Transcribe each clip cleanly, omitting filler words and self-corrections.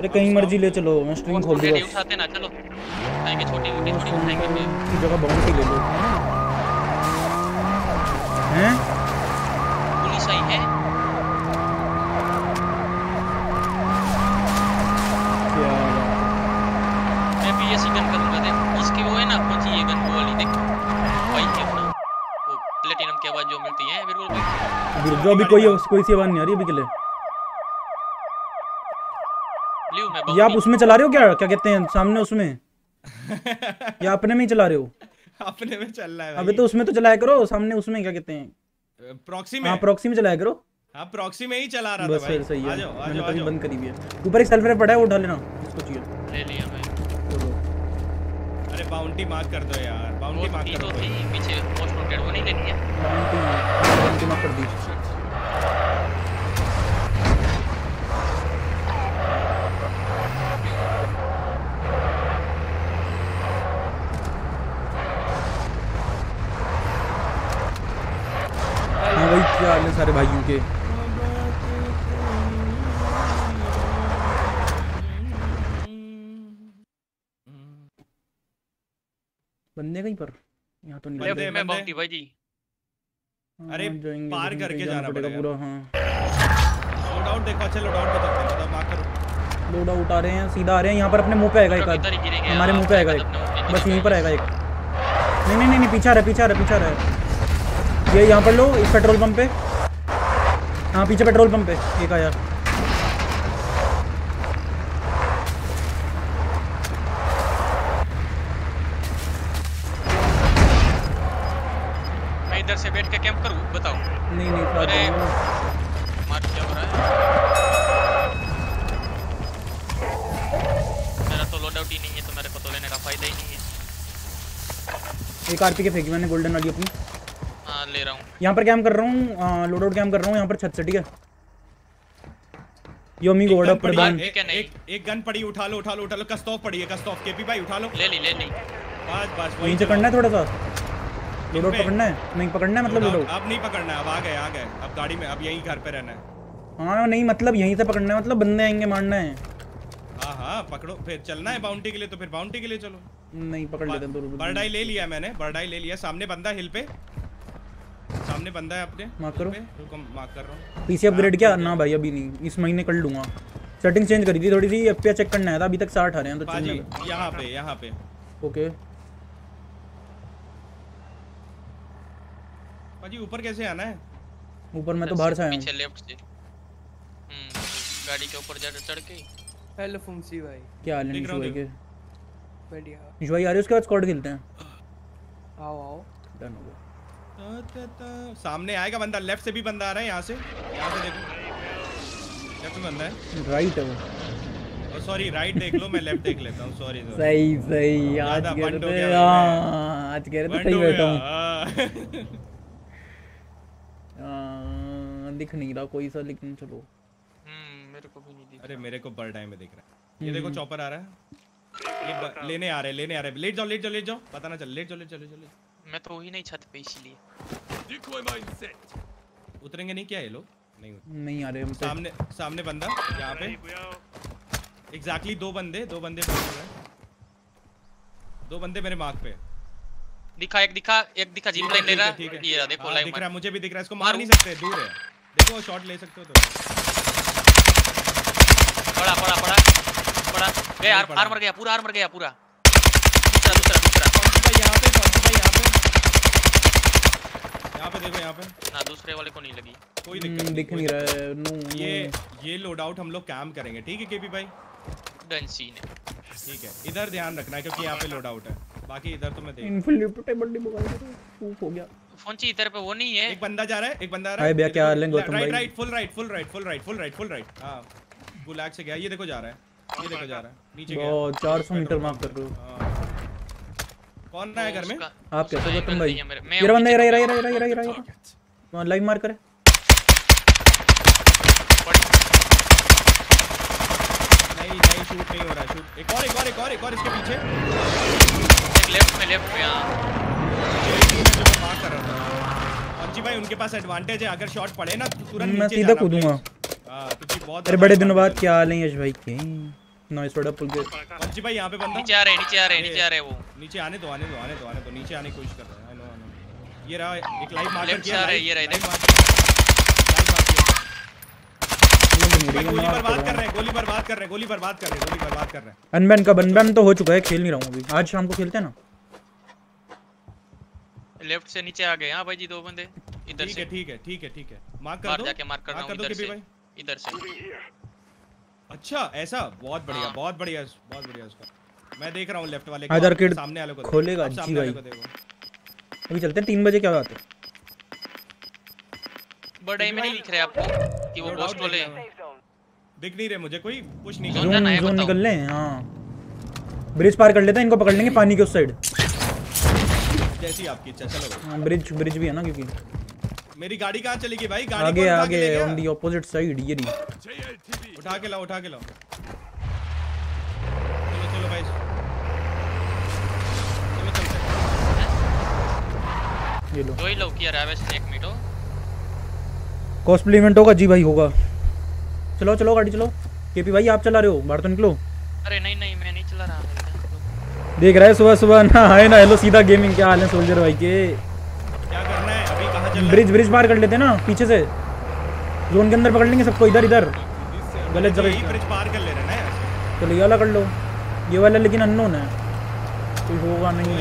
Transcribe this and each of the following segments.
अरे कहीं मर्जी ले चलो, मैं स्ट्रिंग खोल दूंगा। उठाते ना चलो, आएंगे छोटी मोटी थोड़ी उठाएंगे, इसकी जगह बाउंड्री ले लो। हैं पुलिस आई है क्या? मैं भी ये सीगन करूंगा। देख इसकी वो है ना पहुंची ये गन वाली, देख भाई ये वो प्लैटिनम की आवाज जो मिलती है बिल्कुल। जो अभी कोई सी आवाज नहीं आ रही अभी के लिए। या आप उसमें चला रहे हो क्या, क्या कहते हैं सामने उसमें? या अपने में ही चला रहे हो? अपने में चल रहा है भाई। अबे तो उसमें तो चलाया करो सामने, उसमें क्या कहते हैं प्रॉक्सी में। हां प्रॉक्सी में चलाया करो। हां प्रॉक्सी में ही चला रहा था भाई। बस सही है, आ जाओ आ जाओ। मैंने बंद करी हुई है, ऊपर एक सेल्फर पड़ा है वो उठा लेना। इसको चाहिए ले लिया भाई। अरे बाउंटी मार्क कर दो यार, बाउंटी मार्क कर दो। पीछे पोस्ट नोटेड वो नहीं लेनी है, बाउंटी मार्क कर दी। क्या हाल है सारे भाइयों के? बंदे कहीं पर यहाँ तो नहीं बंदे। मैं बाउंटी भाई जी, अरे पार करके जाना पड़ेगा पूरा। हाँ लोड आउट देखो, अच्छा लोड आउट बताओ, मार्क करो। लोड आउट आ रहे हैं, सीधा आ रहे हैं। यहाँ पर अपने मुंह पे आएगा एक, हमारे मुंह पे आएगा एक, बस यहीं पर आएगा एक। नहीं नहीं नहीं पीछा रहे, पीछा रहे, पीछा रहे। ये यहाँ पर लो, इस पेट्रोल पंप पे। हाँ पीछे पेट्रोल पंप पे एक आया। मैं इधर से बैठ के कैंप करूँ बताओ? नहीं नहीं अरे मार क्या हो रहा है? मेरा तो लोड आउट ही नहीं है तो मेरे को तो लेने का फायदा ही नहीं है। एक आरपी के फेंकी मैंने गोल्डन वाली अपनी, ले रहा हूं। यहाँ पर कैम कर रहा हूँ, लोड आउट कैम कर रहा हूँ यहाँ पर छत से। ठीक है योमी घोड़ा प्रदान। एक गन पड़ी, उठा लो उठा लो उठा लो। कस्तौफ पड़ी है, कस्तौफ केपी भाई उठा लो। ले ली ले ली, बस बस वहीं से करना है। थोड़ा सा लोड आउट पकड़ना है, नहीं पकड़ना है मतलब लोड आउट अब नहीं पकड़ना है। अब आ गए आ गए, अब गाड़ी में, अब यहीं घर पे रहना है। हाँ नहीं मतलब यहीं से पकड़ना है, मतलब बंदे आएंगे मारना है। हाँ हाँ पकड़ो फिर चलना है बाउंटी के लिए, तो फिर बाउंटी के लिए चलो। नहीं पकड़ लेते हैं। बर्डाई ले लिया मैंने, बर्डाई ले लिया। सामने बंदा हिल पे, सामने बंदा है आपके। मार्क करो, रुको मार्क कर रहा हूं। पीसी अपग्रेड किया ना भाई? अभी नहीं, इस महीने कर लूंगा। सेटिंग चेंज करी थी थोड़ी सी, एफपीएस चेक करना है था। अभी तक 60 आ रहे हैं तो चेंज कर। यहां पे यहां पे ओके भाई। ऊपर कैसे आना है? ऊपर मैं तो बाहर से आया हूं, पीछे लेफ्ट से। गाड़ी के ऊपर जाकर चढ़ के। हेलो फुंसी भाई क्या हाल है? निशु भाई के बढ़िया। निशु भाई आ रहे हो? उसके बाद स्क्वाड खेलते हैं। आओ आओ डन हो गया। सामने आएगा बंदा, लेफ्ट से भी बंदा आ रहा है। यहाँ से देखो, लेफ्ट में बंदा है। राइट है वो, सॉरी राइट देख लो, मैं लेफ्ट देख लेता हूँ। सॉरी सही सही, आज कह रहे थे, आज कह रहे थे सही बैठा हूँ। दिख नहीं रहा कोई सा, लेकिन चलो मेरे को भी नहीं दिख। अरे मेरे को बर्ड आई में दिख रहा है। ये देखो चॉपर आ रहा है, ये लेने आ रहे लेने आ रहे। लेट जाओ लेट जाओ लेट जाओ, पता ना चल। लेट जाओ लेट जाओ लेट जाओ। मैं तो ही नहीं छत पे इसलिए उतरेंगे नहीं। क्या ये लोग नहीं नहीं आ रहे हम। सामने सामने बंदा यहाँ पे एग्जैक्टली। दो बंदे मेरे मार्क पे दिखा। एक दिखा जीप ले रहा है। ये रहा देखो, लाइव दिख रहा है, मुझे भी दिख रहा है। इसको मार नहीं सकते, दूर है। देखो शॉट ले सकते हो तो। पड़ा पड़ा पड़ा पड़ा गया, आर्मर गया पूरा, आर्मर गया पूरा। दूसरा दूसरा दूसरा यहाँ पे, यहाँ पे देखो यहाँ पे। हाँ दूसरे वाले को नहीं लगी, कोई दिख नहीं रहा है। नो ये लोड आउट हम लोग कैम करेंगे। ठीक है केपी भाई डन सीन है। ठीक है इधर ध्यान रखना है क्योंकि यहाँ पे लोड आउट है। बाकी इधर तो मैं देख इनफिलिटेबल डिबगाई तो फूक हो गया। फोंची इधर पे वो नहीं है। एक बंदा जा रहा है, एक बंदा आ रहा है। हाय भैया क्या हाल है गौतम भाई? Right full right full right full right full right full right. हां बुलाक से गया। ये देखो जा रहा है, ये देखो जा रहा है नीचे गया। ओ 400 मीटर मार्क कर दो। कौन रहा है घर में? आप कैसे हो तुम भाई? ये बंदा ये रहा लाइव मार कर। नहीं नहीं शूट नहीं हो रहा। शूट एक और इसके पीछे एक लेफ्ट में हां जो मार कर रहा था। और जी भाई उनके पास एडवांटेज है, अगर शॉट पड़े ना तुरंत नीचे जाना। मैं सीधा कूदूंगा। हां तुझे बहुत। अरे बड़े दिनों बाद क्या हाल है यश भाई के? नॉइस थोड़ा पुल के बच्ची भाई यहां पे बंदा नीचे आ रहे वो नीचे आने दो नीचे आने की कोशिश कर रहा है। नो नो ये रहा एक लाइव मार्कर किया है ये रहा इधर गोली बर्बाद कर रहे हैं। अनबैन तो हो चुका है, खेल नहीं रहा हूं अभी, आज शाम को खेलते हैं ना। लेफ्ट से नीचे आ गए। हां भाई जी दो बंदे इधर से। ठीक है मार्क कर दो, जाके मार्क करना इधर से। अच्छा ऐसा, बहुत बढ़िया उसका। मैं देख रहा हूं लेफ्ट वाले के सामने वाले को खोलेगा जी भाई। अभी चलते हैं 3 बजे क्या बात है। बड़े में नहीं दिख रहा है आपको कि वो गोस्ट वाले दिख नहीं रहे मुझे, कोई कुछ नहीं कर रहा है। जोन निकल ले। हां ब्रिज पार कर लेते हैं, इनको पकड़ लेंगे पानी के उस साइड जैसी आपकी इच्छा। चलो हां ब्रिज भी है ना, क्योंकि मेरी गाड़ी कहां चली गई भाई? गाड़ी को आगे ऑन द ऑपोजिट साइड। ये नहीं उठा के लाओ। चलो भाई चलो चलते। ये लो दो ही लो किया रावेश ने। 1 मिनट हो कॉस्प्लीमेंट होगा जी भाई, होगा। चलो गाड़ी चलो। केपी भाई आप चला रहे हो, बाहर तो निकलो। अरे नहीं मैं नहीं चला रहा। देख रहा है सुबह ना है ना। हेलो सीधा गेमिंग, क्या हाल है सोल्जर भाई के? क्या करना है अभी, कहां चल? ब्रिज मार कर लेते हैं ना, पीछे से जोन के अंदर पकड़ लेंगे सबको। इधर गलत जगह ब्रिज पार कर ले रहे हैं। चलो ये वाला कर लो, ये वाला लेकिन अननोन है, कोई होगा नहीं,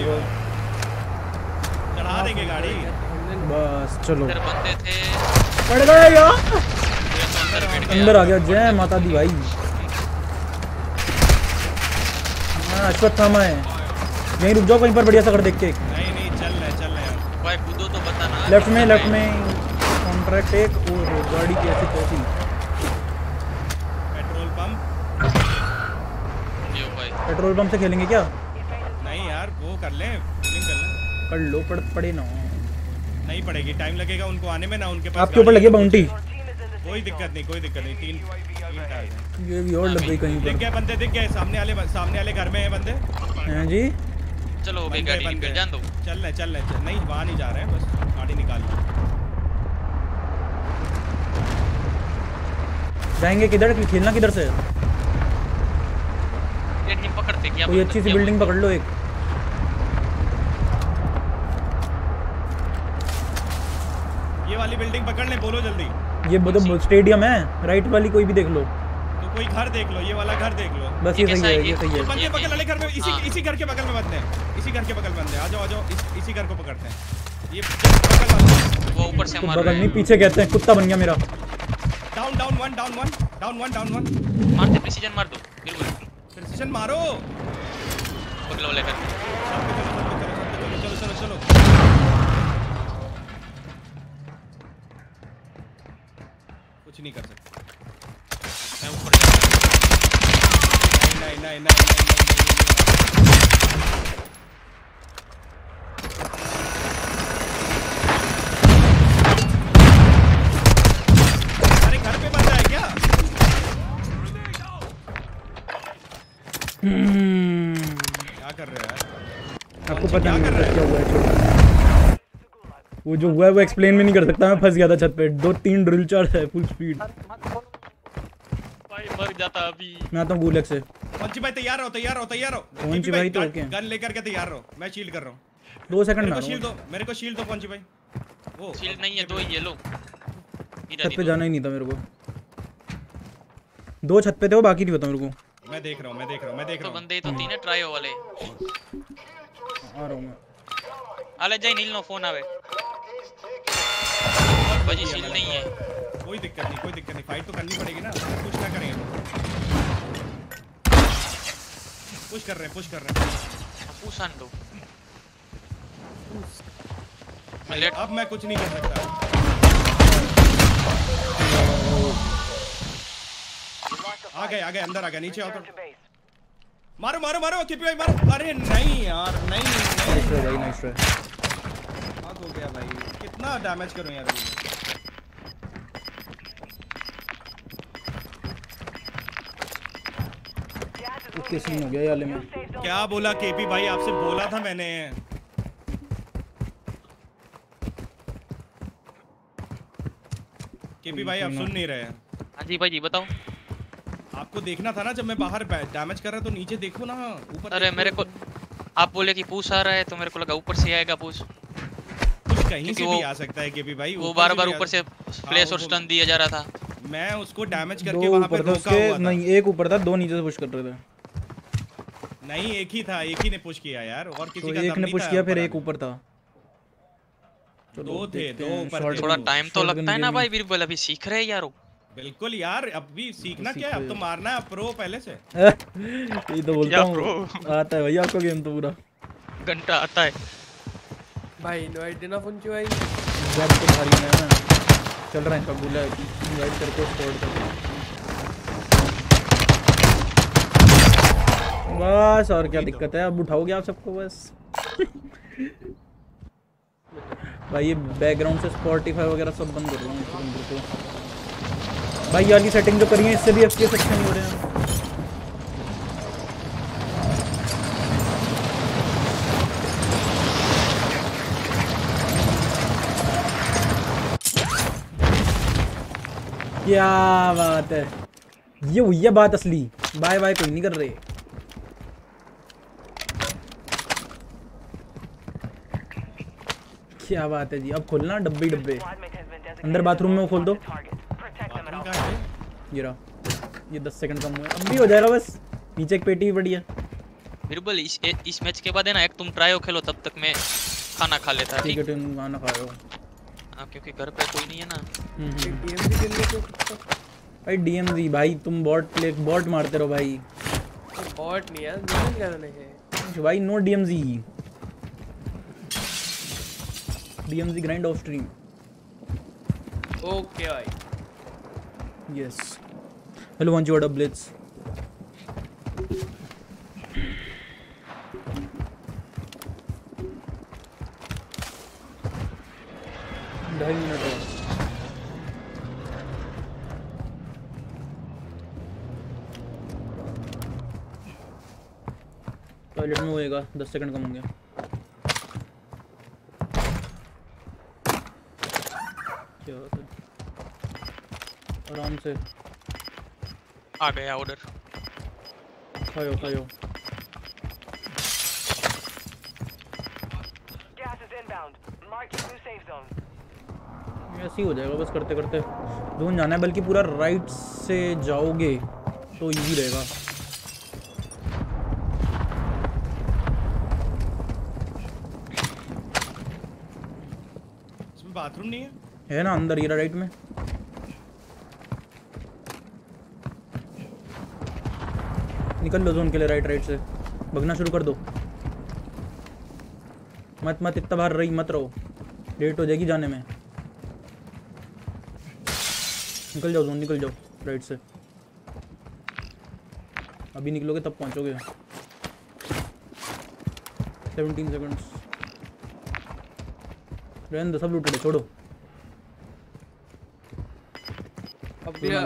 चढ़ा देंगे गाड़ी बस। चलो बंदे थे पड़ गया यार, अंदर आ गया। जय माता दी भाई। अश्वत्थ थामा है, यहीं रुक जाओ कहीं पर, बढ़िया सा कर देख के। नहीं चल रहे भाई, कूदो तो बता ना। लेफ्ट में कॉन्ट्रैक्ट एक और गाड़ी की ऐसी कोसी। पेट्रोल पंप ले भाई, पेट्रोल पंप से खेलेंगे क्या? नहीं यार वो कर लो पड़े ना, नहीं पड़ेगी, टाइम लगेगा उनको आने में ना उनके पास। आपके ऊपर लगी बाउंटी, कोई दिक्कत नहीं। तीन ये भी और लग गई कहीं पर। दिख गए सामने वाले घर में है बंदे। हां जी चलो भाई गाड़ी निकल जान दो। चल रहे नहीं, वहां नहीं जा रहे हैं, बस गाड़ी निकाल जाएंगे। किधर खेलना, किधर से? ये टीम पकड़ते क्या? कोई अच्छी सी बिल्डिंग पकड़ लो एक। वाली बिल्डिंग पकड़ ले, बोलो जल्दी। ये तो स्टेडियम है, राइट वाली कोई भी देख लो। तो कोई घर देख लो, ये वाला घर देख लो बस। ये सही है, ये सही है। बंदे बगल वाले घर में, इसी घर के बगल में बंदे हैं, आ जाओ इसी घर को पकड़ते हैं। ये बगल वाला वो ऊपर से मार रहा है, बगल नहीं पीछे कहते हैं। कुत्ता बन गया मेरा। डाउन वन मारते। प्रिसिजन मार दो, बिल्कुल प्रिसिजन मारो बगल वाले घर। चलो कुछ नहीं कर सकते। मैं ऊपर जा रहा हूं। नहीं। अरे घर पे बंदा है क्या? क्या कर रहे हो यार? आपको पता नहीं क्या हुआ है? वो जो हुआ है वो एक्सप्लेन में नहीं कर सकता। मैं फंस गया था छत पे, 2-3 ड्रिल चार्ज है फुल स्पीड भाई, मर जाता अभी। मैं तो गुलेक से पंची भाई तैयार हो। पंची भाई तो ओके, गन लेकर के तैयार रहो, मैं शील्ड कर रहा हूं। 2 सेकंड ना, मेरे को शील्ड दो पंची भाई। वो शील्ड नहीं है तो ये लो। छत पे जाना ही नहीं था मेरे को। 2 छत पे थे वो, बाकी नहीं पता मेरे को। मैं देख रहा हूं। बंदे तो 3 है, ट्राई हो वाले आ रहा हूं मैं। आले जाई नील नो फोन आवे भाई। शील नहीं है, कोई दिक्कत नहीं। फाइट तो करनी पड़ेगी ना, कुछ ना करेंगे तो। पुश कर रहे हैं। पुशन दो। अब मैं कुछ नहीं कर सकता। आ गए अंदर, नीचे आओ तो मारो केपी भाई मारो। अरे नहीं यार, नहीं। हो गया भाई, कितना डैमेज करूं यार। ओके सीन हो गया यार। मैं क्या बोला केपी भाई, आपसे बोला था मैंने। केपी भाई आप सुन नहीं रहे। हां जी भाई जी बताओ। आप आपको देखना था ना जब मैं बाहर डैमेज कर रहा तो नीचे देखो ना ऊपर। अरे मेरे को आप बोले कि पूछ आ रहा है तो मेरे को लगा ऊपर से आएगा पूछ। कुछ कहीं से भी आ सकता है केपी भाई। वो बार-बार ऊपर से प्लेस और स्टन दिया जा रहा था। मैं उसको डैमेज करके वहां पे रोका हुआ था। नहीं एक ऊपर था, दो नीचे से पुश कर रहे थे। नहीं एक ही था, एक ही ने पुश किया यार और किसी का एक ने पुश किया फिर एक ऊपर था। दो थे, दो ऊपर। थोड़ा टाइम तो लगता है ना भाई बीरबल, अभी सीख रहे हैं यार। बिल्कुल यार अभी सीखना क्या है, अब तो मारना है प्रो पहले से। ये तो बोलता हूँ आता है भाई आपको गेम तो पूरा घंटा आता है भाई। इनवाइट देना फुंची भाई जब तो भारी है ना चल रहा है इसका गुला है इनवाइट करके स्कोर कर बस। और क्या दिक्कत है, अब उठाओगे आप सबको बस। भाई ये बैकग्राउंड से स्पॉटिफाई वगैरह सब बंद कर रहा हूँ भाई। यार की सेटिंग जो करी है इससे भी एफपीएस अच्छा नहीं हो रहे हैं। क्या बात है, ये हुई है बात असली। बाय बाय कोई नहीं कर रहे। क्या बात है जी, अब खोलना डब्बे डब्बे अंदर बाथरूम में वो खोल दो। गिरा ये 10 सेकंड कम हुए, अब भी हो जाएगा बस। नीचे एक पेटी भी पड़ी है। बिरबल इस मैच के बाद है ना एक तुम ट्रायो खेलो, तब तक मैं खाना खा लेता है। ठीक है तुम खाना खा रहे हो हां क्योंकि घर पे कोई नहीं है ना। डीएमजी खेल ले तो भाई। डीएमजी भाई तुम बॉट मारते रहो भाई। बॉट नहीं यार नहीं करने है भाई। No DMG, DMG grind of stream. Okay भाई यस। हेलो वंची व्हाट अप ब्लिट्स। ढाई मिनट है टॉयलेट में होएगा, 10 सेकंड कम होंगे। क्या बात है, आराम से आ गया ऑर्डर। खाओ खाओ ऐसे ही हो जाएगा बस करते करते। जोन जाना है बल्कि पूरा राइट से जाओगे तो इजी रहेगा। इसमें बाथरूम नहीं है है ना अंदर, ये राइट में। निकल लो जोन के लिए, राइट राइट से भगना शुरू कर दो। मत इतना बाहर रही मत रहो, लेट हो जाएगी जाने में। निकल जाओ जोन, निकल जाओ राइट से। अभी निकलोगे तब पहुंचोगे। 17 सेकंड्स रहने दो, सब लूटेड है छोड़ो।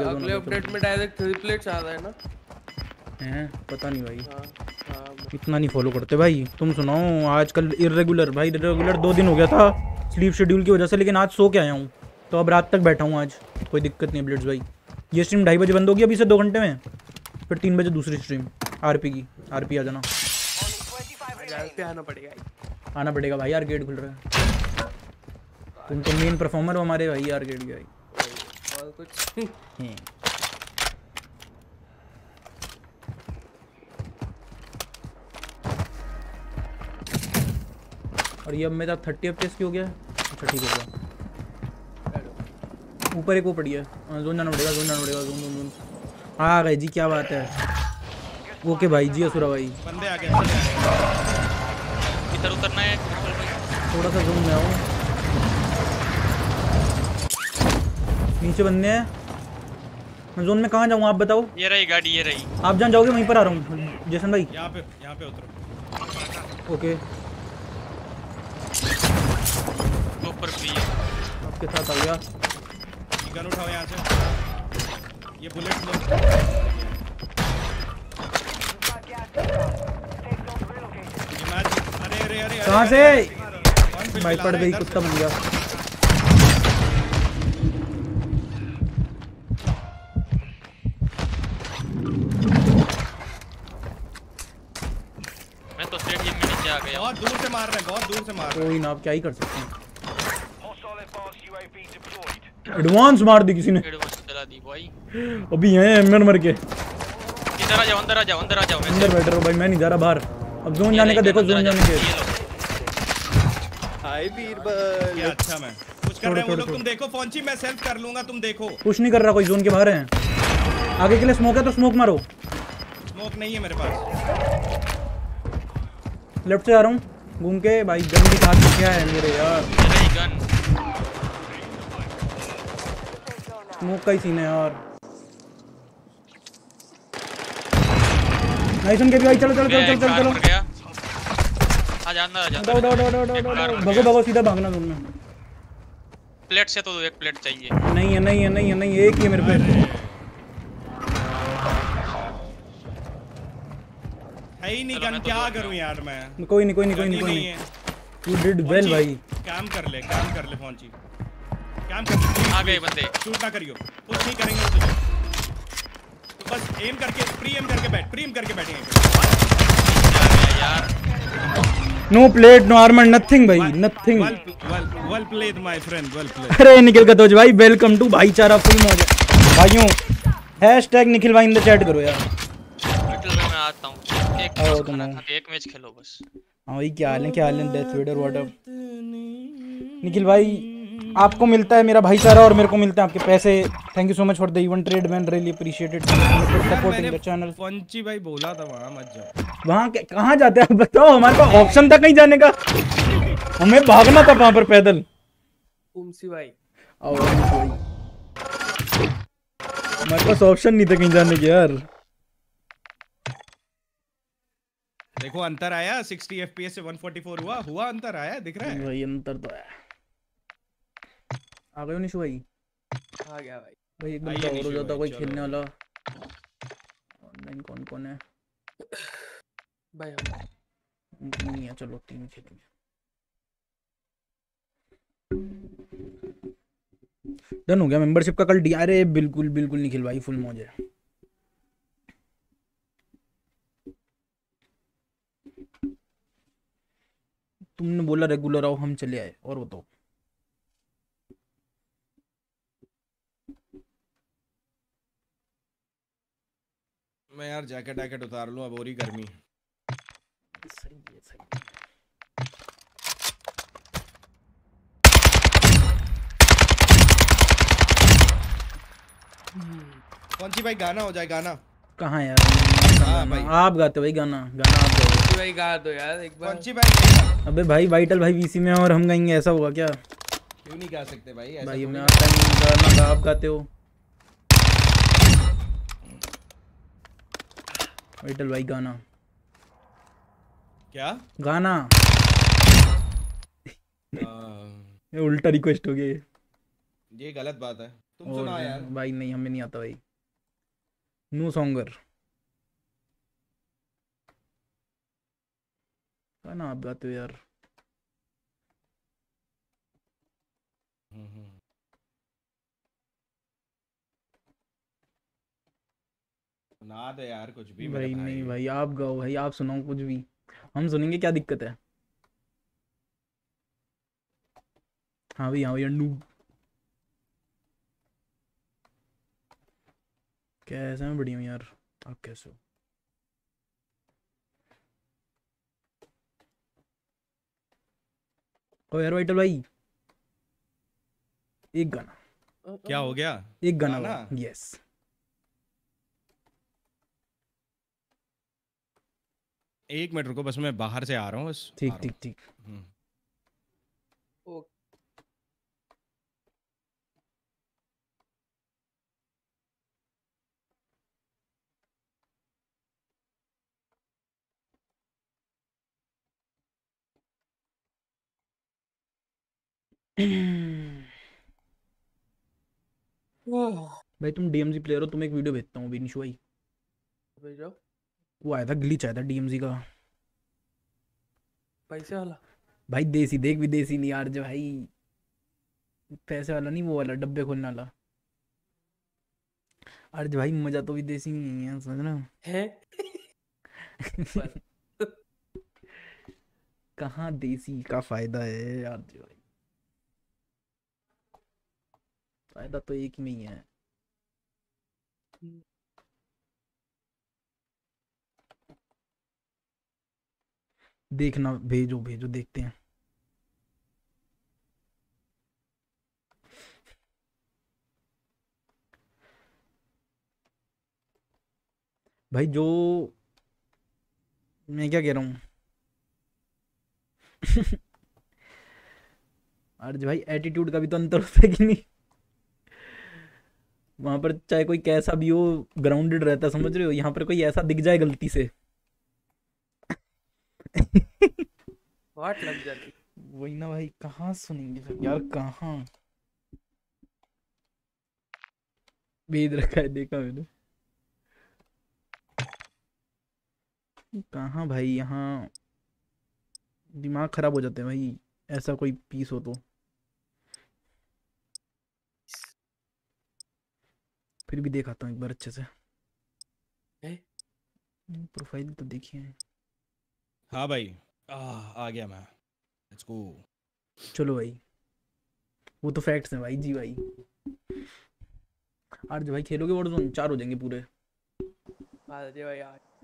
अगले अपडेट में डायरेक्ट रिप्लेट्स आ रहा है ना हैं, पता नहीं भाई। इतना नहीं फॉलो करते भाई। तुम सुनाओ आजकल इरेगुलर भाई, इरेगुलर 2 दिन हो गया था स्लीप शेड्यूल की वजह से, लेकिन आज सो के आया हूँ तो अब रात तक बैठा हूँ आज, कोई दिक्कत नहीं। ब्लेड्स भाई ये स्ट्रीम 2:30 बजे बंद होगी अभी से 2 घंटे में, फिर 3 बजे दूसरी स्ट्रीम आरपी की। आरपी आ जाना, आना पड़ेगा भाई। आर गेट खुल रहा है, तुम तो मेन परफॉर्मर हो हमारे भाई आर गेट के भाई। और कुछ और ये अब मेरा 30 FPS की हो गया। अच्छा ठीक हो गया। ऊपर एक वो पड़ी है, जोन जाना पड़ेगा, जोन जाना पड़ेगा, जोन जोन जोन आ गए जी। क्या बात है, ओके भाई जी। असुरा भाई बंदे आ गए, इधर उतरना है थोड़ा सा। जोन में आओ, नीचे बंदे हैं। मैं जोन में कहाँ जाऊँ आप बताओ। ये रही गाड़ी, ये रही। आप जहाँ जाओगे वहीं पर आ रहा हूँ जैसन भाई। यहाँ पे उतरो। ओके ऊपर भी आपके साथ आ गया। गन उठाओ यहां से, ये बुलेट लो। अरे अरे अरे कहां से भाई पड़ गई, कुत्ता बन गया। बहुत दूर से मार रहे हैं, बहुत दूर से मार रहे हैं। कोई ना, आप क्या ही कर सकते हैं। एडवांस मार दी किसी ने, एडवांस चला दी भाई। अभी हैं एमएन मर के। इधर आ जाओ, अंदर आ जाओ, अंदर आ जाओ। अंदर बैठ रहो भाई, मैं नहीं जा रहा बाहर। अब जोन जाने का देखो, जोन जाने के। हाय बीरबल, अच्छा मैं कुछ कर रहे हो लोग, तुम देखो फोंची, मैं सेल्फ कर लूंगा, तुम देखो। कुछ नहीं कर रहा कोई, जोन के बाहर हैं। आगे के लिए स्मोक है तो स्मोक मारो। स्मोक नहीं है मेरे पास। लेफ्ट से आ रहा हूँ घूम के भाई। गन की खास क्या है मेरे यार, गन स्मोक का ही सीन है यार। नाइस उनके भी भाई। चलो चलो चलो चलो चलो चलो, भगो भगो, सीधा भागना। तुम में प्लेट से तो एक प्लेट चाहिए। नहीं है नहीं है नहीं है नहीं, एक ही है मेरे पे। नहीं नहीं, गन क्या करूं यार मैं। कोई नहीं कोई नहीं कोई नहीं कोई नहीं। यू डिड वेल भाई। काम कर ले, काम कर ले फोंची, काम कर ले। आ गए बंदे, शूट ना करियो, कुछ नहीं करेंगे तुझे। तो बस एम करके, प्री एम करके बैठ, प्री एम करके बैठेंगे यार। No plate, no armour, nothing भाई, nothing. Well played my friend, well played. अरे निखिल का तोज भाई, वेलकम टू भाईचारा फुल मौज भाइयों। #निखिल भाई इन द चैट करो यार। मैं आता हूं, एक मैच खेलो बस। हाँ भाई क्या हाल है, क्या हाल है। Death Vader what up Nikhil भाई। आपको मिलता है मेरा भाईचारा और मेरे को मिलते हैं आपके पैसे। Thank you so much for the even trade man, really appreciated supporting the channel. पंची भाई बोला था वहां मत जाओ। वहां कहां जाते हैं बताओ, हमारे पास ऑप्शन था कहीं जाने का, हमें भागना था वहां पर पैदल। उमसी भाई और हमारे पास ऑप्शन नहीं था कहीं जाने के यार। देखो अंतर आया 60 FPS से 144 हुआ अंतर आया, दिख रहा है भाई। अंतर तो आया। आ गए निशु भाई। आ गया भाई। भाई एक बंदा और हो जाता कोई खेलने वाला। ऑनलाइन कौन कौन है भाई? हम नहीं है, चलो तीन खेलेंगे। डन हो गया मेंबरशिप का कल डी। अरे बिल्कुल बिल्कुल निखिल भाई, फुल मौज है। तुमने बोला रेगुलर आओ, हम चले आए। और बताओ मैं यार जैकेट वैकेट उतार लूं, अब और ही गर्मी है। सही है सही है। कौन सी भाई गाना हो जाए, गाना कहाँ यार। हाँ भाई आप गाते भाई गाना, गाना आप गाते भाई, गा दो यार एक बार। पंची भाई अबे भाई वाइटल भाई वीसी में और हम गाएंगे, ऐसा होगा क्या? क्यों नहीं गा सकते भाई ऐसा भाई। मैं आप टाइम गाना आप गाते हो वाइटल भाई। गाना क्या गाना ये उल्टा रिक्वेस्ट हो गया, ये गलत बात है। तुम सुना यार भाई। नहीं हमें नहीं आता भाई। नो सॉन्गर ना आप गाते हो यार। सुना दे यार कुछ भी भाई। नहीं भाई आप गाओ भाई, आप सुनाओ कुछ भी, हम सुनेंगे, क्या दिक्कत है। हाँ भाई हाँ भाई। अंडू कैसे मैं बढ़िया हूँ यार, आप कैसे हो? यार वाइटल भाई एक गाना क्या हो गया, एक गाना ना। यस एक मिनट रुको बस, मैं बाहर से आ रहा हूँ बस। ठीक ठीक ठीक। भाई तुम डीएमजी प्लेयर हो, तुम एक वीडियो भेजता हूँ अभी निशु भाई। वो आया था ग्लिच, आया था डीएमजी का पैसे वाला भाई। देसी देख भी देसी नहीं यार, जो भाई पैसे वाला नहीं, वो वाला डब्बे खोलने वाला। अरे भाई मजा तो भी देसी नहीं है, समझ ना है। कहाँ देसी का फायदा है यार जी भाई, फायदा तो एक में ही है। देखना भेजो भेजो, देखते हैं। भाई जो मैं क्या कह रहा हूँ अर्ज भाई एटीट्यूड का भी तो अंतर होता है कि नहीं, वहां पर चाहे कोई कैसा भी हो ग्राउंडेड रहता है, समझ रहे हो, यहाँ पर कोई ऐसा दिख जाए गलती से वाट लग जाती, वही ना भाई, कहाँ सुनेंगे सब यार, कहाँ भेज रखा है, देखा मैंने कहाँ भाई, यहाँ दिमाग खराब हो जाते हैं भाई, ऐसा कोई पीस हो तो फिर भी देखाता हूँ एक बार अच्छे से। प्रोफाइल तो देखिए। हाँ भाई आ गया मैं, लेट्स गो। चलो भाई वो तो फैक्ट्स हैं भाई जी भाई। आज भाई खेलोगे वॉरजोन, 4 हो जाएंगे पूरे। आज भाई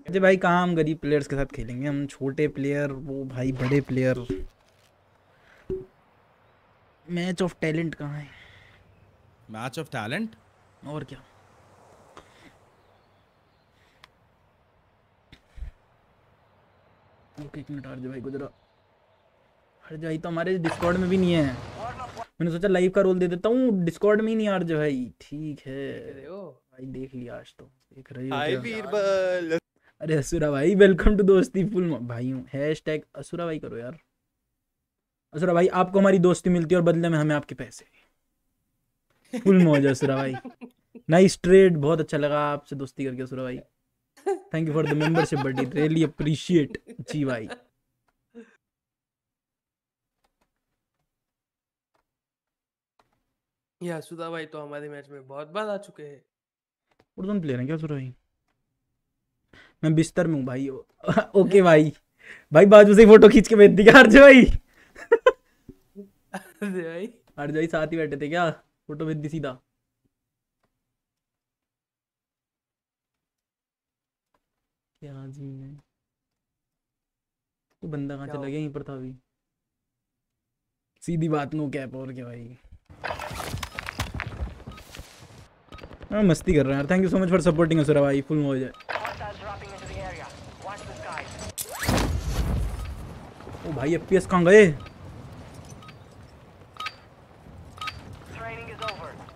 अजय भाई कहाँ हम गरीब प्लेयर्स के साथ खेलेंगे, हम छोटे प्लेयर, वो भाई बड़े प्लेयर। मैच ऑफ टैलेंट कहाँ है? मैच ऑफ टैलेंट और क्या, एक मिनट हर्ज भाई को जरा, हर्ज भाई तो हमारे डिस्कॉर्ड में भी नहीं है, मैंने सोचा लाइव का रोल दे देता हूँ, डिस्कॉर्ड में ही नहीं हर्ज भाई। ठीक है भाई देख लिया आज तो, देख रही हो। अरे असुरा भाई वेलकम टू दोस्ती फुल भाई, हैशटैग असुरा भाई करो यार। असुरा भाई आपको हमारी दोस्ती मिलती है और बदले में हमें आपके पैसे, फुल मौज असुरा भाई, नाइस ट्रेड, बहुत अच्छा लगा आपसे दोस्ती करके असुरा भाई, thank you for the membership buddy, really appreciate जी भाई। या सुधा भाई तो हमारे मैच में बहुत बार आ चुके हैं। उर्दून प्लेयर हैं क्या सुधा भाई? मैं बिस्तर में हूँ भाई। ओके भाई, भाई बाजू से फोटो खींच के भेज दी क्या अर्ज भाई? अर्ज भाई साथ ही बैठे थे क्या, फोटो भेज दी सीधा। क्या जी में तो बंदा कहाँ चला गया, यहीं पर था अभी। सीधी बात, नो कैप और क्या भाई, मैं मस्ती कर रहा हूँ। Thank you so much for supporting Asura भाई, फुल मौज है। ओ भाई एफपीएस कहाँ गए?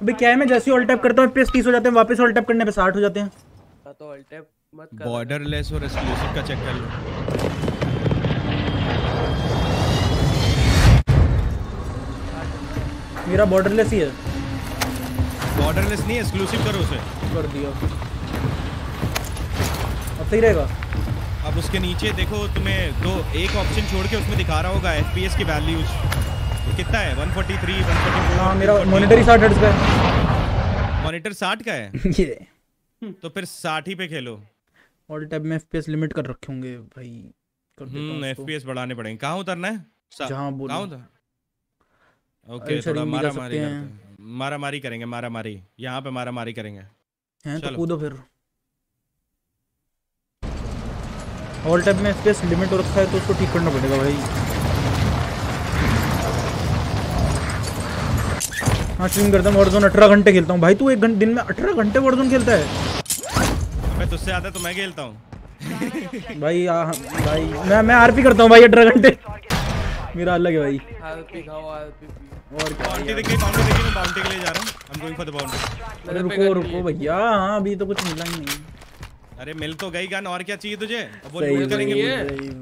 अबे क्या है, मैं जैसे ऑल टैप करता हूँ एफपीएस 30 हो जाते हैं, वापस ऑल टैप करने पे 60 हो जाते हैं। तो ऑल टैप मत कर, बॉर्डरलेस और एक्सक्लूसिव का चेक कर लो। मेरा बॉर्डरलेस ही है। बॉर्डरलेस नहीं है, एक्सक्लूसिव करो उसे। कर दिया, अब सही रहेगा। अब उसके नीचे देखो तुम्हें दो, एक ऑप्शन छोड़ के उसमें दिखा रहा होगा एफपीएस की वैल्यूज कितना है, 143 144। हां मेरा मॉनिटर 60 हर्ट्ज का है, मॉनिटर 60 का है ये तो फिर 60 ही पे खेलो। ऑल टैब में एफपीएस लिमिट कर रखे होंगे भाई, कर देता हूं, एफपीएस बढ़ाने पड़ेंगे। कहां उतरना है? जहां बोलो कहां उतर। ओके थोड़ा मारामारी करते हैं, मारामारी करेंगे, मारामारी यहां पे मारामारी करेंगे हैं, तो कूदो फिर। ऑल टैब में एफपीएस लिमिट हो रखा है तो उसको ठीक करना पड़ेगा भाई। हां स्ट्रीम करता हूं वॉरजोन, 18 घंटे खेलता हूं भाई। तू एक घंटे दिन में 18 घंटे वॉरजोन खेलता है? मैं तुझसे आता तो मैं खेलता हूँ भाई। भाई मैं आरपी करता हूँ भाई 18 घंटे, मेरा अलग है भाई। आरपी खाओ, आरपी और क्या। बाउंड्री देखिए, बाउंड्री देखिए, मैं बाउंड्री के लिए जा रहा हूँ। I am going for the boundary. अरे रुको रुको भैया, हाँ अभी तो कुछ मिला ही नहीं। अरे मिल तो गई गन, और क्या चाहिए तुझे, अब वो लूट करेंगे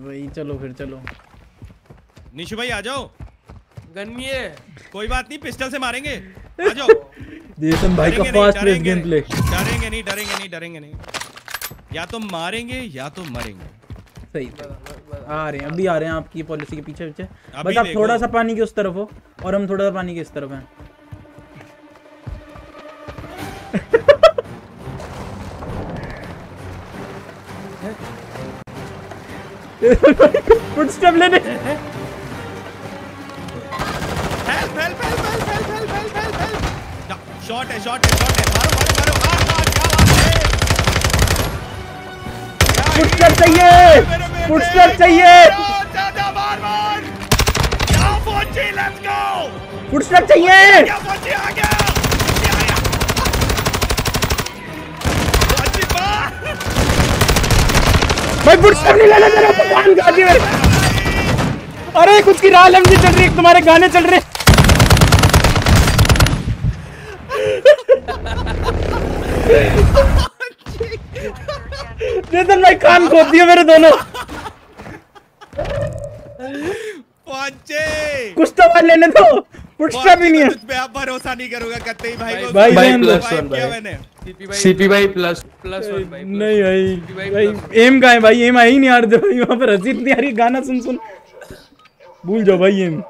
भाई। चलो फिर चलो निशु भाई आ जाओ, गन नहीं है कोई बात नहीं, पिस्टल से मारेंगे, आ जाओ। जेसन भाई का फास्ट रेस गेम प्ले, डरेंगे नहीं डरेंगे नहीं डरेंगे नहीं, या तो मारेंगे या तो मरेंगे। सही आ रहे हैं, अभी आ रहे हैं आपकी पॉलिसी के पीछे पीछे, बस आप थोड़ा सा पानी के उस तरफ हो और हम थोड़ा सा पानी के इस तरफ हैं। फुटस्टेप लेने। Help help help help help help help help help. Shot है शॉट है शॉट है, मारो मारो मारो। क्या बात है, फुटस्टेप चाहिए, फुटस्टेप चाहिए। दादा मार मार। क्या फोंची, लेट्स गो। फुटस्टेप चाहिए। क्या फोंची आ गया। भाई फुटस्टेप नहीं लेना तेरा भगवान गाजी में। अरे कुछ की राह लंबी चल रही है, तुम्हारे गाने चल रहे। नेतन भाई कान खोद दिए मेरे दोनों। कुछ तो बात लेने दो, फुटस्टेप ही नहीं है। तुझ पे आप भरोसा नहीं करूंगा कहते ही भाई को। भाई प्लस वन किया मैंने। सीपी भाई प्लस वन भाई। नहीं भाई भाई एम का है भाई, एम आई नहीं आ रहा भाई वहां पर। रजीत नहीं आ रही, गाना सुन सुन भूल जाओ भाई, एम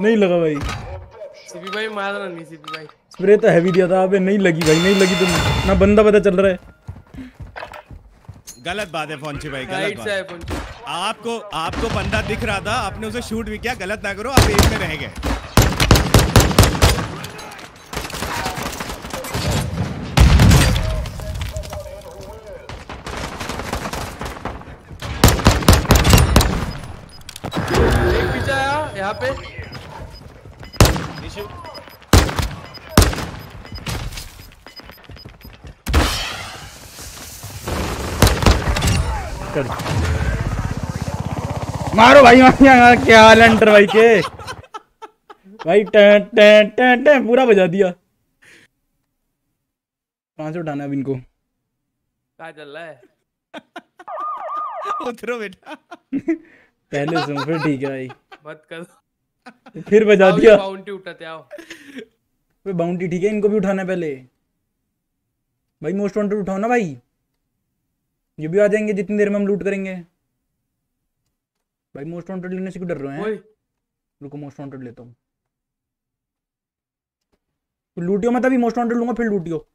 नहीं लगा भाई। सीपी भाई मारना नहीं, सीपी भाई स्प्रे तो हैवी दिया था। अबे नहीं लगी भाई, नहीं लगी तो ना बंदा पता चल रहा है। गलत बात है फोंची भाई, गलत बात है। आपको बंदा दिख रहा था, आपने उसे शूट भी किया। गलत ना करो, आप एम में रह गए। यहाँ पे निशु मारो भाई। क्या लेंटर भाई के भाई टें टें टें टें पूरा बजा दिया। कहां से उठाना है अब इनको, क्या चल रहा है। उतरो बेटा। पहले सुन फिर ठीक है भाई, मत कर फिर बजा दिया। बाउंटी उठाते आओ। वे बाउंटी ठीक है, इनको भी उठाना है पहले भाई। मोस्ट वांटेड उठाओ ना भाई, ये भी आ जाएंगे जितनी देर में हम लूट करेंगे भाई। मोस्ट वांटेड लेने से क्यों डर रहे हैं। रुको मोस्ट वांटेड लेता हूँ। तो लूटियो मत, अभी मोस्ट वांटेड लूंगा फिर लूटियो।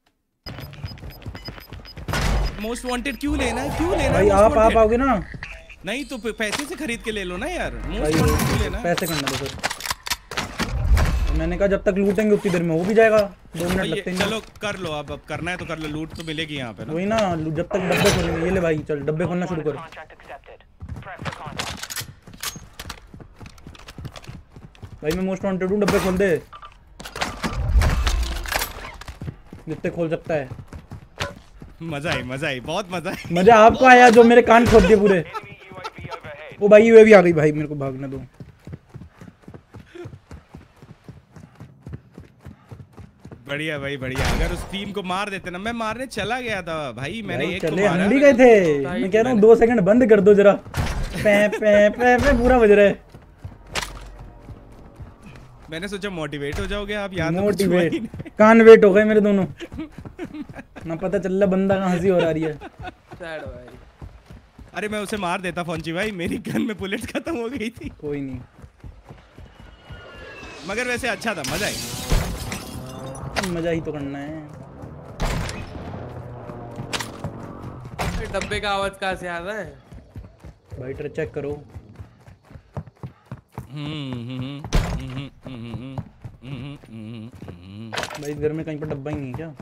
मोस्ट वांटेड क्यों लेना, क्यों लेना भाई। आप आओगे ना। नहीं तो पैसे से खरीद के ले लो ना यार, लेना पैसे करना तो सर। मैंने कहा जब तक लूटेंगे उतनी देर में हो भी जाएगा, 2 मिनट लगते हैं। चलो कर लो, अब करना है तो कर लो, लूट तो मिलेगी यहाँ पे ना। वही ना, जब तक डब्बे खोलेंगे। ये ले भाई, चल डब्बे खोलना शुरू करो। भाई मैं मोस्ट वांटेड हूँ, डब्बे खोल दे जितने खोल सकता है। मजा आई बहुत मजा आपको आया जो मेरे कान खोल दिए पूरे। ओ भाई वे भी आ गई भाई, मेरे को भागने दो। बढ़िया भाई बढ़िया। अगर उस टीम को मार देते ना, मैं मारने चला गया था भाई। मैंने एक को मारा, हम भी गए थे। मैं कह रहा हूँ 2 सेकंड बंद कर दो जरा। पे पे पे पे पूरा बज रहा है। मैंने सोचा मोटिवेट हो जाओगे आप, यहाँ मोटिवेट कान वेट हो गए मेरे दोनों। ना पता चल रहा बंदा कहाँ से हो रही है। भाई अरे मैं उसे मार देता फोंची भाई, मेरी गन में बुलेट खत्म हो गई थी। कोई नहीं, मगर वैसे अच्छा था, मजा ही तो करना है। डब्बे का आवाज कहाँ से आ रहा है भाई, ट्रक चेक करो। भाई घर में कहीं पर डब्बा ही नहीं है क्या।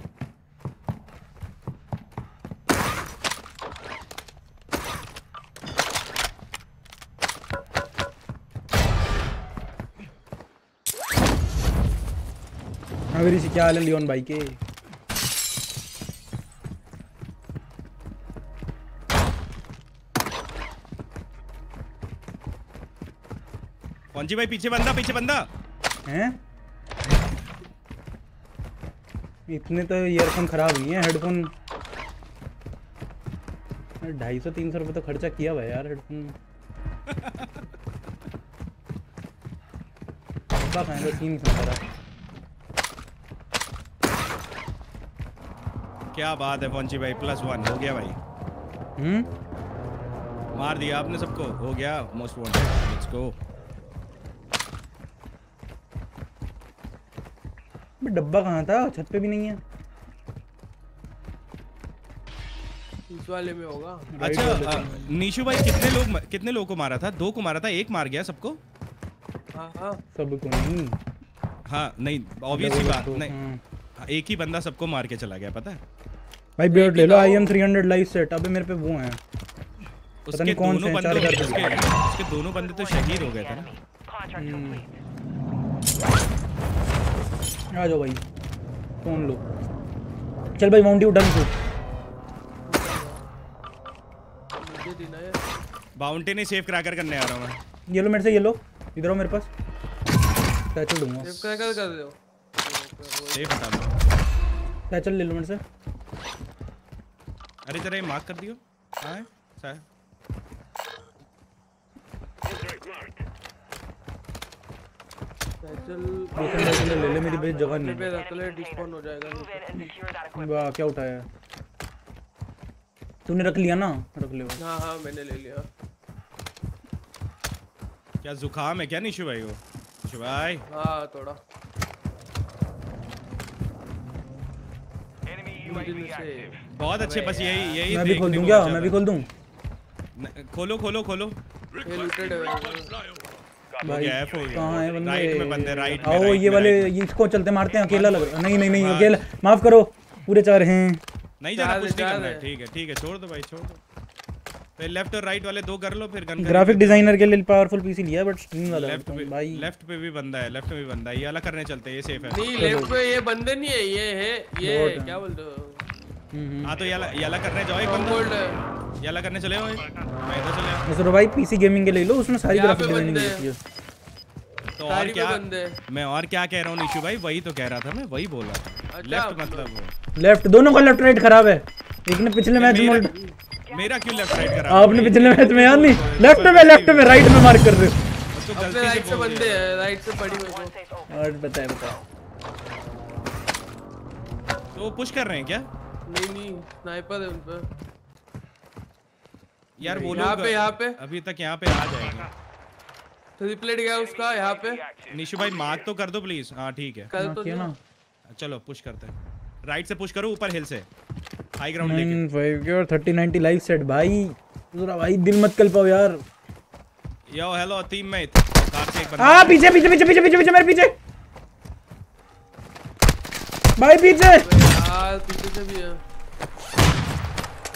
मेरी से क्या हाल है लियोन भाई के। फोंची भाई पीछे बंदा हैं। इतने तो ईयरफोन खराब नहीं है, हेडफोन 250-300 रुपये तो खर्चा किया भाई यार हेडफोन। तो क्या बात है फोंची भाई, +1 हो गया भाई। मार दिया आपने सबको, हो गया मोस्ट वांटेड, लेट्स गो। डब्बा कहाँ था, छत पे भी नहीं है। वाले में होगा। अच्छा निशु भाई कितने लोग को मारा था? दो को मारा था, एक मार गया सबको। हाँ सबको नहीं, हाँ नहीं ऑब्वियसली बात नहीं, एक ही बंदा सबको मार के चला गया पता है। भाई बियर्ड ले लो, आई एम 300 लाइफ सेट। अबे मेरे पे वो हैं पता नहीं कौन से चार कर उसके उसके दोनों बंदे तो शहीद हो गए थे ना। आ जाओ भाई फोन लो, चल भाई बाउंड्री उड़न को मुझे देना है। बाउंड्री नहीं सेफ क्रैकर करने आ रहा हूं मैं। ये लो मेरे से, ये लो इधर आओ मेरे पास, टैचल दूंगा। सेफ क्रैकर कर दो, सेफ हटा लो, टैचल ले लो मेरे से। अरे जरा ये मार्क कर दियो। हां सर टैचल ले ले, मेरी बेस जगह नहीं है, अकेले डिस्पॉन हो जाएगा। वाह क्या उठाया तूने, रख लिया ना? रख ले। हां हां मैंने ले लिया। क्या जुकाम है क्या निशु भाई? वो निशु भाई हां थोड़ा बहुत अच्छे। बस यही मैं भी खोल दूंगा, मैं भी खोल दूं। खोलो खोलो खोलो। भाई कहां है बंदे? राइट में बंदे, राइट में। आओ ये वाले, इसको चलते मारते हैं। अकेला लग रहा। नहीं नहीं नहीं अकेला, माफ करो पूरे चार हैं। नहीं जाना, कुछ नहीं करना है। ठीक है छोड़ दो भाई छोड़ दो। फिर लेफ्ट और राइट वाले दो कर लो फिर गन। ग्राफिक डिजाइनर के लिए पावरफुल पीसी लिया बट स्ट्रीम वाला। भाई लेफ्ट पे भी बंदा है, लेफ्ट में भी बंदा है। ये वाला करने चलते हैं, ये सेफ है। नहीं लेफ्ट पे ये बंदे नहीं है, ये क्या बोलते हो? हां तो याला करने जाओ, एक बंदा याला करने चले हो। मैं इधर चले आओ। मसरो भाई पीसी गेमिंग के ले लो, उसमें सारी ग्राफिक डिजाइनिंग होती है। तो और क्या मैं और क्या कह रहा हूं निशु भाई? वही तो कह रहा था मैं, वही बोला। लेफ्ट मतलब लेफ्ट, दोनों का लेफ्ट राइट खराब है। एक ने पिछले मैच में, मेरा क्यों लेफ्ट राइट खराब है? आपने पिछले मैच में यार नहीं, लेफ्ट में राइट में मार्क कर रहे हो। अपने राइट से बंदे है, राइट से पड़ी मेरे को। और बताओ तो पुश कर रहे हैं क्या? नहीं स्नाइपर है उन पे यार। वो लोग यहाँ पे अभी तक यहाँ पे आ जाएगा। रिप्लेट गया उसका यहाँ पे। निशु भाई मार्क तो कर दो प्लीज। हाँ ठीक है कर तो ना, चलो पुश करते हैं। राइट से पुश करो ऊपर हिल से, हाई ग्राउंड लेके। 5 के और 3090 लाइफ सेट। भाई पूरा भाई दिल मत कल पाओ यार। यो हेलो टीममेट, कार से एक बंदा आ पीछे पीछे पीछे पीछे पीछे मेरे पीछे। भाई पीछे पीछे से भी है।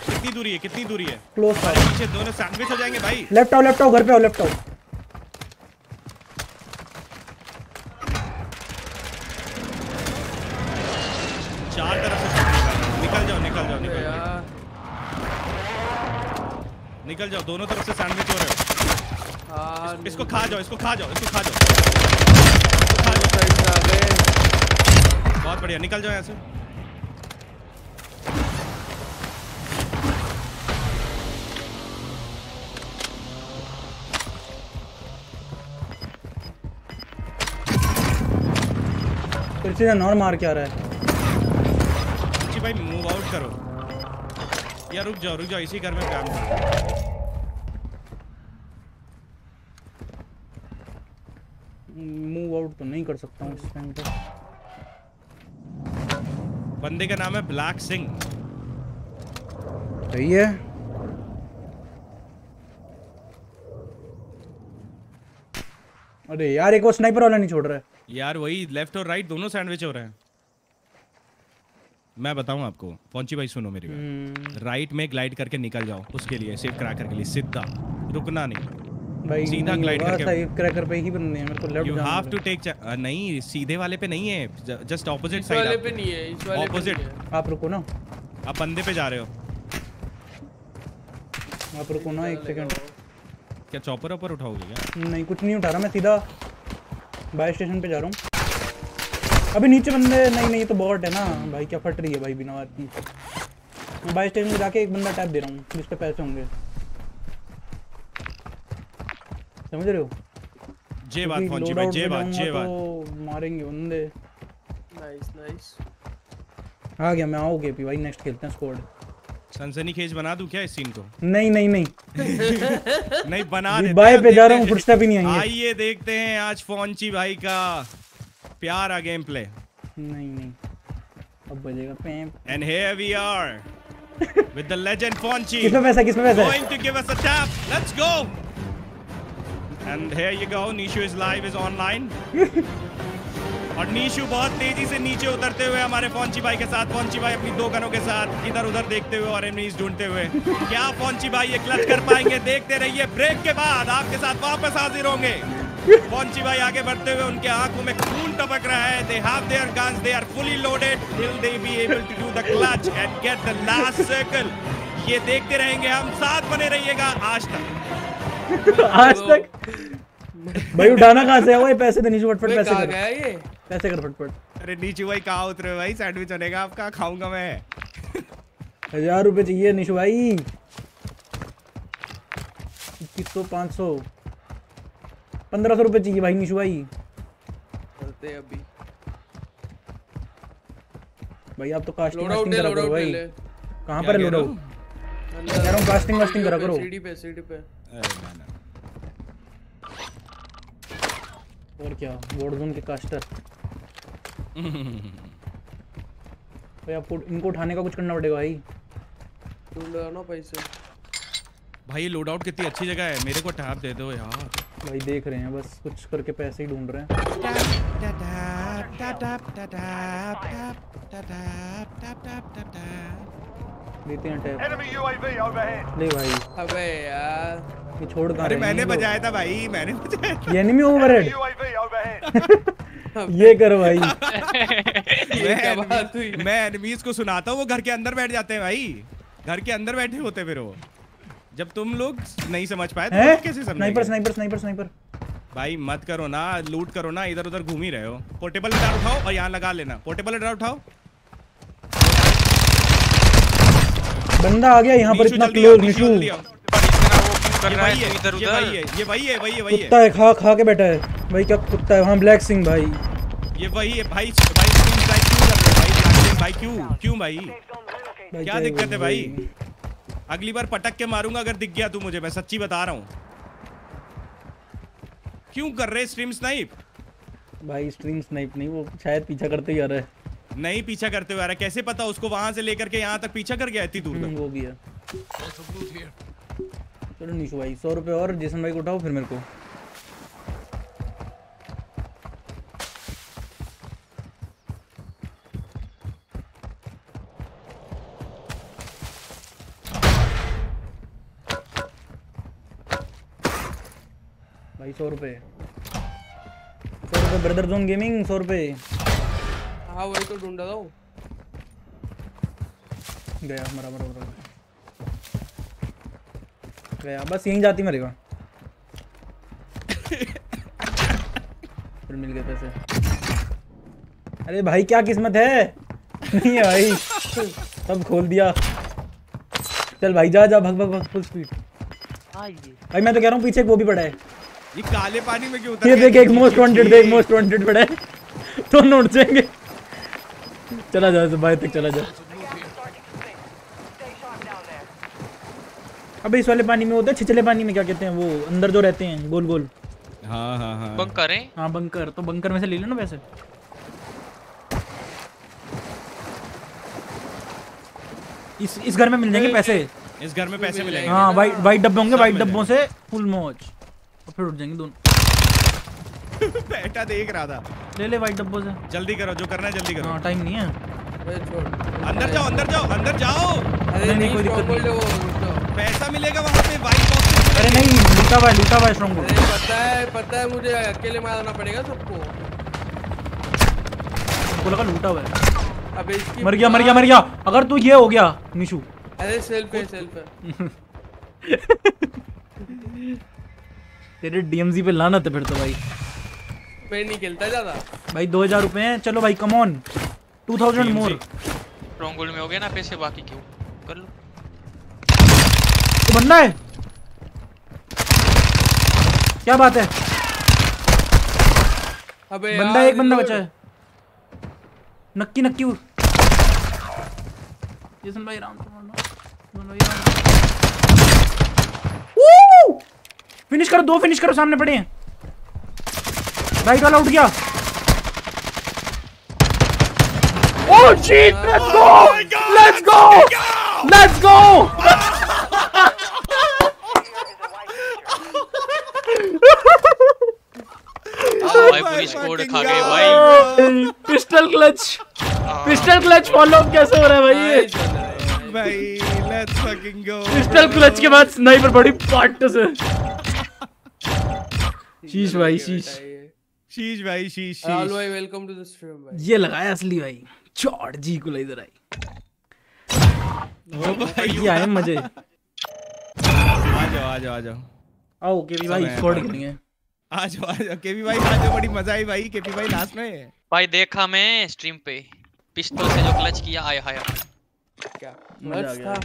कितनी दूरी है? कितनी दूरी है? क्लोज था। पीछे दोनों सैंडविच हो जाएंगे भाई। लेफ्ट आओ घर पे आओ, लेफ्ट आओ। चार तरफ से निकल जाओ निकल जाओ निकल जाओ निकल जाओ, दोनों तरफ से सैंडविच हो रहे हो। इसको खा जाओ, इसको खा जाओ, इसको खा जाओ। बहुत बढ़िया निकल जाओ यहाँ से। से नॉर मार के आ रहा है। जी भाई मूव आउट करो यार, रुक जाओ इसी घर में काम करो। मूव आउट तो नहीं कर सकता हूं इस टाइम पे। बंदे का नाम है ब्लैक सिंह, सही है? अरे यार एक वो स्नाइपर वाला नहीं छोड़ रहा है यार। वही लेफ्ट और राइट दोनों सैंडविच हो रहे हैं। मैं बताऊं आपको फोंची भाई, सुनो मेरी बात। राइट में ग्लाइड करके निकल जाओ, उसके लिए सेफ क्रैकर के लिए सीधा रुकना नहीं भाई, सीधा ग्लाइड करके। सेफ क्रैकर पे ही बनने हैं मेरे को। Left you have to take. नहीं सीधे वाले पे नहीं है, जस्ट ऑपोजिट साइड वाले पे नहीं है, इस वाले ऑपोजिट। आप रुको ना, आप बंदे पे जा रहे हो। आप रुको ना एक सेकंड। क्या चॉपर ऊपर उठाओगे क्या? नहीं कुछ नहीं उठा रहा मैं, सीधा बाय स्टेशन पे जा रहा हूँ। अभी नीचे बंदे नहीं, ये तो बॉट है ना भाई। क्या फट रही है भाई बिना बात की। मैं बाय स्टेशन में जाके एक बंदा टैप दे रहा हूँ जिस पे पैसे होंगे, समझ रहे हो? जे बात पहुंची भाई, जे बात मारेंगे बंदे। नाइस नाइस आ गया मैं। आओगे भी भाई, नेक्स्ट खेलते हैं स्क्वाड। सनसनीखेज बना दूं क्या इस सीन को? नहीं नहीं बना दे। बाय पे जा रहा हूं, फुटस्टेप ही नहीं आएंगे। आइए देखते हैं आज फोंची भाई का प्यारा गेम प्ले। नहीं अब बजेगा पैम। And here we are With the legend Fonchi. Kisme paisa? Going to give us a tap. Let's go. And here you go. Nishu is live, is online. और नीशू बहुत तेजी से नीचे उतरते हुए हमारे फोंची भाई के साथ, फोंची भाई अपनी दो कनों के साथ इधर उधर देखते हुए और एमीज ढूंढते हुए क्या फोंची भाई ये क्लच कर पाएंगे? देखते रहिए, ब्रेक के बाद आपके साथ वापस हाजिर होंगे। फोंची भाई आगे बढ़ते हुए, उनके आंखों में खून टपक रहा है। They have their guns, they are fully loaded. Will they be able to do the clutch and get the last circle? ये देखते रहेंगे हम, साथ बने रहिएगा आज तक। आज तक भाई उठाना कहाँ से है भाई? पैसे दे नीचे फटफट, पैसे कर गया ये, पैसे कर फटफट। अरे नीचे भाई कहाँ उतरे भाई? सैंडविच बनेगा आपका, खाऊंगा मैं। 1000 रुपए चाहिए नीशु भाई। 2100, 500, 1500 रुपए चाहिए भाई नीशु भाई। चलते अभी भाई, आप तो कास्टिंग करा करो भाई। कहाँ पर लोड आउट? कह रहा हूँ कास्टिंग करा करो। सीडी पे और क्या वॉर्डजोन के कास्टर भाई, आपको इनको उठाने का कुछ करना पड़ेगा भाई। ना पैसे भाई, लोडआउट कितनी अच्छी जगह है, मेरे को टैप दे दो यार। भाई देख रहे हैं, बस कुछ करके पैसे ही ढूंढ रहे हैं। लेते हैं टैप। ले भाई, अबे यार ये छोड़ कहां? अरे मैंने बजाया था भाई, मैंने बजाया। ये एनिमी ओवरहेड ये कर भाई। ये क्या बात हुई? मैं एनिमीज को सुनाता हूं, वो घर के अंदर बैठ जाते हैं भाई। घर के अंदर बैठे होते फिर वो, जब तुम लोग नहीं समझ पाए तो कैसे समझेंगे? स्नाइपर भाई मत करो ना, लूट करो ना, इधर उधर घूम ही रहे हो। पोर्टेबल ड्राउट उठाओ और यहां लगा लेना। पोर्टेबल ड्राउट उठाओ, बंदा आ गया यहां पर इतना क्लोज। निशु ये वही है। कुत्ता है, खा के बैठा है भाई। क्या कुत्ता है? हाँ ब्लैक सिंह भाई, ये वही है भाई। क्यों भाई क्या दिक्कत है भाई? अगली बार पटक के मारूंगा अगर दिख गया तू मुझे, मैं सच्ची बता रहा हूँ। क्यों कर रहे स्ट्रीम स्नाइप भाई? स्ट्रीम स्नाइप नहीं, वो शायद पीछा करते ही आ रहा है। नहीं पीछा करते हुए आ रहा है, कैसे पता उसको? वहां से लेकर के यहाँ तक पीछा कर गया इतनी दूर तक। वो भी है। चलो नीशु भाई 100 रुपए और जेसन भाई को उठाओ फिर मेरे को। भाई 100 रुपए ब्रदर जोन गेमिंग 100 रुपए। हाँ वही तो ढूंढ रहा था, गया हमारा गया। बस यहीं जाती मरेगा। फिर मिल गए पैसे। अरे भाई क्या किस्मत है। नहीं है भाई, सब खोल दिया। चल भाई जा भग फुल स्पीड। भाई मैं तो कह रहा हूँ पीछे एक वो भी पड़ा है। ये काले पानी में क्यों उतर गया? ये देख, एक मोस्ट वांटेड पड़ा है तो नोट जाएंगे। चला जाओ भाई तक, चला जाओ। अबे इस वाले पानी में होता है, छिछले पानी में क्या कहते हैं वो, अंदर जो रहते हैं गोल गोल। हाँ। बंकर है? हाँ बंकर। तो बंकर में से ले लो ना वैसे। इस घर में मिल जाएंगे पैसे। इस घर में पैसे मिलेंगे। हाँ वाइट डब्बे होंगे, वाइट डब्बों से फुल मौज और फिर उठ जाएंगे दोनों। बेटा देख रहा था, ले ले वाइट डब्बों से। जल्दी करो जो करना है, जल्दी करो। हाँ टाइम नहीं है। अंदर जाओ। अरे नहीं कोई दिक्कत, पैसा मिलेगा वहाँ पे। वाइट अरे नहीं, लूटा हुआ स्ट्रॉन्ग। पता है मुझे अकेले मारना पड़ेगा सबको। सबको लगा लूटा हुआ है। अबे इसकी मर गया। अगर तू ये हो गया निशु। अरे सेल्फ है। तेरे डीएमजी पे लानत है फिर तो भाई। मैं नहीं खेलता ज्यादा भाई। 2000 रुपए हैं, चलो भाई come on 2000 more. Strong gold में हो गया ना पैसे, बाकी क्यों कर लो। बंदा है, क्या बात है? अबे बंदा, एक बंदा बचा है। नक्की जेसन भाई फिनिश करो, 2 फिनिश करो। सामने पड़े हैं, राइट वाला उठ गया। Oh shit, let's go Let's go! भाई पूरी स्कोर खा गए भाई। पिस्टल क्लच फॉलो अप कैसे हो रहा है भाई let's fucking go. Pistol clutch के बाद स्नाइपर बड़ी पार्ट से। शीश भाई हेलो भाई वेलकम टू द स्ट्रीम भाई। ये लगाया असली भाई। चोट जी को ले इधर आई। ओ भाई ये आए मजे। आ जाओ आओ केवी भाई स्कोर करेंगे। आ जाओ केवी भाई बड़ी मजा आई भाई। केवी भाई लास्ट में भाई देखा मैं स्ट्रीम पे पिस्टल से जो क्लच किया आए हाय क्या मस्त था।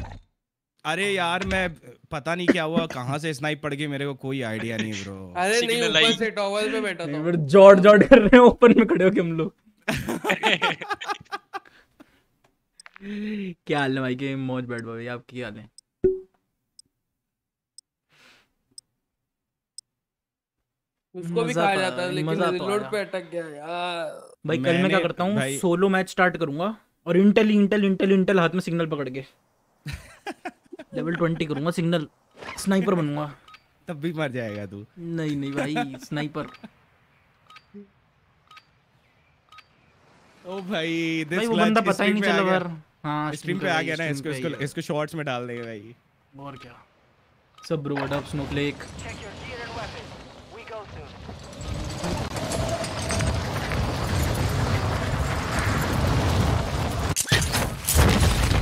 अरे यार मैं पता नहीं क्या हुआ कहां से स्नाइप पड़ गई मेरे को कोई आइडिया नहीं ब्रो। अरे नहीं ऊपर से टॉवर पे बैठा था जॉर्ड कर रहे हैं ओपन में खड़े हो के हम लोग। क्या हाल है भाई के मौज बैठ भाई आप क्या हाल है। उसको भी कहा जाता है लेकिन रिलोड पे अटक गया यार भाई। कल मैं क्या करता हूं सोलो मैच स्टार्ट करूंगा और इंटेल हाथ में सिग्नल पकड़ के लेवल 20 करूंगा। सिग्नल स्नाइपर बनूंगा तब भी मर जाएगा तू। नहीं भाई स्नाइपर। ओ भाई दिस वो बंदा पता ही नहीं चला यार। हां स्ट्रीम पे आ गया ना इसको शॉट्स में डाल देंगे भाई और क्या। Sub bro what up Snowflake.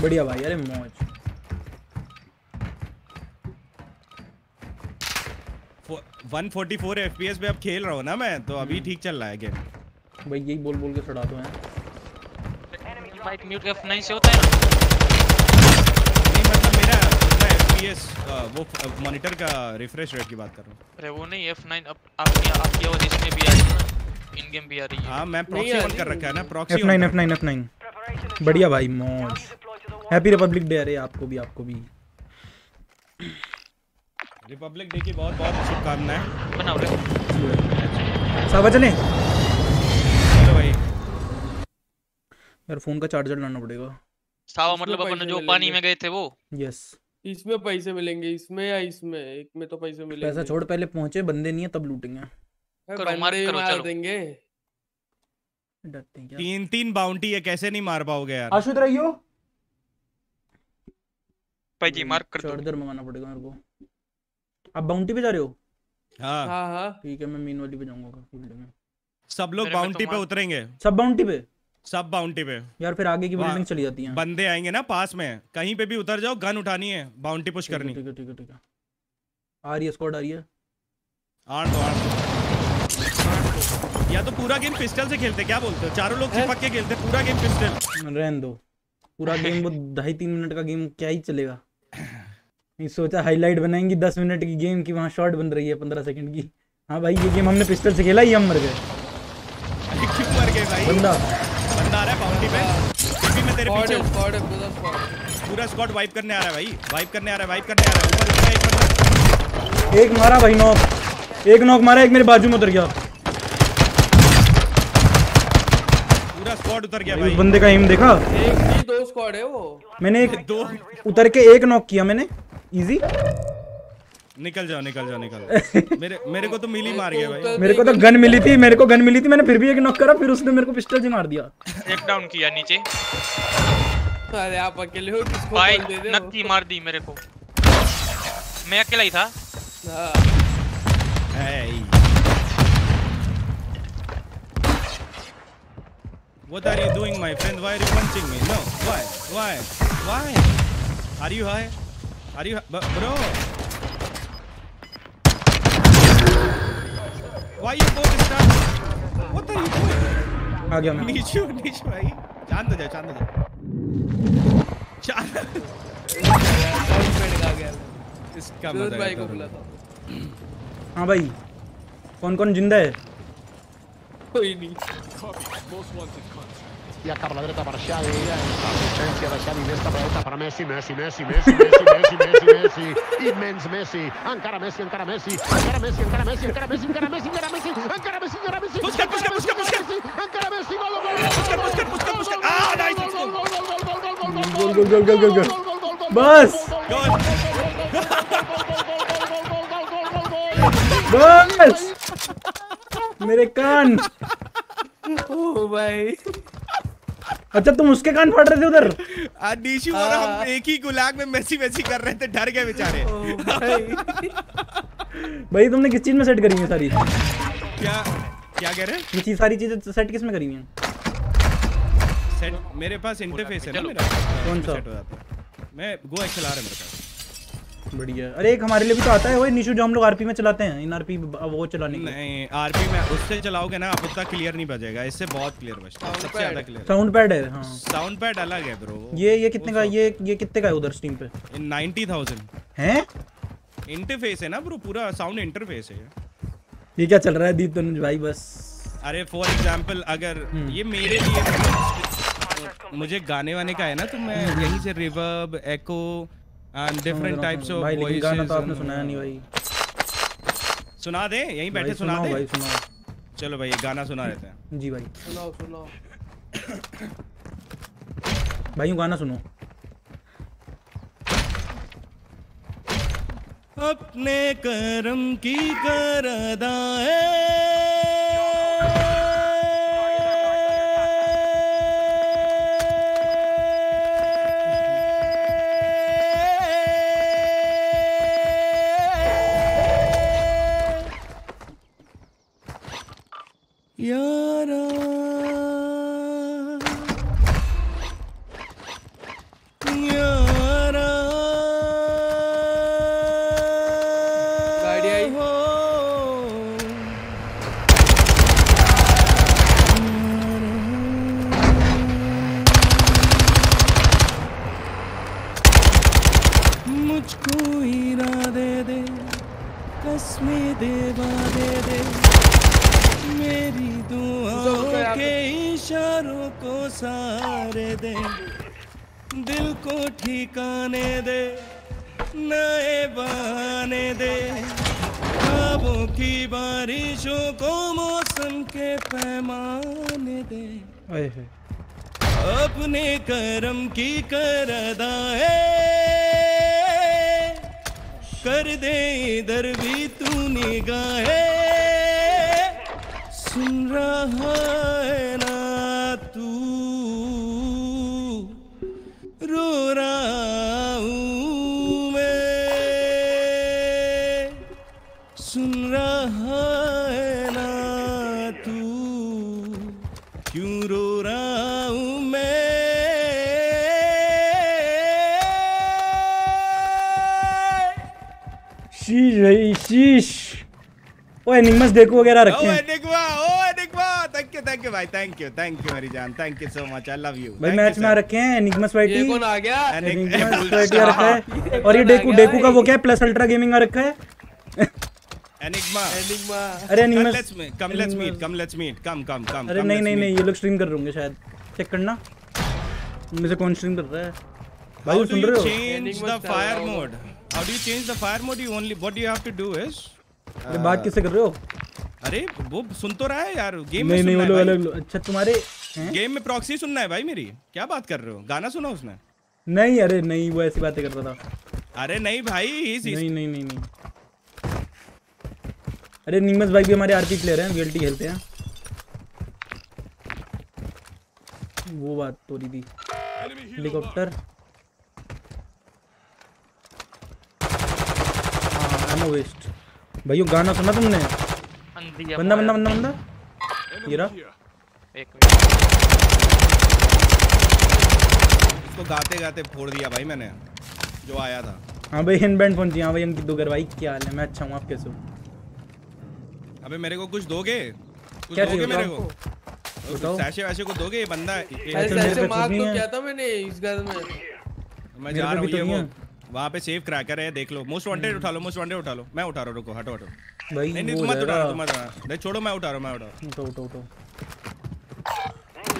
बढ़िया भाई अरे मौज। For 144 FPS पे अब खेल रहा हूँ ना मैं तो अभी ठीक चल रहा है गेम। भाई यही बोल के चढ़ा दो यार। माइक म्यूट F9 से होता है ना। नहीं मतलब मेरा FPS वो मॉनिटर का रिफ्रेश रेट की बात कर रहा हूँ। अरे वो नहीं F9 अब आपकी आवाज इसमें भी आ रही है इन गेम भी आ रही है। हाँ मैं प्रॉक्सी ऑन कर रखा है ना प्रॉक्सी। F9 बढ़िया भाई मौज। Happy republic day. अरे आपको भी रिपब्लिक डे की बहुत शुभकामनाएं। बनाओ सब चले चलो भाई। यार फोन का चार्जर लाना पड़ेगा। सावा मतलब अपन जो पानी में गए थे वो। यस इसमें पैसे मिलेंगे इसमें या इसमें एक में तो पैसे मिलेंगे। पैसा छोड़ पहले पहुंचे बंदे नहीं है तब लूटेंगे। करो मार देंगे। डरते हैं क्या। 3 बाउंटी है कैसे नहीं मार पाओगे यार। आशुत रहियो भाई जी मार्क कर दो। चार्जर मंगाना पड़ेगा मेरे को। आप बाउंटी पे जा रहे हो। हाँ ठीक है मैं मेन वाली पे जाऊंगा फील्ड में। सब लोग बाउंटी पे उतरेंगे। सब बाउंटी पे यार फिर आगे की बिल्डिंग चली जाती है। बंदे आएंगे ना पास में कहीं पे भी उतर जाओ गन उठानी है बाउंटी पुश करनी। ठीक है आ रही है स्क्वाड आ रही है। आठ दो या तो पूरा गेम पिस्टल से खेलते क्या बोलते हो। चारों लोग चिपक के खेलते पूरा गेम पिस्टल। रहने दो पूरा गेम वो 2-3 मिनट का गेम क्या ही चलेगा। सोचा हाईलाइट बनाएंगी 10 मिनट की गेम की वहाँ शॉट बन रही है 15 सेकंड की। हाँ भाई ये गेम हमने पिस्टल से खेला ही हम मर गए। भाई बंदा आ रहा है बाउंड्री पे। टीवी में तेरे पीछे पूरा स्क्वाड वाइप करने आ रहा है। ऊपर एक मारा भाई नॉक मारा एक मेरे बाजू में उतर गया। पूरा स्क्वाड उतर गया भाई। बंदे का एम देखा। एक नहीं दो स्क्वाड है वो। मैंने एक दो उतर के एक नॉक किया मैंने इजी। निकल जाओ मेरे को तो मिली मार गया भाई। मेरे को गन मिली थी मैंने फिर भी एक नॉक करा फिर उसने मेरे को पिस्टल से मार दिया। एक डाउन किया नीचे। अरे आप अकेले हो किसको भाई नक्की मार दी मेरे को। मैं अकेला ही था। What are you doing my friend? Why are you punching me? No. Why? Are you bro? Why you both start? What are you doing? आ गया मैं। नीशू भाई चांद हो जा। इसका मजा भाई को बुलाता। हां भाई कौन जिंदा है। कोई नहीं। La carrellata parciale e la presenza lasciata in questa volta per Messi immenso Messi ancora Messi busca gol ah dai gol बस बस मेरे कान। ओ भाई अच्छा तुम उसके कान फाड़ रहे थे उधर। निशु और हम एक ही गुलाग में मैसी कर रहे थे, डर गए बेचारे। भाई तुमने किस चीज में सेट करी है सारी? क्या कह रहे हैं? सारी चीजें सेट किस में करी है? सेट मेरे पास इंटरफेस है ना मेरा। कौन सा? मैं गो XLR है मेरे पास। बढ़िया। अरे एक हमारे लिए भी तो आता है वो निशु जो हम लोग आरपी में चलाते हैं। इन आरपी वो चलाने के नहीं, आरपी में उससे चलाओगे ना आप उतना क्लियर नहीं बजेगा, इससे बहुत क्लियर बजता है, सबसे ज्यादा क्लियर। साउंड पैड है? हां साउंड पैड अलग है ब्रो। ये कितने का? ये कितने का है उधर स्टीम पे? 90000 हैं। इंटरफेस है ना ब्रो, पूरा साउंड इंटरफेस है। ये क्या चल रहा है दीप तनुज भाई? बस अरे फॉर एग्जांपल अगर ये मेरे लिए मुझे गाने वाने का है ना तो मैं यहीं से reverb echo and different types of voice. गाना तो आपने सुनाया नहीं भाई, सुना दे यहीं बैठे सुना दे भाई, सुनाओ। चलो भाई गाना सुना देते हैं। जी भाई सुनाओ सुनाओ भाई, गाना सुनो। अपने करम की कर अदा यारा अपने करम की कर अदाएं कर दे इधर भी तू निगाहें। सुन रहा है ना तू, रो रहा हूँ मैं। सुन रहा है ना तू, क्यों रो रहा हूँ मैं। शीश भाई शीश। ओ एनिमस देखो वगैरह रखे हैं। ओ एनिग्मा थैंक यू भाई, थैंक यू मेरी जान, thank you so much, I love you भाई। मैच में रखे हैं एनिग्मस वाइटी। ये कौन आ गया? एनिग्मस वाइटी रखा है। और ये डेकू का वो क्या है प्लस अल्ट्रा गेमिंग का रखा है एनिग्मा। अरे Enigma come let's meet come. अरे नहीं ये लोग स्ट्रीम कर रहे होंगे शायद, चेक करना मुझे कौन स्ट्रीम कर रहा है भाई। सुन रहे हो? Change the fire mode. How do you change the fire mode? You only what you have to do is अरे बात किससे कर रहे हो? अरे वो सुन तो रहा है यार, गेम में सुनना है। नहीं अच्छा तुम्हारे गेम में प्रॉक्सी सुनना है भाई मेरी? क्या बात कर रहे हो? गाना सुना उसने? नहीं अरे नहीं वो ऐसी बातें करता था। अरे नहीं भाई नहीं। अरे निमस भाई भी हमारे आरपी प्लेयर हैं, वीएलटी खेलते हैं। वो बात तो रही थी हेलीकॉप्टर वेस्ट। भाई गाना सुना तुमने? बंदा गिरा। एक इसको गाते फोड़ दिया भाई मैंने जो आया था। हाँ भाई हैंडबैंड फोन जी। हाँ भाई इनकी दोगर भाई क्या हाल है? मैं अच्छा हूँ, आप कैसे हो? अबे मेरे को कुछ दोगे? क्या दोगे मेरे को? सैशे वैसे को दोगे? ये बंदा मार तो क्या था मैंने इस घर में। मैं जा रहा हूँ वहाँ पे, सेफ क्रैकर है देख लो। मोस्ट वांटेड उठा लो। मैं उठा रहा हूँ, रुको हटो भाई। नहीं मत उठा, छोड़ो मैं उठा रहा हूँ। उठो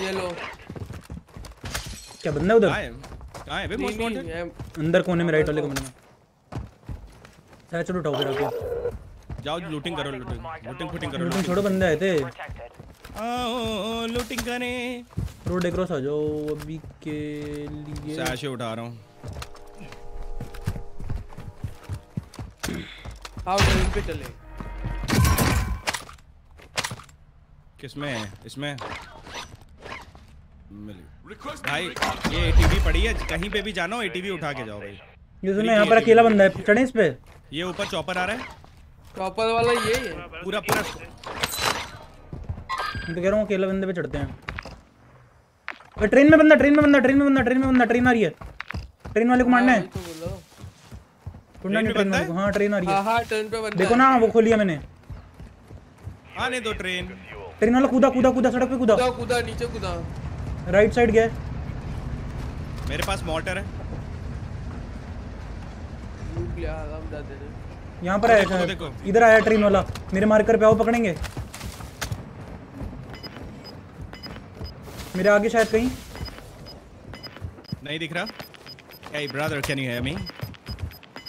ये लो। क्या बंदा उधर कहाँ है बे? मोस्ट वांटेड अंदर कोने में, राइट वाले कोने में। चलो चलो उठाओ फिर आके। जाओ लूटिंग करो, लूटिंग छोड़ो, बंदे आए थे। आओ लूटिंग करे, रोड क्रॉस आ जाओ अभी के लिए। सैशे उठा रहा हूँ। आओ ड्रेन पे चले। किसमें है? इसमें भाई ये एटीवी पड़ी है, कहीं पे भी जाना एटीवी उठा के जाओ भाई। ये सुनो यहाँ पर अकेला बंदा है, चढ़े इस पे। ये ऊपर चॉपर आ रहा है, चॉपर वाला ये है पूरा पूरा। मैं तो कह रहा हूँ अकेला बंदे पे चढ़ते हैं। ट्रेन में बंदा, ट्रेन में बंदा, ट्रेन में बंदा, ट्रेन में बंदा, ट्रेन आ रही है। ट्रेन वाले को मारना है, ढूंढना नहीं ट्रेन वाले को। हाँ ट्रेन आ रही है। हाँ ट्रेन पे बंदा देखो ना, वो खोली है मैंने। आने दो ट्रेन। ट्रेन वाला कूदा कूदा कूदा, सड़क पे कूदा कूदा, नीचे कूदा, राइट साइड गए। मेरे पास मोटर है यहाँ पर। आया देखो, इधर आया ट्रेन वाला मेरे मार्कर पे। आओ पकड़ेंगे, मेरे आगे शायद कहीं। नहीं दिख रहा। Hey brother, can you hear me?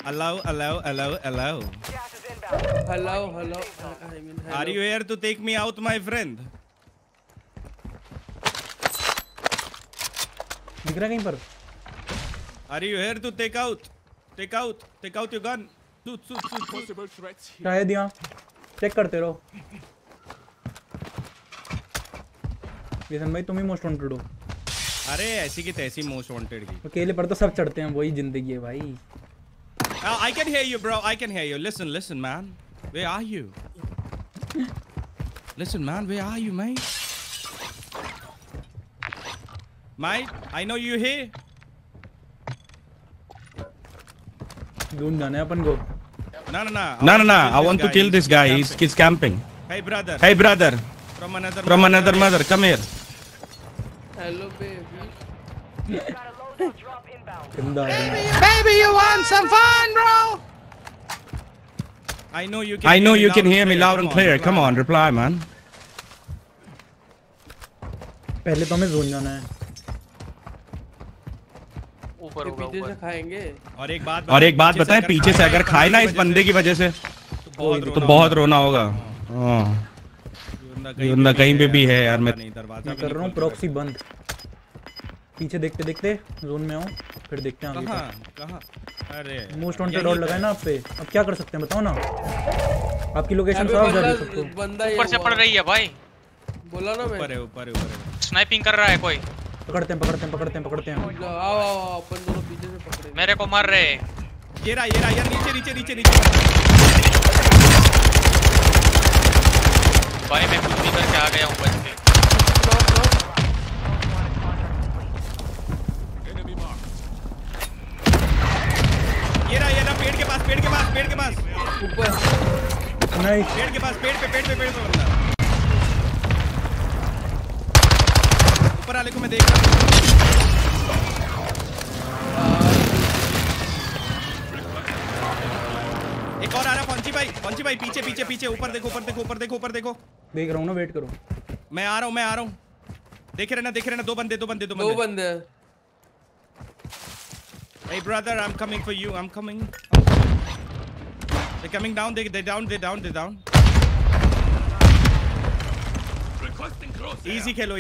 Hello, hello, hello, hello. Hello, hello. I mean, hello. Are you here to take me out, my friend? दिख रहा कहीं पर? Are you here to take out? Take out, take out your gun. Shoot, shoot, shoot, possible threats. Try दिया, check करते रहो। Vision भाई तुम ही most wanted हो। अरे ऐसी की तैसी मोस्ट वांटेड की। अकेले पर तो सब चढ़ते हैं, वही जिंदगी है भाई। I can hear you bro, I can hear you. Listen, listen man. Where are you? Listen man, where are you mate? Mate, I know you here. ढूंढ जाने अपन को। No no no. No no no. I want to kill this guy. He's camping. Hey brother. Hey brother. From another mother. Come here. Hello baby. Baby, you want some fun, bro? I know you can hear me loud and clear. Come on, reply, man. पहले तो हमें zone जाना है। ऊपर पीछे से खाएंगे। और एक बात बताएं, पीछे से अगर खाए ना इस बंदे की वजह से तो बहुत रोना होगा। बंदा कहीं पे भी है यार। मैं कर रहा हूँ प्रॉक्सी बंद। पीछे देखते देखते जोन में आओ, फिर देखते हैं आगे कहां। अरे मोस्ट वांटेड रोल लगाए ना आप पे। अब क्या कर सकते हैं बताओ ना, आपकी लोकेशन साफ जा रही है। बंदा ऊपर से पड़ रही है भाई, बोला ना मैं। ऊपर है स्नाइपिंग कर रहा है कोई। पकड़ते हैं। आओ अपन दोनों पीछे से पकड़े। मेरे को मार रहे हैं। ये रहा यार, नीचे। भाई मैं कुछ भी करके आ गया हूं बच के। पेड़ के पास ऊपर। नहीं पेड़ पे बंदा ऊपर वाले को मैं देख रहा हूं। एक और आ रहा। फॉन्ची भाई पीछे ऊपर देखो। देख रहा हूं ना, वेट करो। मैं आ रहा हूं। देख रहे ना दो बंदे। Hey brother, I'm coming for you. I'm coming. They're coming down. They're down. Requesting cross. Easy kelo.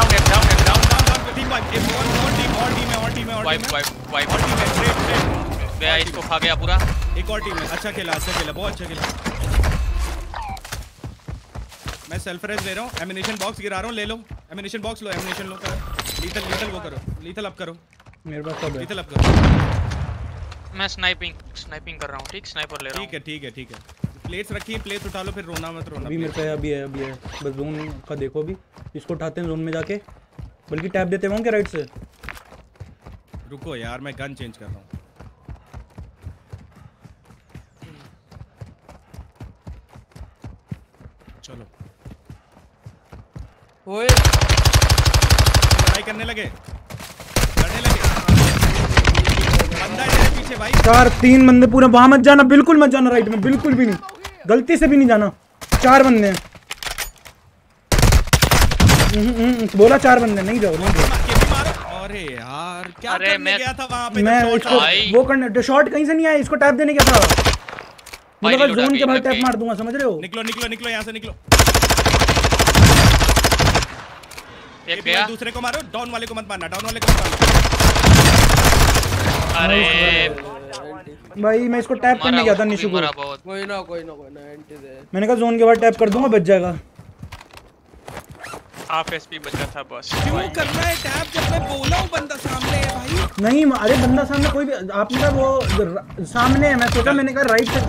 Down. Team wipe. मैं इसको खा गया पूरा। एक और टीम है। अच्छा खेला, बहुत अच्छा खेला। मैं सेल्फ रेज ले रहा हूं, एमिनेशन बॉक्स गिरा रहा हूं। ले लो एमिनेशन बॉक्स, लो एमिनेशन लो। लीथल वो करो। मेरे पास सब है। लीथल अप करो। मैं स्नाइपिंग कर रहा हूं। ठीक, स्नाइपर ले रहा हूं। ठीक है। प्लेट्स रखी है, प्लेट उठा लो, फिर रोना मत। अभी मेरे पे अभी है। बस जोन का देखो। अभी इसको उठाते हैं जोन में जाके, बल्कि टैप देते होंगे राइट से। रुको यार, मैं गन चेंज कर रहा हूं। चलो ओए करने लगे। बंदा तेरे पीछे भाई। 4-3 बंदे पूरे। वहां मत जाना, बिल्कुल मत जाना। राइट में बिल्कुल भी नहीं, गलती से भी नहीं जाना। 4 बंदे हैं, बोला 4 बंदे। नहीं जाओ, नहीं। अरे यार क्या करने गया था वहां पे? मैं इसको वो करने शॉट कहीं से नहीं आया। इसको टैप देने गया था। मैं जोन के बाहर टैप मार दूंगा, समझ रहे हो? निकलो यहां से, निकलो। एक गया। दूसरे को मारो। डाउन वाले को मत मारना। अरे भाई मैं इसको टैप करने गया था निशु को। कोई ना एंटी दे। मैंने कहा जोन के बाद टैप कर दूंगा बच जाएगा। आप एसपी बचा था बस। क्यों करना है टैप जब मैं बोला हूं बंदा सामने है भाई। नहीं अरे बंदा सामने कोई भी आपने कहा वो सामने है मैं सोचा मैंने कहा राइट से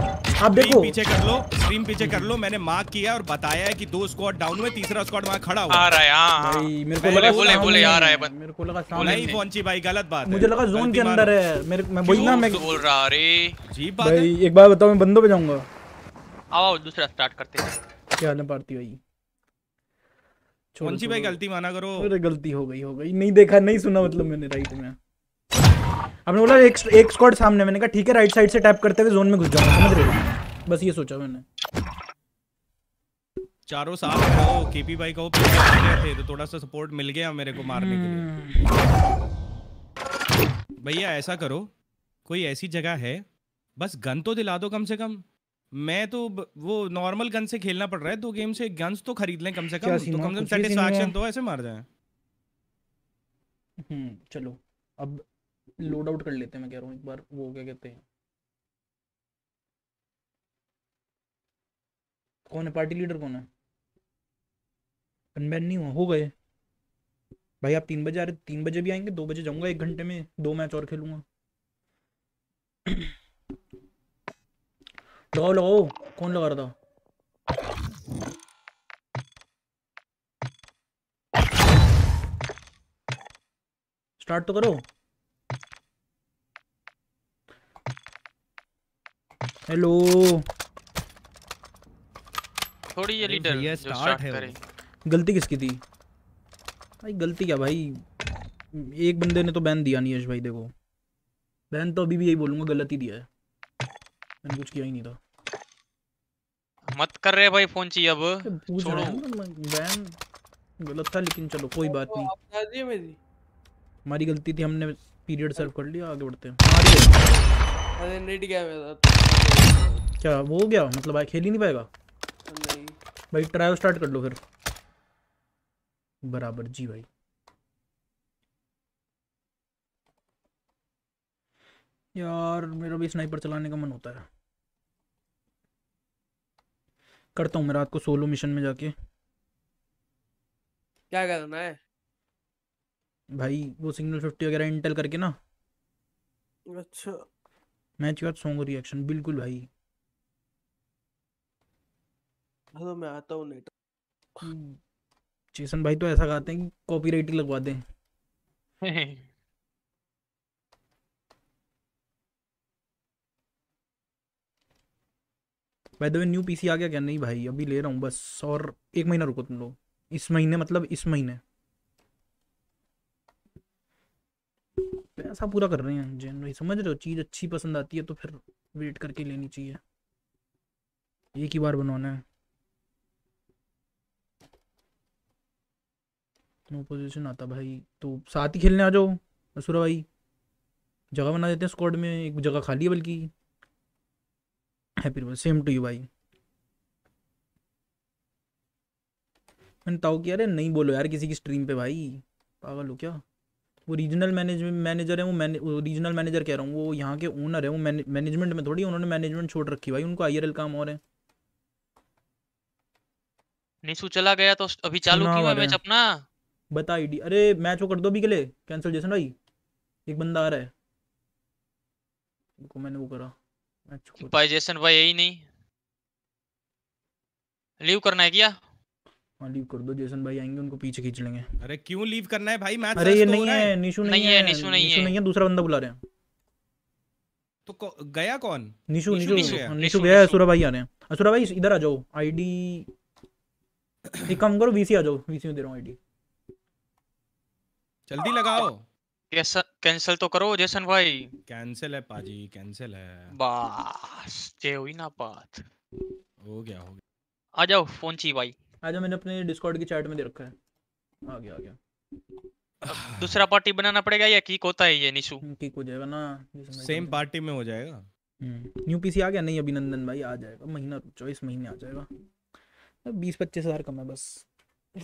आप देखो पीछे कर लो स्ट्रीम पीछे कर लो। मैंने मार्क किया और बताया है कि दो स्क्वाड डाउन हुए तीसरा स्क्वाड वहां खड़ा हुआ आ रहा है। हां भाई मेरे को लगा बोले आ रहा है बंदा। मेरे को लगा सामने नहीं पहुंची भाई गलत बात है। मुझे लगा जोन के अंदर है मेरे मैं बोलना मैं बोल रहा अरे जी बात है। भाई एक बार बताओ मैं बंदों पे जाऊंगा। आओ दूसरा स्टार्ट करते हैं। क्या न पार्टी भाई भाई गलती माना करो। अरे गलती हो गई नहीं देखा नहीं सुना मतलब मैंने राइट में आपने बोला एक स्क्वाड सामने मैंने कहा ठीक है राइट साइड से टैप करते हुए जोन में घुस जाऊंगा समझ रहे हो बस ये सोचा मैंने। चारों साथ हो केपी भाई को थे तो थोड़ा सा सपोर्ट मिल गया मेरे को मारने के लिए। भैया ऐसा करो कोई ऐसी जगह है बस गन तो दिला दो कम से कम। मैं तो वो नॉर्मल गन से खेलना पड़ रहा है दो गेम से गन्स तो खरीद लें कम से कम सैटिस्फैक्शन तो ऐसे मार जाए। चलो अब लोड आउट कर लेते हैं। मैं कह रहा हूं एक बार वो क्या कहते हैं कौन है पार्टी लीडर कौन है अनबैन नहीं हुआ हो गए भाई। आप 3 बजे आ रहे 3 बजे भी आएंगे 2 बजे जाऊंगा 1 घंटे में 2 मैच और खेलूंगा। लगाओ कौन लगा रहा था स्टार्ट तो करो। हेलो थोड़ी ये लीडर जो स्टार्ट करे। गलती किसकी थी भाई गलती क्या भाई एक बंदे ने तो बैन दिया नहीं यश भाई देखो बैन तो अभी भी यही बोलूंगा गलत ही दिया है मैंने कुछ किया ही नहीं था। मत कर रहे भाई फोनची अब छोड़ो बैन गलत था लेकिन चलो कोई बात नहीं हमारी गलती थी हमने पीरियड सर्व कर लिया आगे बढ़ते हैं। अरे नेट गया मेरा क्या वो हो गया मतलब भाई खेल ही नहीं पाएगा नहीं। भाई ट्रायो स्टार्ट कर लो फिर बराबर जी भाई यार मेरा भी स्नाइपर चलाने का मन होता है। करता हूँ मैं रात को सोलो मिशन में जाके। क्या करना है भाई वो सिग्नल 50 वगैरह इंटेल करके ना। अच्छा मैच के बाद सॉन्ग रिएक्शन बिल्कुल भाई। हेलो मैं आता हूँ नेट जेसन भाई तो ऐसा कहते हैं कि कॉपीराइट ही लगवा दें। By the way new PC आ गया क्या? नहीं भाई अभी ले रहा हूँ बस और 1 महीना रुको तुम लोग। इस महीने मतलब इस महीने पैसा पूरा कर रहे हैं जैन भाई समझ रहे हो। चीज़ अच्छी पसंद आती है तो फिर वेट करके लेनी चाहिए एक ही बार बनाना है। नो पोजीशन आता भाई तो साथ ही खेलने आ जाओ असुरा भाई जगह बना देते हैं स्क्वाड में एक जगह खाली है बल्कि। हैप्पी सेम टू यू भाई। मैंने ताऊ किया अरे नहीं बोलो यार किसी की स्ट्रीम पे भाई पागल हो क्या। वो रीजनल मैनेजर है वो रीजनल मैनेजर कह रहा हूँ वो यहाँ के ओनर है वो मैनेजमेंट में थोड़ी उन्होंने मैनेजमेंट छोड़ रखी भाई उनको आईआरएल काम और है। निशु चला गया तो अभी चालू क्यों है मैच अपना बता आईडी। अरे मैच वो कर दो अभी के लिए कैंसिल जैसन भाई एक बंदा आ रहा है उनको मैंने वो करा भाई जेसन भाई यही नहीं लीव करना है क्या? हाँ लीव कर दो जेसन भाई आएंगे उनको पीछे खींच लेंगे। अरे क्यों लीव करना है भाई मैच? अरे ये नहीं है निशु नहीं है दूसरा बंदा बुला रहे हैं तो गया कौन? निशु निशु गया असुरा भाई आ रहे हैं। असुरा भाई इधर आ जाओ आईडी एक काम करो वीसी आ जाओ वीसी में दे रहा हूँ आईडी जल्दी लगाओ। कैंसिल तो करो जेसन भाई। कैंसिल है पाजी कैंसिल है बस जे हुई ना बात हो गया। आ जाओ फोनची भाई आ जाओ मैंने अपने डिस्कॉर्ड की चैट में दे रखा है आ गया। दूसरा पार्टी बनाना पड़ेगा या कीक होता है ये निशु? कीक हो जाएगा ना सेम पार्टी में हो जाएगा। न्यू पीसी आ गया नहीं अभिनंदन भाई आ जाएगा महीना रुको इस महीने आ जाएगा 20-25 हजार कम है बस।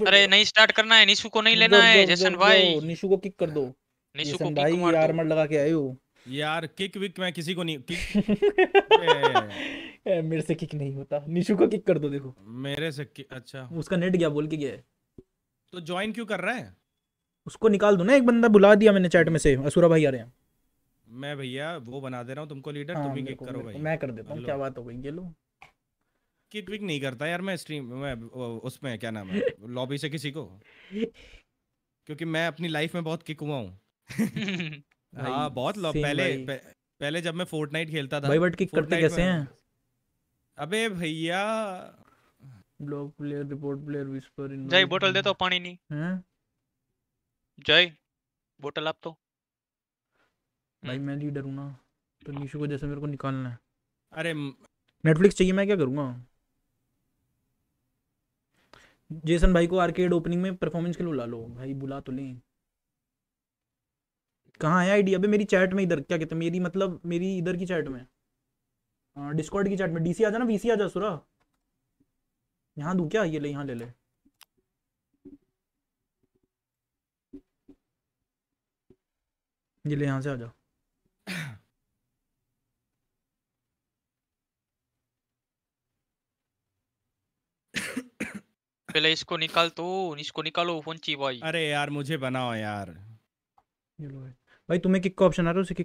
अरे नहीं स्टार्ट करना है निशु को नहीं लेना है जेसन भाई। निशु को किक कर दो निशु को भाई यार मत लगा के आए हो यार किक विक मैं किसी को नहीं मेरे से किक नहीं होता। निशु को किक कर दो, देखो मेरे से। अच्छा उसका नेट गया बोल के गया है। तो ज्वाइन क्यों कर रहा है? उसको निकाल दो ना, एक बंदा बुला दिया मैंने चैट में से। असुरा भाई आ रहे हैं। मैं भैया वो बना दे रहा हूँ तुमको लीडर। तुम भी किक करो भाई, मैं कर देता हूँ। क्या बात हो गई? ये लो किक विक नहीं करता यार मैं स्ट्रीम में, उसमें क्या नाम है लॉबी से किसी को, क्योंकि मैं अपनी लाइफ में बहुत किक हुआ हूँ। हाँ बहुत। पहले जब मैं फोर्टनाइट खेलता था भाई। बट किक करते कैसे हैं? अबे भैया block player report player whisper in. जय बोतल दे तो पानी नहीं हैं। जय बोतल आप तो भाई मैं लीडर हूं ना, तो निशु को जैसे मेरे को निकालना है। अरे नेटफ्लिक्स चाहिए, मैं क्या करूंगा? जेसन भाई को आर्केड ओपनिंग में परफॉर्मेंस के लिए बुला लो भाई। बुला तो लें। कहाँ है आईडी? अबे मेरी चैट में इधर। क्या कहते हैं मेरी, मतलब मेरी इधर की चैट में, डिस्कॉर्ड की चैट में। डीसी आ जाना, वीसी आ जा। सुरा यहाँ दूं क्या? ये ले, यहाँ ले ले। ये ले, यहाँ से आ जा। पहले इसको निकाल तो, इसको निकालो फोंची भाई। अरे यार मुझे बनाओ यार। ये लो भाई, तुम्हें किक का ऑप्शन आ रहा है, उसे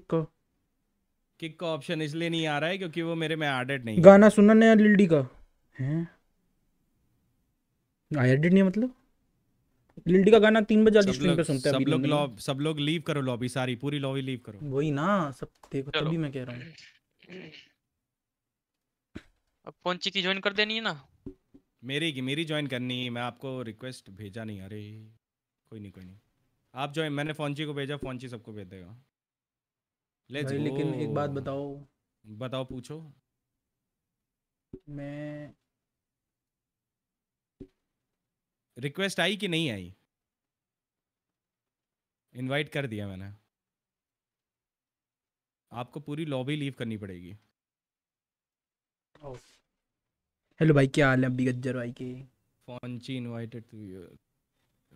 किक का ऑप्शन इसलिए नहीं आ रहा है क्योंकि वो मेरे में एडेड नहीं। गाना सुनना नया लिल्डी का है। एडेड नहीं मतलब लिल्डी का गाना 3 बजे आज स्ट्रीम पे सुनते हैं सब लोग। लीव करो लॉबी, सारी पूरी लॉबी लीव करो। वही ना सब, देखो तभी मैं कह रहा हूं। अब फोंची की ज्वाइन कर देनी है ना, मेरी की मेरी ज्वाइन करनी है। मैं आपको रिक्वेस्ट भेजा नहीं। अरे कोई नहीं आप ज्वाइन। मैंने फोंची को भेजा, फोंची सबको भेज देगा। लेकिन एक बात बताओ पूछो। मैं रिक्वेस्ट आई कि नहीं आई? इनवाइट कर दिया मैंने आपको। पूरी लॉबी लीव करनी पड़ेगी। हेलो भाई क्या हाल है? अभी गज्जर भाई के Fonchi invited to you.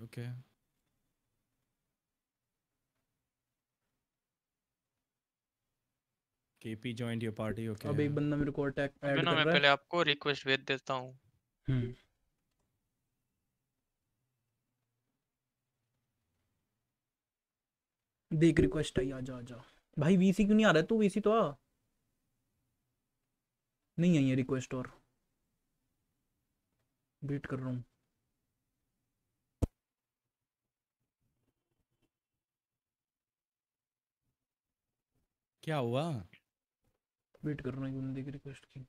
Okay KP joined your party. Okay अब एक बंदा मेरे को अटैक ऐड कर रहा है। मैं पहले आपको रिक्वेस्ट भेज देता हूं। देख रिक्वेस्ट आई। आजा भाई। वीसी क्यों नहीं आ रहा है? तू वीसी तो आ। नहीं आई है रिक्वेस्ट और वेट कर रहा हूँ। क्या हुआ? वेट कर रहा हूँ बंदे की रिक्वेस्ट की।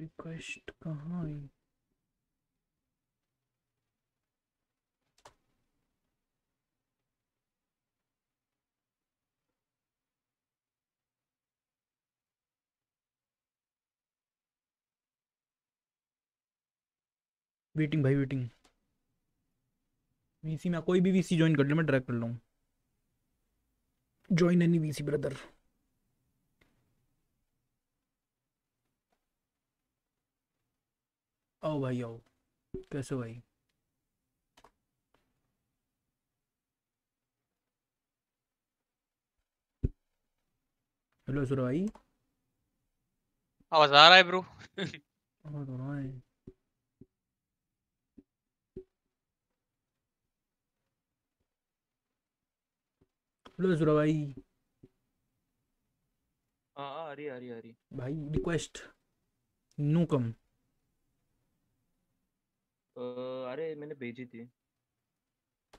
रिक्वेस्ट कहाँ आई? वेटिंग भाई वेटिंग। वीसी में कोई भी वीसी ज्वाइन कर ले, मैं ड्रैग कर लूं। Join any VC brother. आओ भाई आओ। कैसे हो भाई? हेलो सुरा भाई आवाज आ रहा है ब्रो? आवाज आ रहा है। हेलो जुरा भाई। आ रही भाई रिक्वेस्ट नो कम। अरे मैंने भेजी थी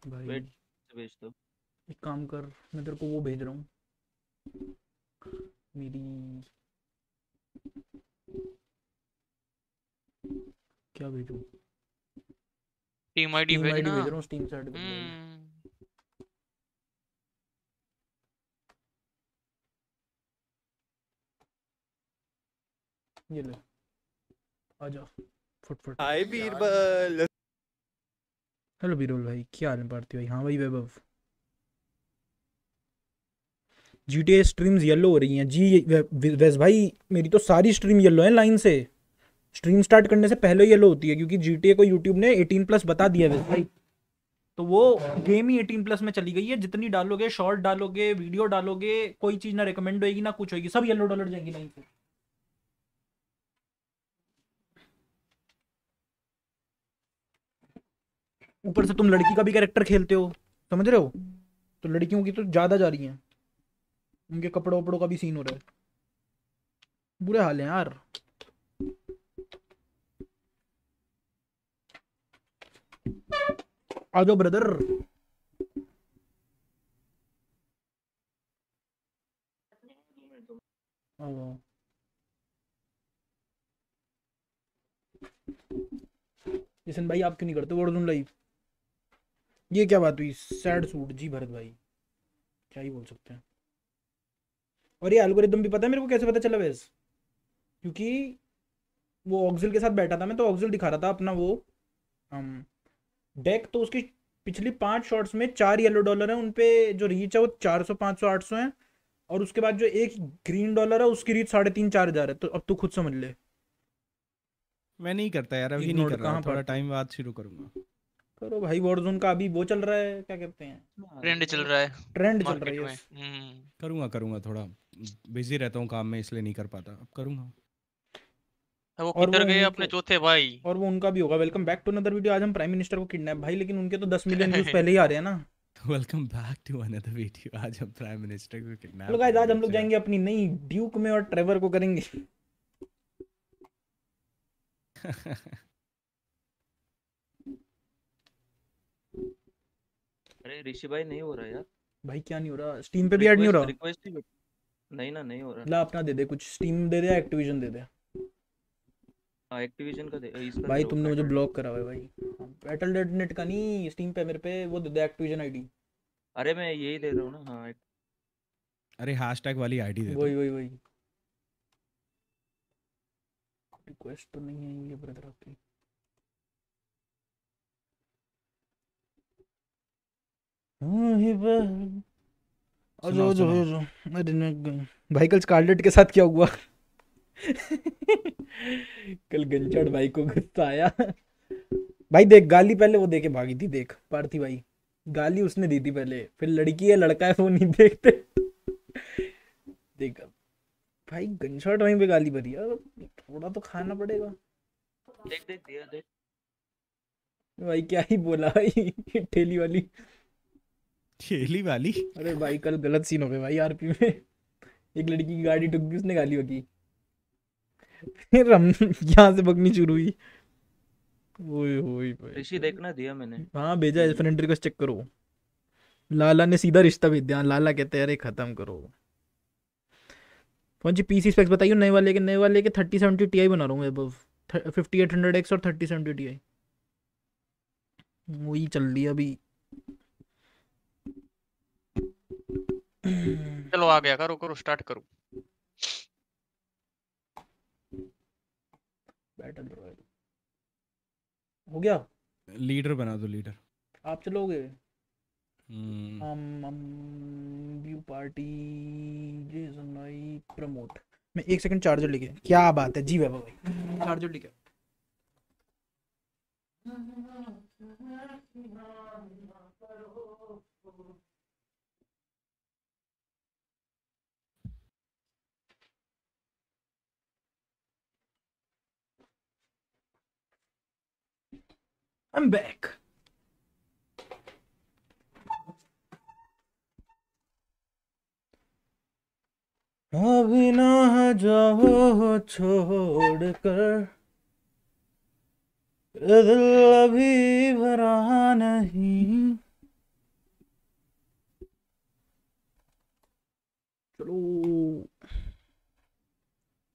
भाई। वेट भेज दो। एक काम कर, मैं तेरे को वो भेज रहा हूँ मेरी। क्या भेजूँ? टीम आईडी भेज रहा हूँ। टीम सेट ये ले, आजा फटफट। हाय बीरबल। हेलो बीरबल भाई क्या हाल है? भारती भाई। हाँ भाई वैभव। GTA स्ट्रीम्स येलो हो रही हैं जी वैस भाई, मेरी तो सारी स्ट्रीम येलो है लाइन से, स्ट्रीम स्टार्ट करने से पहले येलो होती है क्योंकि GTA को यूट्यूब ने 18+ बता दिया वैस भाई, तो वो गेम ही 18+ में चली गई है। जितनी डालोगे, शॉर्ट डालोगे, वीडियो डालोगे, कोई चीज़ ना रिकमेंड होगी ना कुछ होगी, सब येलो डॉलर जाएंगी लाइन से। ऊपर से तुम लड़की का भी कैरेक्टर खेलते हो, समझ रहे हो, तो लड़कियों की तो ज़्यादा जा रही हैं, उनके कपड़ों वपड़ों का भी सीन हो रहा है, बुरे हाल है यार। आ जाओ ब्रदर, किशन भाई आप क्यों नहीं करते वर्डन लाइव? ये क्या बात हुई? सैड सूट जी भरत भाई, क्या ही बोल सकते हैं। और ये एल्गोरिदम भी पता है मेरे को कैसे पता चला वैस, क्योंकि वो ऑक्सिल के साथ बैठा था मैं, तो ऑक्सिल दिखा रहा था अपना वो डेक, तो उसकी पिछली 5 शॉट्स में 4 येलो डॉलर है, उन पे जो रीच है वो 400 500 800 है, और उसके बाद जो एक ग्रीन डॉलर है उसकी रीच 3,500-4,000 है। तो अब तू खुद समझ ले। मैं नहीं करता यार, अभी नहीं कर रहा, थोड़ा टाइम बाद शुरू करूंगा। करो भाई, वॉरजोन का अभी वो चल रहा है, क्या कहते हैं, ट्रेंड चल रहा है, ट्रेंड चल रहा है। करूंगा थोड़ा बिजी रहता हूं काम में इसलिए नहीं कर पाता, अब करूंगा। वो किधर गए अपने चौथे भाई? और वो उनका भी होगा। Welcome back to another video. आज हम प्राइम मिनिस्टर को किडनैप भाई, लेकिन उनके तो 10 मिलियन व्यूज पहले ही आ रहे हैं ना। Welcome back to another video. आज हम प्राइम मिनिस्टर को किडनैप। लोग आज हम लोग जाएंगे अपनी नई ड्यूक में और ट्रेवर को करेंगे। अरे ऋषि भाई नहीं हो रहा यार। भाई क्या नहीं हो रहा? स्टीम पे भी ऐड नहीं हो रहा? रिक्वेस्ट नहीं ना, नहीं हो रहा। ला अपना दे दे कुछ, स्टीम दे दे, एक्टिविजन दे दे। एक्टिविजन का दे इसका भाई, तुमने मुझे ब्लॉक करा हुआ है भाई। बैटल.net का नहीं, स्टीम पे मेरे पे वो दे दे एक्टिविजन आईडी। अरे मैं यही दे रहा हूं ना। हां अरे हैशटैग वाली आईडी दे दो। वही रिक्वेस्ट तो नहीं है ये ब्रदर आपकी। जो भाई स्कारलेट के साथ क्या हुआ? कल गंजाड़ भाई को गुस्सा आया। भाई देख, गाली पहले वो देके भागी थी, देख पार्थी भाई, गाली उसने दी थी पहले, फिर लड़की है लड़का है वो नहीं देखते। देख भाई गंजाड़ भाई पे गाली भरी, थोड़ा तो खाना पड़ेगा। देख भाई क्या ही बोला भाई। ठेली वाली अरे भाई कल गलत सीन हो गए भाई। आरपी में एक लड़की की गाड़ी ठुक गई, उसने गाली बकी, फिर हम यहाँ से बकनी शुरू हुई। ओए भाई ऋषि देखना दिया मैंने। हाँ भेजा है, फ्रेंड रिक्वेस्ट चेक करो। लाला ने सीधा रिश्ता भेज दिया। लाला कहते हैं अरे खत्म करो। फोन जी पीसी स्पेक्स बताइए नए वाले के 3070 Ti बना रहा हूँ अबव 5800X और 3070 Ti वही चल रही है अभी। चलो आ गया, करो स्टार्ट करो। बैटल रॉयल हो गया। लीडर बना दो, लीडर आप चलोगे। हम व्यू पार्टी जेसन भाई प्रमोट। मैं 1 सेकंड चार्जर लेके। क्या बात है जी वैभव भाई, चार्जर लेके। I'm back. अब ना जाओ छोड़ कर, दिल अभी भरा नहीं। चलो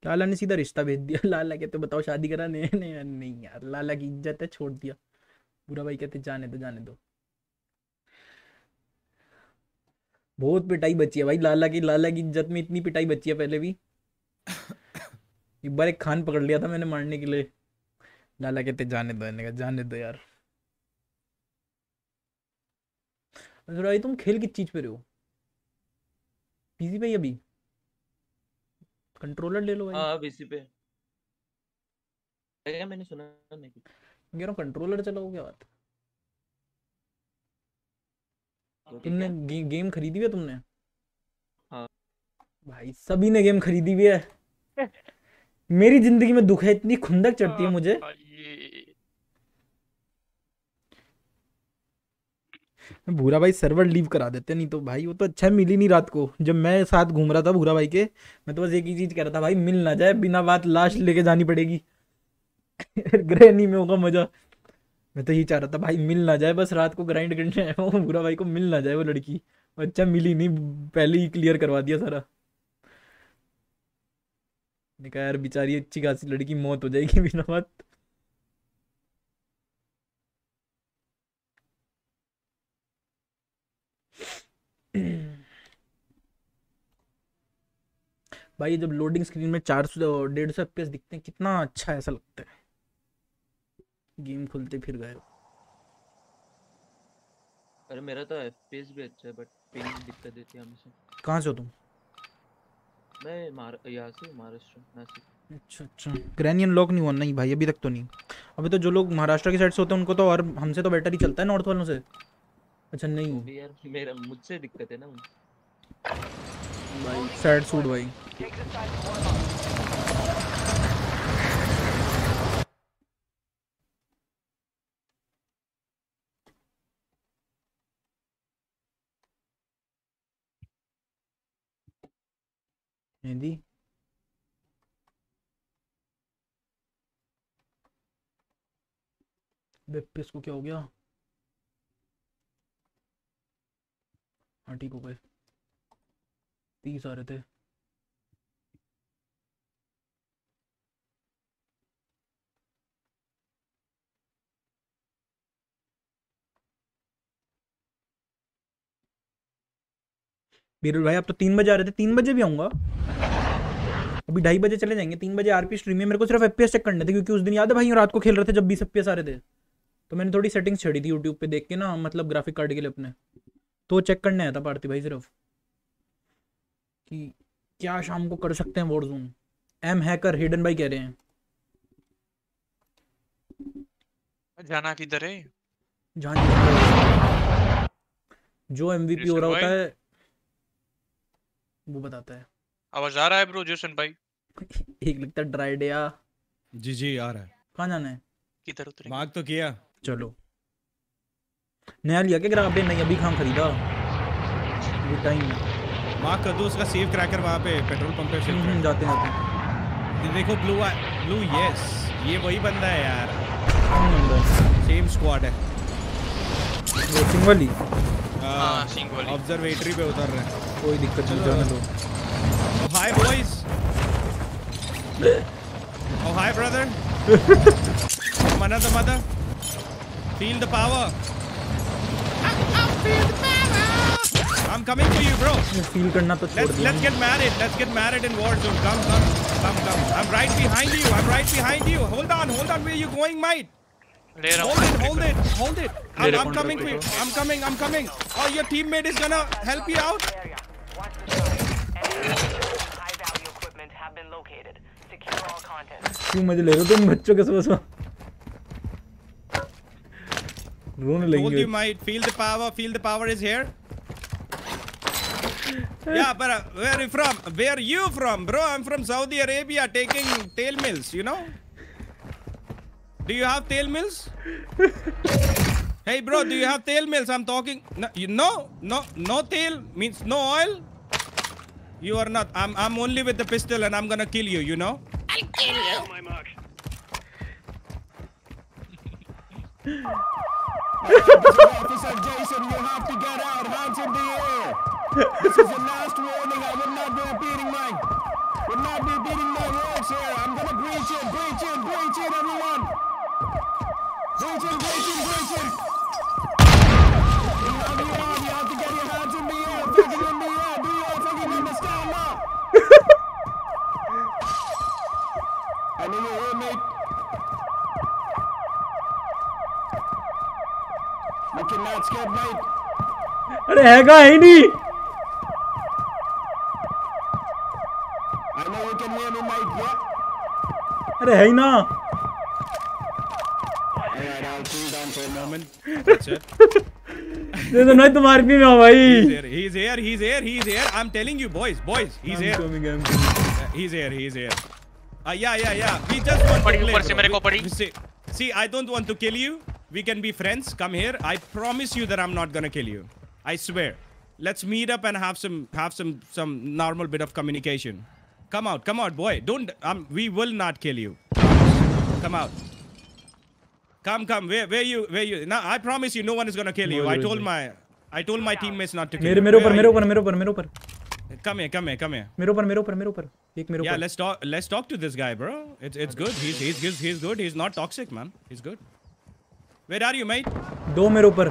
लाला ने सीधा रिश्ता भेज दिया। लाला कहते बताओ शादी करा? नहीं यार, लाला की इज्जत है, छोड़ दिया। पूरा भाई कहते जाने दो। बहुत पिटाई बची है भाई लाला की इज्जत में, इतनी पिटाई बची है पहले भी। एक बार एक खान पकड़ लिया था मैंने मारने के लिए। लाला कहते जाने दो यार। तुम खेल किस चीज पे रहे हो? पीसी पे ही अभी कंट्रोलर ले लो भाई। हाँ पीसी पे क्या मैंने सुना नहीं कुछ। कह रहा कंट्रोलर चलाओ क्या बात। तुमने गेम खरीदी हुई है तुमने? हाँ भाई सभी ने गेम खरीदी हुई है। मेरी जिंदगी में दुख है, इतनी खुंदक चढ़ती है मुझे। भूरा भाई सर्वर लीव करा देते, नहीं तो भाई वो तो अच्छा मिल ही नहीं। रात को जब मैं साथ घूम रहा था भूरा भाई के, मैं तो बस एक ही चीज कह रहा था भाई मिल ना जाए, बिना बात लाश लेके जानी पड़ेगी। ग्रहणी में होगा मजा। मैं तो यही चाह रहा था भाई मिल ना जाए, बस रात को ग्राइंड करने आया हूँ, भूरा भाई को मिल ना जाए वो लड़की। अच्छा मिली नहीं, पहले ही क्लियर करवा दिया सारा। निका यार बेचारी अच्छी खासी लड़की, मौत हो जाएगी बिना बात। भाई जब लोडिंग स्क्रीन में 400-150 FPS दिखते हैं कितना अच्छा ऐसा लगता है। गेम खुलते फिर गए। अरे मेरा तो FPS भी अच्छा है बट पिंग दिक्कत देती है हमेशा। कहाँ से हो तुम? मैं यहाँ से, महाराष्ट्र, नासिक। अच्छा अच्छा। ग्रैनी अनलॉक नहीं हुआ? नहीं भाई अभी तक तो नहीं। अभी तो जो लोग महाराष्ट्र की साइड से होते हैं उनको तो, और हमसे तो बेटर ही चलता है नॉर्थ वालों से। अच्छा नहीं तो यार मेरा, मुझसे दिक्कत है ना भाई। सैड सूट भाई। मेहंदी बेपे इसको क्या हो गया? हाँ ठीक हो गए। 30 आ रहे थे। बीरल भाई आप तो 3 बजे आ रहे थे। 3 बजे भी आऊंगा, अभी 2:30 बजे चले जाएंगे। 3 बजे आरपी स्ट्रीम में। मेरे को सिर्फ FPS चेक करने थे क्योंकि उस दिन याद है भाई रात को खेल रहे थे जब 20 FPS आ रहे थे, तो मैंने थोड़ी सेटिंग्स छेड़ी थी यूट्यूब पे देख के ना, मतलब ग्राफिक कार्ड के लिए अपने, तो चेक करने आया था पार्थी भाई सिर्फ कि क्या शाम को कर सकते हैं वॉरजोन। एम हैकर हिडन भाई कह रहे हैं। जाना किधर है? जान जो MVP हो रहा होता है वो बताता है। आवाज आ रहा है ब्रो जोशन भाई? एक लगता है ड्राइडिया। जी जी आ रहा है। कहाँ जाना है? किधर उतरे? मार्ग तो किया। चलो नया लिया क्या ग्राफ? नहीं अभी कहाँ खरीदा, अभी टाइम है। मार्क कर दो उसका सेव क्रैकर वहाँ पे पेट्रोल पंप पे। फिर जाते हैं देखो ब्लू ब्लू। यस ये वही बंदा है यार, सेम स्क्वाड है। वो सिंगवली ऑब्जर्वेटरी पे उतर रहे हैं। कोई दिक्कत नहीं, जाने दो। Hi boys. Oh hi brother. मना the mother. Feel the power. I feel the power. I am coming to you bro. Feel करना तो छोड़ दो। Let's get married, let's get married in Warzone. Come come come come. I am right behind you, I am right behind you. Hold on where you going mate. Hold it. I'm coming quick. I'm coming. Oh, your teammate is gonna help you out. High value equipment have been located. Secure all contents. तुम मुझे ले रहे हो तुम बच्चों के समझ में? रोने लगेंगे। Hold you might feel the power. Feel the power is here. Yeah, but where you from? Where you from, bro? I'm from Saudi Arabia, taking tail mills. You know. Do you have tail mills? Hey bro, do you have tail mills? I'm talking. No, you know, no tail means no oil. You are not. I'm only with the pistol and I'm gonna kill you. You know. I'll kill you. My mark. Officer Jason, you have to get out. Hands in the air. This is the last warning. I will not be repeating mine. Will not be repeating my words here. I'm gonna breach it, everyone. Breach in! You have to get your hands in the air, do you all fucking understand now? I know you're here, mate. You cannot escape, mate. अरे हैगा ही नहीं। अरे है ही ना तुम्हारे भी में भाई। See, I don't want to kill you. We can be friends. Come here. I promise you that I'm not gonna kill you. I swear. Let's meet up and have some normal bit of communication. Come out, boy. Don't. We will not kill you. Come out. Come, come. Where you? Now, I promise you, no one is gonna kill you. I told my teammates not to kill you. मेरे ऊपर. Come here. मेरे ऊपर. Yeah, let's talk to this guy, bro. It's good. He's good. He's not toxic, man. He's good. Where are you, mate? दो मेरे ऊपर.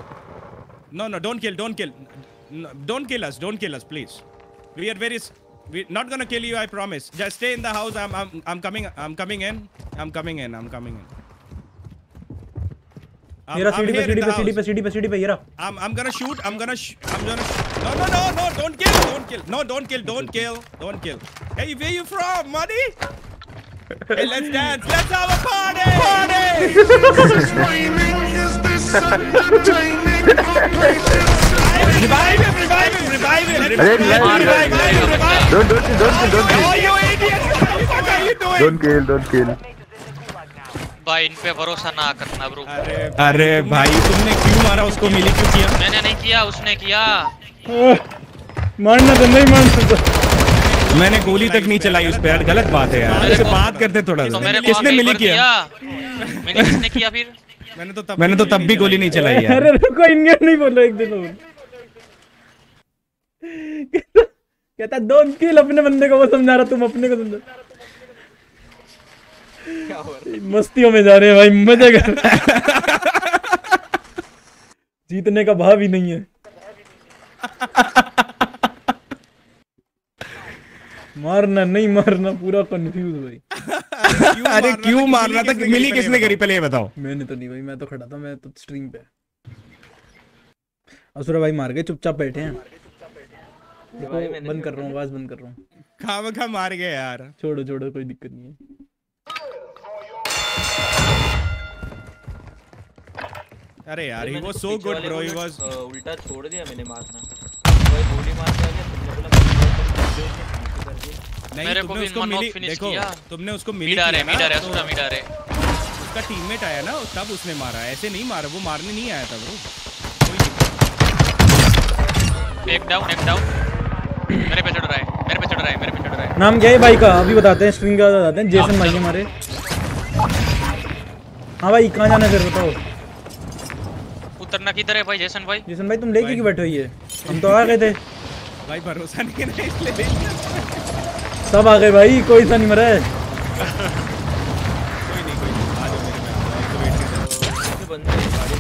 No, don't kill. No, don't kill us, please. We're not gonna kill you, I promise. Just stay in the house. I'm coming in. सीढ़ी पे I'm gonna shoot. No, don't kill. Hey, where you from, buddy? Hey, let's dance. Let's have a party. Revive him. Don't kill. Oh, you idiot! What the fuck are you doing? Don't kill. भाई इन पे भरोसा ना करना bro. अरे भाई तुमने क्यों मारा उसको? मिली क्यों किया? मैंने नहीं किया, उसने किया। मारना तो नहीं मान सकता। मैंने गोली तक नहीं चलाई उस पे। गलत बात है यार, इससे बात करते थोड़ा सा। किसने मिली किया? मैंने किसने किया फिर? मैंने तो तब भी गोली नहीं चलाई यार। अरे रुको, इनके नहीं बोलो। एक दिन और कहता डोंट किल अपने बंदे को, वो समझा रहा तुम अपने को समझा। मस्तियों में जा रहे हैं भाई, मजा कर रहे। जीतने का भाव ही नहीं है। मारना पूरा कंफ्यूज भाई। अरे क्यों मारना था? मिली किसने करी पहले ये बताओ। मैंने तो नहीं भाई, मैं तो खड़ा था, मैं तो स्ट्रीम पे। असुरा भाई मार गए, चुपचाप बैठे हैं। बंद कर रहा हूँ। खा मार गए यार। छोड़ो कोई दिक्कत नहीं है। अरे यार ही वो so good bro, he was. उल्टा छोड़ दिया मैंने मारना, कोई गोली मार के आ गया। तुमने बोला मेरे को भी नॉक फिनिश किया। तुमने उसको मिली किया ना? मिडा रे उसका टीममेट आया ना, तब उसने मारा। ऐसे नहीं मारा, वो मारने नहीं आया था ब्रो। एक डाउन मेरे पे चढ़ रहा है। नाम क्या है भाई का? अभी बताते हैं, स्ट्रीम का बताते हैं। जेसन भाई हमारे। हां भाई कहां जाना है बताओ? उतरना किधर है भाई? जेसन भाई तुम लेके क्यों बैठे हो? ये हम तो आ गए थे भाई, भरोसा नहीं है इसलिए सब आ गए भाई। कोई सा नहीं मरा है। कोई नहीं आ जाओ मेरे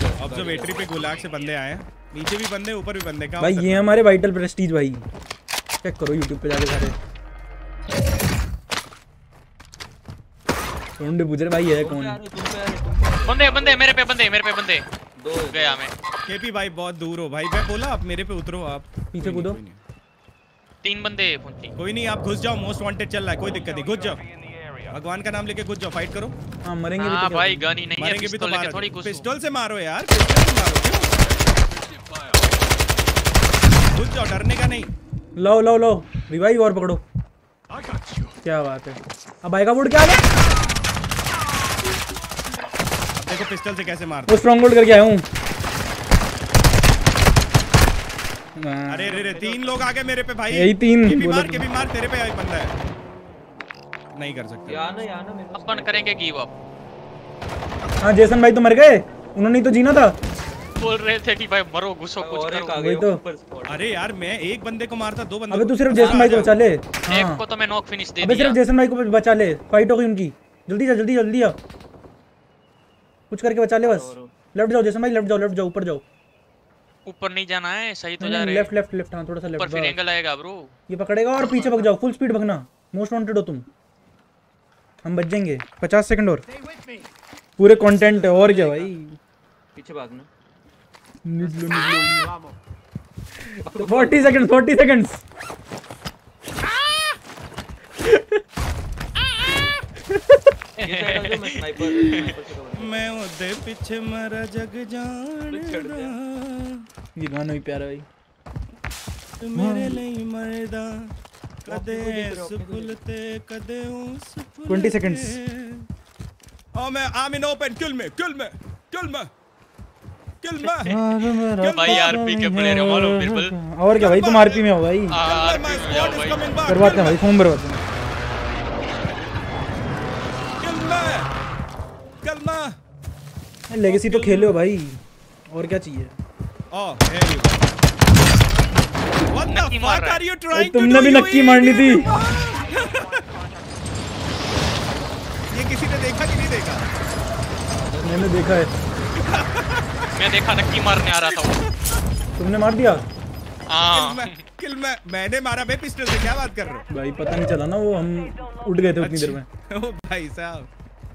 में। ऑब्जर्वेटरी पे गुलाग से बंदे आए हैं, नीचे भी बंदे ऊपर भी बंदे। भाई ये हमारे वाइटल प्रेस्टीज भाई, चेक करो YouTube पे जाके सारे टोंडे बुझरे भाई। ये कौन बंदे मेरे पे दो गया मैं। केपी भाई बहुत दूर हो भाई, मैं बोला आप मेरे पे उतरो, आप पीछे कूदो। तीन बंदे पहुंचे। कोई नहीं, आप घुस जाओ, मोस्ट वांटेड चल रहा है, कोई दिक्कत नहीं। घुस जाओ, भगवान का नाम लेके घुस जाओ, फाइट करो। हां मरेंगे भी तो भाई, गन ही नहीं है, पिस्टल लेके थोड़ी घुसो। पिस्टल से मारो यार, पिस्टल से मारो। घुस जाओ, डरने का नहीं। लो रिवाइव और पकड़ो। क्या बात है। अब भाई का बूट क्या है? देखो पिस्टल से कैसे मारता। वो स्ट्रांग होल्ड करके आया हूं। अरे रे रे, तीन लोग आ गए मेरे पे भाई। यही तीन के बीमार तेरे पे आई बंदा है, नहीं कर सकते। या ना मेरे अपन करेंगे गिव अप। हां जेसन भाई तो मर गए, उन्होंने ही तो जीना था। बोल रहे थे कि भाई मरो, घुसो, कुछ करो। आ गए तो। अरे यार मैं एक बंदे को मारता, दो बंदे। अबे तू सिर्फ जेसन भाई को बचा ले। एक को तो मैं नॉक फिनिश दे दिया। अबे सिर्फ जेसन भाई को बचा ले, फाइट हो गई उनकी। जल्दी आ कुछ करके बचा ले बस। लेफ्ट जाओ जेसन भाई, ऊपर नहीं जाना है। सही तो जा रहे हैं। लेफ्ट। हां थोड़ा सा लेफ्ट, फिर एंगल आएगा ब्रो। ये पकड़ेगा और पीछे भाग जाओ, फुल स्पीड भागना। मोस्ट वांटेड हो तुम, हम बच जाएंगे। 50 सेकंड और पूरे कंटेंट है। और क्या भाई, पीछे भागना। 40 सेकंड्स मैं ओदे पीछे मरा जग जान ये गाना भी प्यारा भाई। मेरे लिए मरदा कदे सुफुलते कदे उस 20 सेकंड्स ओ मैं आम इन ओपन किल में किल में किल में किल में भाई आरपी के प्लेयर हो ऑल पीपल और क्या भाई तुम आरपी में हो भाई बर्बाद है भाई फोन बर्बाद है। लेगेसी तो खेलो भाई और क्या चाहिए। तुमने भी नक्की मारनी थी। ये किसी ने देखा कि नहीं देखा? मैंने देखा है। मैं देखा नक्की मारने आ रहा था। तुमने मार दिया? किल मैंने मारा भाई पिस्टल से। क्या बात कर रहे हो भाई? पता नहीं चला ना वो हम उठ गए थे उतनी देर में। ओ भाई साहब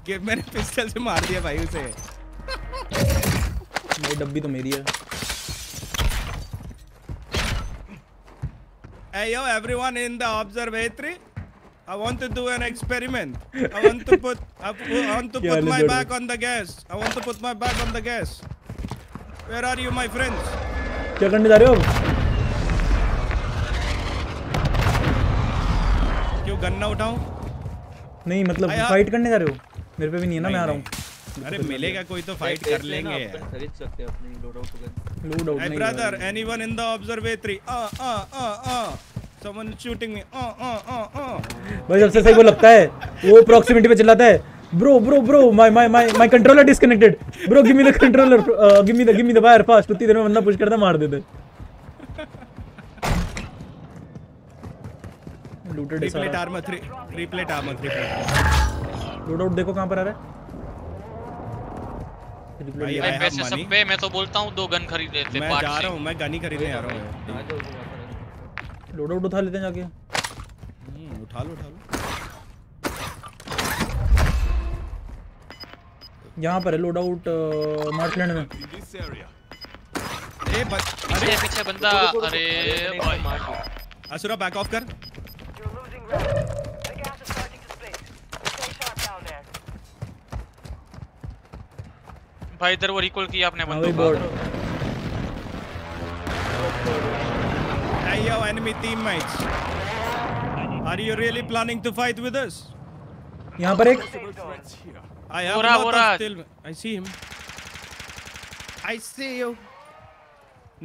कि मैंने पिस्टल से मार दिया भाई उसे। भाई डब्बी तो मेरी है। Hey yo everyone in the observatory, I want to do an experiment. I want to put my back on the gas. Where are you my friends? क्या करने जा रहे हो? क्यों गन्ना उठाऊं? नहीं मतलब फाइट करने जा रहे हो? मेरे पे भी नहीं है ना, मैं आ रहा हूँ। अरे मिलेगा कोई तो फाइट कर लेंगे। खरीद सकते हैं अपनी load out. Brother anyone in the observatory someone shooting me भाई सबसे सही वो लगता है वो प्रॉक्सिमिटी पे चिल्लाता है bro bro bro my controller disconnected bro give me the controller give me the wire fast. उतनी देर में बंदा पुश करता मार देते। लूटेड है सारा। रिप्लेट आर्मर 3 लोड आउट देखो कहां पर आ रहा है भाई। पैसे सब पे मैं तो बोलता हूं 2 गन खरीद लेते। मैं जा रहा हूं, मैं गन ही खरीदने आ रहा हूं। लोड आउट उठा लेते हैं जाके। उठा लो यहां पर है लोड आउट मार्कलैंड में। अरे अरे पीछे बंदा। अरे भाई मार दो। असुरा बैक ऑफ कर। भाई इधर वो रिकॉल किया आपने बंदूक board. I have enemy teammates. Are you really planning to fight with us? यहां पर एक बोरा I see him.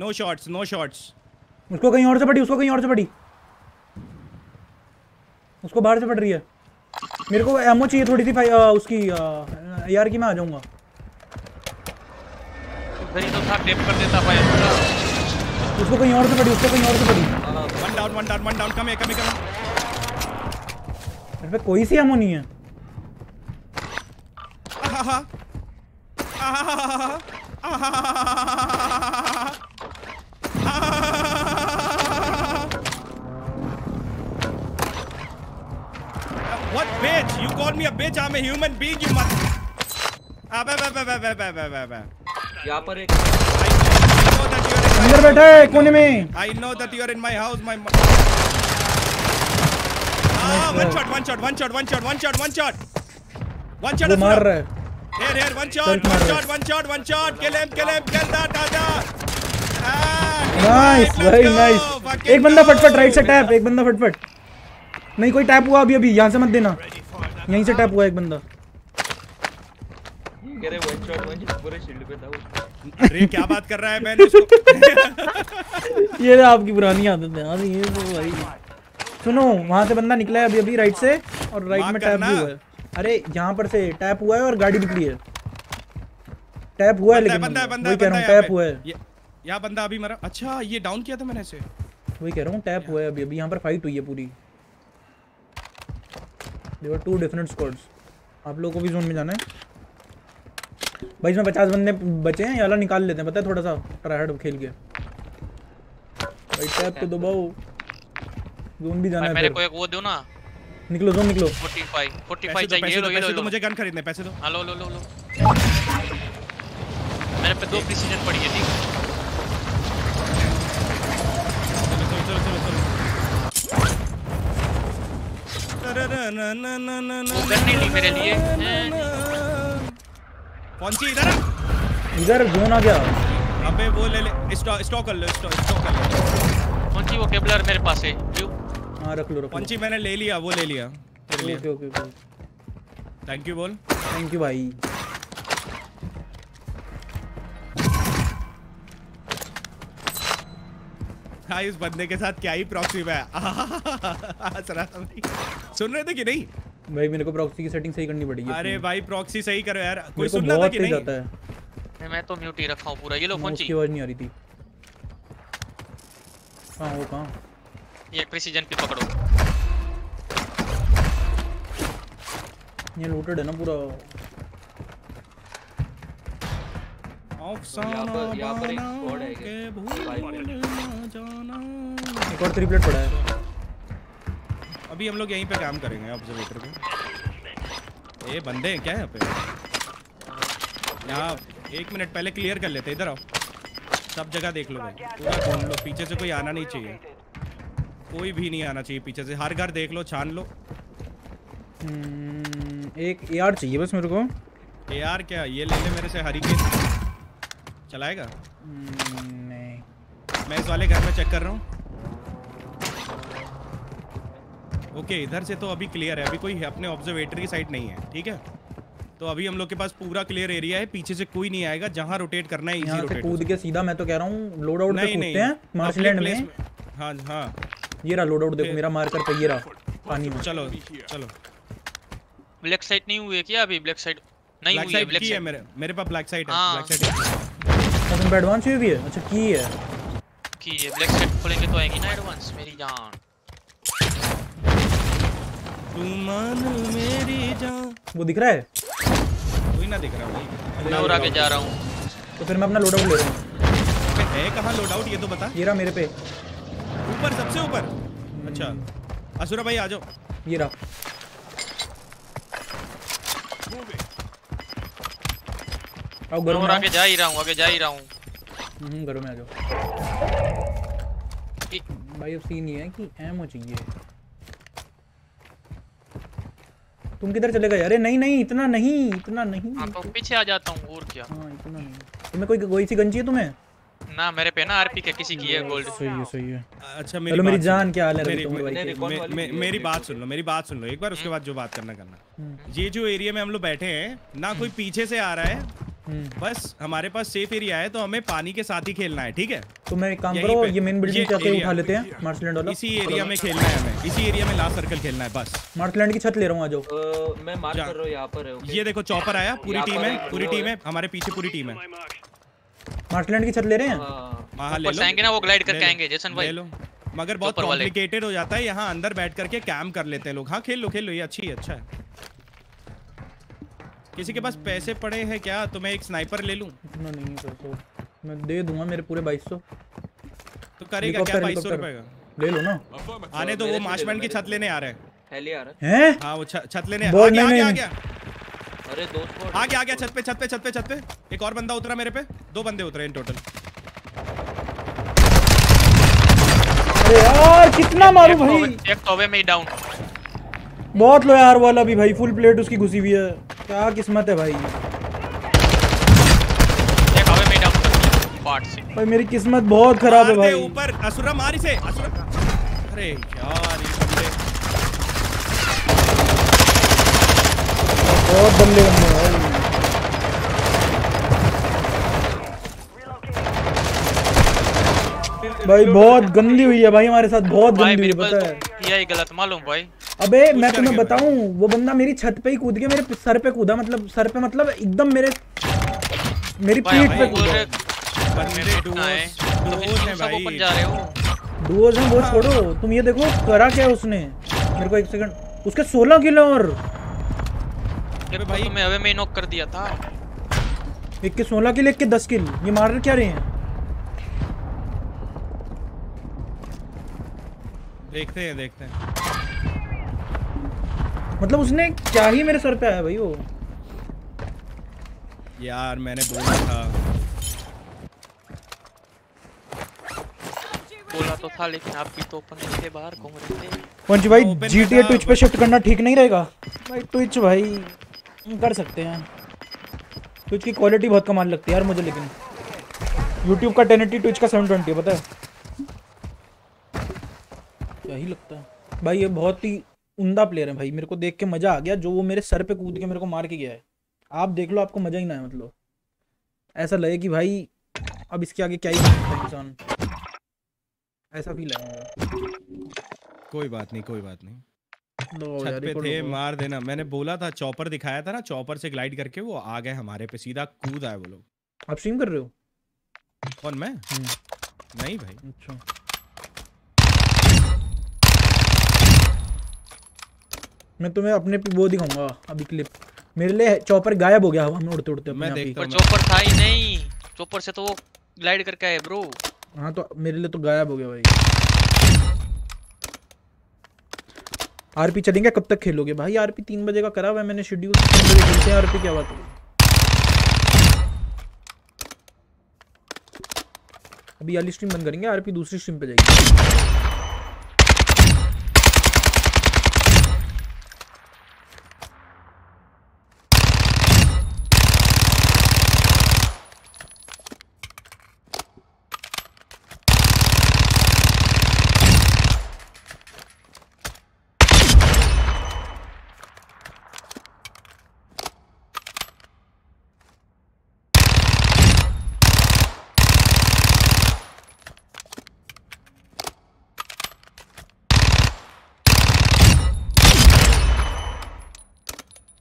No shots. उसको कहीं और से पड़ी। उसको बाहर से पड़ रही है। मेरे को एमो चाहिए थोड़ी सी उसकी यार की। मैं आ जाऊंगा। नहीं तो था टेप कर देता भाई। उसको कहीं और से पड़ी। One down. कम है। अरे कोई सी एमो नहीं है। What bitch? You called me a bitch? I'm a human being, you mother. अब यहाँ पर एक अंदर बैठा है कोने में। I know that you are in my house, my one shot. मार रहा है। Here, one shot. Kill him, kill that, आजा। Nice, very nice. एक बंदा फटफट राइट से टैप, एक बंदा फटफट। नहीं कोई टैप हुआ अभी। यहाँ से मत देना, यहीं से टैप हुआ एक बंदा। अरे पूरे शील्ड पे था। अरे क्या बात कर रहा है? मैंने इसको ये आपकी पुरानी आदत है यार। ये तो भाई सुनो, वहां से बंदा निकला है अभी राइट से और राइट में टैप हुआ है। अरे यहां पर से टैप हुआ है और गाड़ी निकली है। टैप हुआ है लेकिन बंदा कह रहा हूं टैप हुआ है। यहां बंदा अभी मरा। अच्छा ये डाउन किया था मैंने इसे। वही कह रहा हूं टैप हुआ है अभी। यहां पर फाइट हुई है पूरी। There were 2 different squads. आप लोगों को भी जोन में जाना है भाई। इसमें 50 बंदे बचे हैं। याला निकाल लेते हैं, पता है थोड़ा सा ट्राइड खेल के भाई। टैप तो दबाओ। जोन भी जाना है। मेरे को एक वो दो ना। निकलो जोन, निकलो। 45 चाहिए। ये लो। मुझे गन खरीदने पैसे दो। हां लो। मेरे पे 2 प्रिसीजन पड़ी है। ठीक चलो। नहीं मेरे लिए। फोंची इधर इधर जोन आ गया। अबे वो ले ले, स्टॉक कर लो, स्टॉक कर लो। फोंची वो केबलर मेरे पास है। हां रख लो। फोंची मैंने ले लिया, वो ले लिया तेरे लिए। ओके ओके थैंक यू बोल। थैंक यू भाई। भाई उस बंदे के साथ क्या ही प्रॉक्सी है। सुन रहे थे कि नहीं भाई? मेरे को प्रॉक्सी की सेटिंग सही करनी पड़ेगी। अरे भाई प्रॉक्सी सही करो यार। कोई सुन रहा था कि नहीं? मैं तो म्यूट ही रखा हूं पूरा। ये लो फोन की आवाज नहीं आ रही थी। हां वो कहां? ये प्रिसिजन पे पकड़ो। ये लूटेड है ना पूरा। यहाँ पर एक स्क्वाड है एक और ट्रिपलेट पड़ा है। अभी हम लोग यहीं पे काम करेंगे ऑब्जर्वेटर पे। ये बंदे हैं क्या यहाँ पे? यहाँ एक मिनट पहले क्लियर कर लेते। इधर आओ, सब जगह देख लो भाई, पूरा घूम लो। पीछे से कोई आना नहीं चाहिए, कोई भी नहीं आना चाहिए पीछे से। हर घर देख लो, छान लो। एक AR चाहिए बस मेरे को। AR क्या? ये ले ले मेरे से। हरिकेन चलाएगा? नहीं, मैं इस वाले घर में चेक कर रहा हूँ। ओके इधर से तो अभी क्लियर है। अभी कोई अपने ऑब्जर्वेटरी की साइड नहीं है, ठीक है? तो अभी हम लोग के पास पूरा क्लियर एरिया है, पीछे से कोई नहीं आएगा। जहाँ रोटेट करना है इजी रोटेट कूद के सीधा। मैं तो कह रहा हूँ लोड आउट पे कूदते हैं मार्शलैंड में। हाँ हाँ ये रहा लोड आउट, देखो मेरा मार्कर पे ये रहा पानी में। चलो चलो। ब्लैक साइड नहीं हुई है क्या अभी? ब्लैक साइड नहीं हुई है। ब्लैक साइड मेरे पास ब्लैक साइड है। ब्लैक साइड अपन एडवांस भी है। अच्छा की है, की है। ब्लैक सेट खोलेंगे तो आएगी ना एडवांस मेरी जान। तुमान मेरी जान वो दिख रहा है? कोई ना दिख रहा भाई। मैं और आगे जा रहा हूं तो फिर मैं अपना लोड आउट ले रहा हूं। पे है कहां लोड आउट ये तो बता। ये रहा मेरे पे ऊपर, सबसे ऊपर। अच्छा असुरा भाई आ जाओ। ये रहा। और आगे जा ही रहा हूं, आगे जा ही रहा हूं। घरों में आ जाओ भाई। अब सीन ये है कि एमो चाहिए। तुम किधर चले गए? अरे नहीं नहीं इतना नहीं, इतना नहीं। हां तो पीछे आ जाता हूं और क्या। हां इतना नहीं। तुम्हें कोई सी गन चाहिए तुम्हें? ना मेरे पे ना आरपी के किसी की है गोल्ड। सही है सही है। अच्छा मेरी हेलो मेरी जान क्या हाल है तुम्हारी? मेरी बात सुन लो, मेरी बात सुन लो एक बार, उसके बाद जो बात करना करना। ये जो एरिया में हम लोग बैठे हैं ना, कोई पीछे से आ रहा है। बस हमारे पास सेफ एरिया है तो हमें पानी के साथ ही खेलना है, ठीक है? तो मैं एक काम करो, ये मेन बिल्डिंग जाके उठा लेते हैं मार्शलैंड वाला। इसी एरिया में खेलना है हमें, इसी एरिया में लास्ट सर्कल खेलना है बस। मार्शलैंड की छत ले रहा हूं, आ जाओ। मैं मार्क कर रहा हूं यहां पर है। ओके ये देखो चॉपर आया। पूरी टीम है, पूरी टीम है हमारे पीछे, पूरी टीम है। मार्शलैंड की छत ले रहे हैं। हां ले लो। पसाएंगे ना वो ग्लाइड करके आएंगे जेसन भाई। ले लो मगर बहुत कॉम्प्लिकेटेड हो जाता है। यहां अंदर बैठ करके कैंप कर लेते हैं लोग। हां खेल लो ये अच्छी है, अच्छा है। किसी के पास पैसे पड़े हैं क्या? तो मैं एक स्नाइपर ले लूं। इतना नहीं है तो मैं दे दूंगा। मेरे पूरे 2200 तो करेगा क्या? 2200 रुपए का ले लो ना। आने तो वो मार्शमैन की छत लेने आ रहे हैं। हेली आ रहा है। हैं? हां वो छत लेने आ गया, आ गया। अरे दोस्त को आ गया, आ गया छत पे, छत पे, छत पे, छत पे। एक और बंदा उतरा मेरे पे, 2 बंदे उतरे इन टोटल। अरे यार कितना मारूं भाई। एक तो वे में डाउन। बहुत लो यार वाला भी भाई, फुल प्लेट उसकी घुसी हुई है। क्या किस्मत है भाई। भाई मेरी किस्मत बहुत खराब है भाई। ऊपर असुरा मार इसे, असुरा। अरे यार ये बंदे बहुत बंदे हैं भाई। बहुत गंदी हुई है भाई हमारे साथ, बहुत गंदी हुई है पता है। यही गलत मालूम भाई। अबे मैं तुम्हें बताऊं, वो बंदा मेरी छत पे ही कूद गया, मेरे सर पे कूदा। मतलब सर पे मतलब एकदम मेरी पीठ पे कूदा। डुओस हैं वो छोड़ो, तुम ये देखो करा क्या उसने मेरे को। एक सेकंड, उसके 16 किल और भाई मैं अबे मैं नॉक कर दिया था। एक के 16 किल, एक के 10 किल। ये मार क्या रहे हैं? देखते हैं देखते हैं। मतलब उसने क्या ही मेरे सर पे आया भाई। वो यार मैंने बोला था तो था लेकिन आप भी तो ओपन से बाहर घूम रहे थे। पंच भाई GTA Twitch पे शिफ्ट करना ठीक नहीं रहेगा भाई? Twitch भाई कर सकते हैं, Twitch की क्वालिटी बहुत कमाल लगती है यार मुझे, लेकिन YouTube का 1080 Twitch का 720 है, पता है यही लगता है भाई। ये बहुत ही उमदा प्लेयर है भाई, मेरे को देख के मजा आ गया, जो वो मेरे सर पे कूद के मेरे को मार के गया है। आप देख लो, आपको मजा ही ना है, मतलब ऐसा लगे कि भाई अब इसके आगे क्या ही कर सकता है इंसान, ऐसा फील आएगा। कोई बात नहीं, कोई बात नहीं, छत पे थे, मार देना। मैंने बोला था, चॉपर दिखाया था ना, चॉपर से ग्लाइड करके वो आ गए हमारे पे, सीधा कूद आए वो लोग। आप स्ट्रीम कर रहे हो? कौन, मैं? नहीं भाई। अच्छा मैं तुम्हें अपने वो दिखाऊंगा अभी क्लिप। मेरे लिए चॉपर गायब हो गया हवा में उड़ते उड़ते। मैं देखता हूं, चॉपर था ही नहीं, चॉपर से तो वो ग्लाइड करके आए ब्रो। हां तो मेरे लिए तो गायब हो गया भाई। आरपी चलेंगे, कब तक खेलोगे भाई? आरपी 3 बजे का करा हुआ है मैंने शेड्यूल, 3 बजे खेलते हैं आरपी। क्या बात है, अभी वाली स्ट्रीम बंद करेंगे, आरपी दूसरी स्ट्रीम पे जाएगी।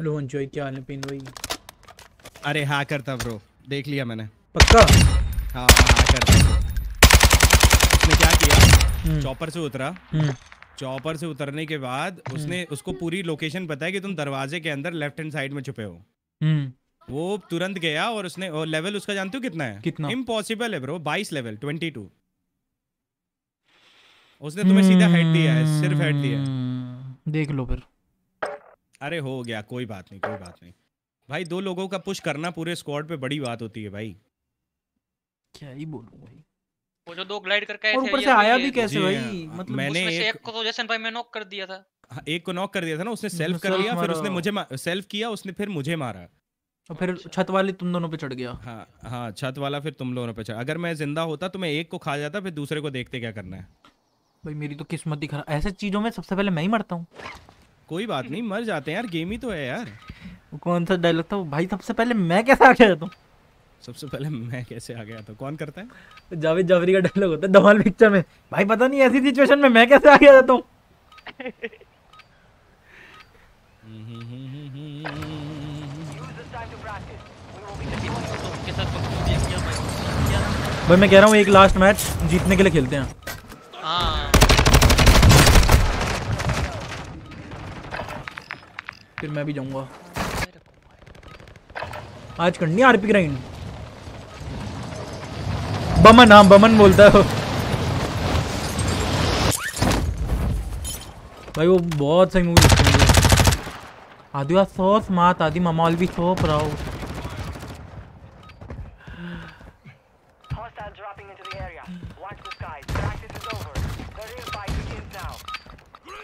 लो एंजॉय, क्या हाल है पिन भाई? अरे हाँ करता ब्रो, देख लिया मैंने पक्का। हाँ हाँ करता। उसने क्या किया, चॉपर से उतरा, चॉपर से उतरने के बाद उसने, उसको पूरी लोकेशन पता है कि तुम दरवाजे के अंदर लेफ्ट हैंड साइड में छुपे हो। वो तुरंत गया और उसने, और लेवल उसका जानते हो कितना है? कितना? इम्पॉसिबल है ब्रो, 22 लेवल, 22। उसने तुम्हें सीधा हेड दिया है, सिर्फ हेड दिया है, देख लो फिर। अरे हो गया, कोई बात नहीं, कोई बात नहीं भाई। 2 लोगों का पुश करना पूरे स्क्वाड पे बड़ी बात होती है भाई, क्या ही बोलूं भाई। वो जो 2 ग्लाइड करके आए थे, ऊपर से आया भी कैसे भाई? मतलब मैंने एक को तो जैसन भाई मैं नॉक कर दिया था, एक को नॉक कर दिया था ना, उसने सेल्फ कर लिया, फिर उसने मुझे सेल्फ किया, उसने फिर मुझे मारा और फिर छत वाले तुम दोनों पे चढ़ गया। हाँ हाँ, छत वाला फिर तुम दोनों पे चढ़ा। अगर मैं जिंदा होता तो मैं एक को खा जाता, फिर दूसरे को देखते क्या करना है भाई। मेरी तो किस्मत ही खराब, ऐसे चीजों में सबसे पहले मैं ही मरता हूँ। कोई बात नहीं, मर जाते हैं यार, गेम ही तो है यार। कौन सा डायलॉग था भाई, सबसे पहले मैं कैसे आ गया था? सबसे पहले मैं कैसे आ गया था, कौन करता है? जावेद जाफरी का डायलॉग होता है धमाल पिक्चर में, भाई पता नहीं ऐसी सिचुएशन में मैं कैसे आ गया था। भाई मैं कह रहा हूँ, एक लास्ट मैच जीतने के लिए खेलते हैं, फिर मैं भी जाऊंगा। आज करनी है आरपी ग्राइंड। बमन, हाँ बमन बोलता है भाई, वो बहुत सही मूवी लगती है। आदि आज सौस मात आदि ममाल भी सोप रहा हूँ।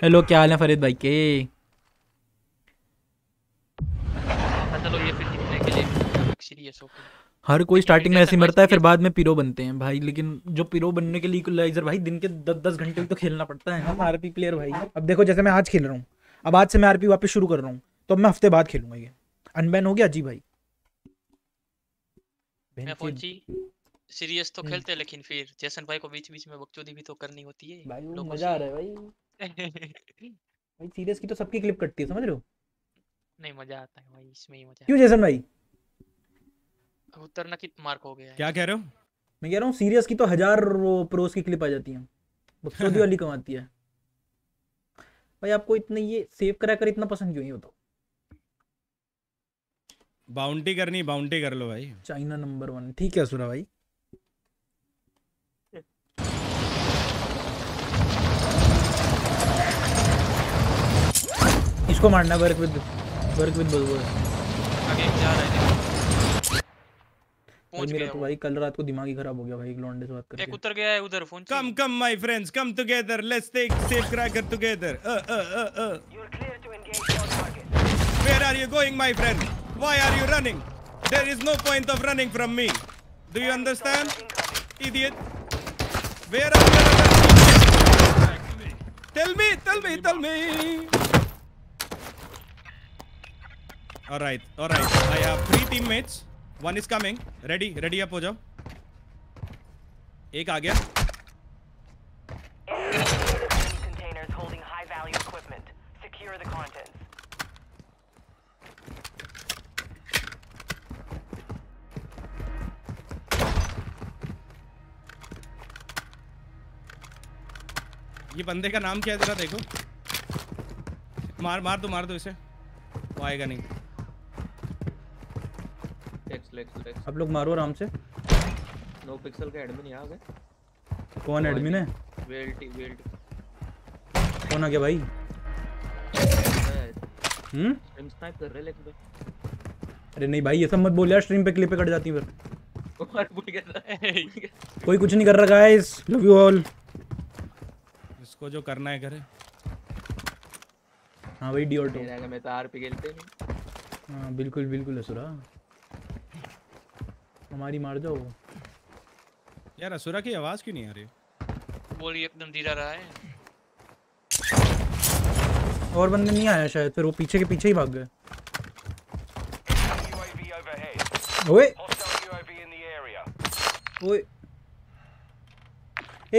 हेलो क्या हाल है फरीद भाई के? हर कोई स्टार्टिंग में ऐसे मरता है, फिर बाद में पीरो बनते हैं भाई, लेकिन जो पीरो बनने के लिए इक्वलाइजर भाई दिन के 10-10 घंटे भी तो खेलना पड़ता है। हम आरपी प्लेयर भाई, अब देखो जैसे मैं आज खेल रहा हूँ, अब आज से मैं आरपी वापस शुरू कर रहा हूँ, तो अब मैं हफ्ते बाद खेलूंगा। ये अनबैन हो गया जी भाई। सीरियस तो खेलते हैं लेकिन फिर जैसन भाई को बीच-बीच में बकचोदी भी तो करनी होती है भाई, मजा आ रहा है भाई। भाई सीरियस की तो सबकी क्लिप कटती है, समझ रहे हो? नहीं मजा आता है भाई इसमें ही, मजा। क्यों जैसन भाई उतरना कितना मार्क हो गया है? क्या कह रहे हो? मैं कह रहा हूँ सीरियस की तो 1000 प्रोस की क्लिप आ जाती है, बकचोदी वाली कमाती है भाई। आपको इतने ये सेव करा कर इतना पसंद क्यों? ही बताओ, बाउंटी करनी, बाउंटी कर लो भाई। चाइना नंबर 1 ठीक है सुरा भाई। इसको मारना, वर्क विद बलबोर। आगे जा रहा है मेरा तो भाई कल रात को दिमाग ही खराब हो गया भाई, एक लौंडे से बात करके एक उतर गया है उधर phone. Come come my friends, come together, let's take safe cracker together. You are clear to engage on target. Where are you going my friend? Why are you running? There is no point of running from me. Do you understand? Idiot. Where are you? Tell me. All right. I have three teammates. One is coming. Ready up हो जाओ। एक आ गया। Containers holding high value equipment. Secure the contents. ये बंदे का नाम क्या है जरा देखो। मार दो इसे, वो आएगा नहीं। आप लोग मारो आराम से। नो पिक्सल का एडमिन यहाँ आ गए। कौन एडमिन है? वेल्टी। कौन आ गया भाई? स्ट्रीम स्नाइप कर रहे लेकिन भाई। अरे नहीं भाई ये सब मत बोल यार, स्ट्रीम पे क्लिप कट जाती है फिर। कोई कुछ नहीं कर रहा गाइस, लव यू ऑल। इसको जो करना है करे। हाँ भाई डी और टू। मैं तो आरपी खेलते नहीं। हाँ बिल्कुल बिल्कुल असुरा, हमारी मार दो यार। असुरा की आवाज क्यों नहीं आ रही? बोल एकदम धीरा रहा है। और बंदे नहीं आया शायद, फिर वो पीछे के पीछे ही भाग गए। ओए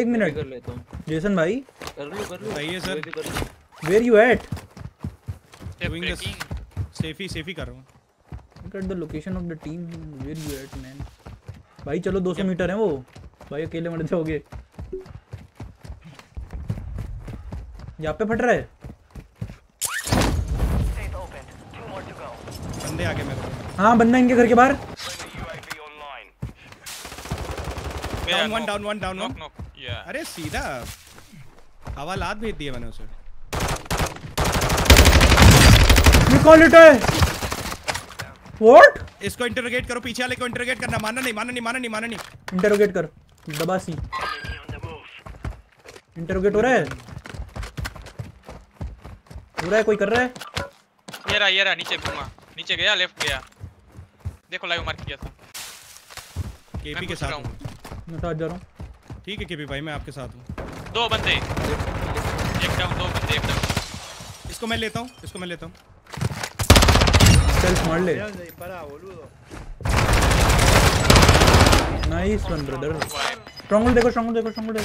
एक मिनट कर लेता हूं। जेसन भाई कर लो आइए सर। Where you at? सेफी कर रहा हूं। Look at the location of the team where you at man. भाई चलो 200 मीटर है वो भाई, अकेले मर जाओगे। यहाँ पे फट रहा है बंदे आगे मेरे को। हाँ बंदा इनके घर के बाहर। Down one. अरे सीधा हवालात भेज दिए मैंने उसे। निकाल लेता है। What? इसको इंटरोगेट करो, पीछे वाले को इंटरोगेट करना। मानना नहीं। इंटरोगेट कर, दबा सी। इंटरोगेट हो रहा है, कोई कर रहा है। ये रहा नीचे घुमा, नीचे गया, लेफ्ट गया। देखो लाइव मार्क किया था केपी के साथ। मैं साथ जा रहा हूं। ठीक है केपी भाई, मैं आपके साथ हूं। दो बंदे, एक डाउन। इसको मैं लेता हूं। मार ले। Nice one brother. देखो।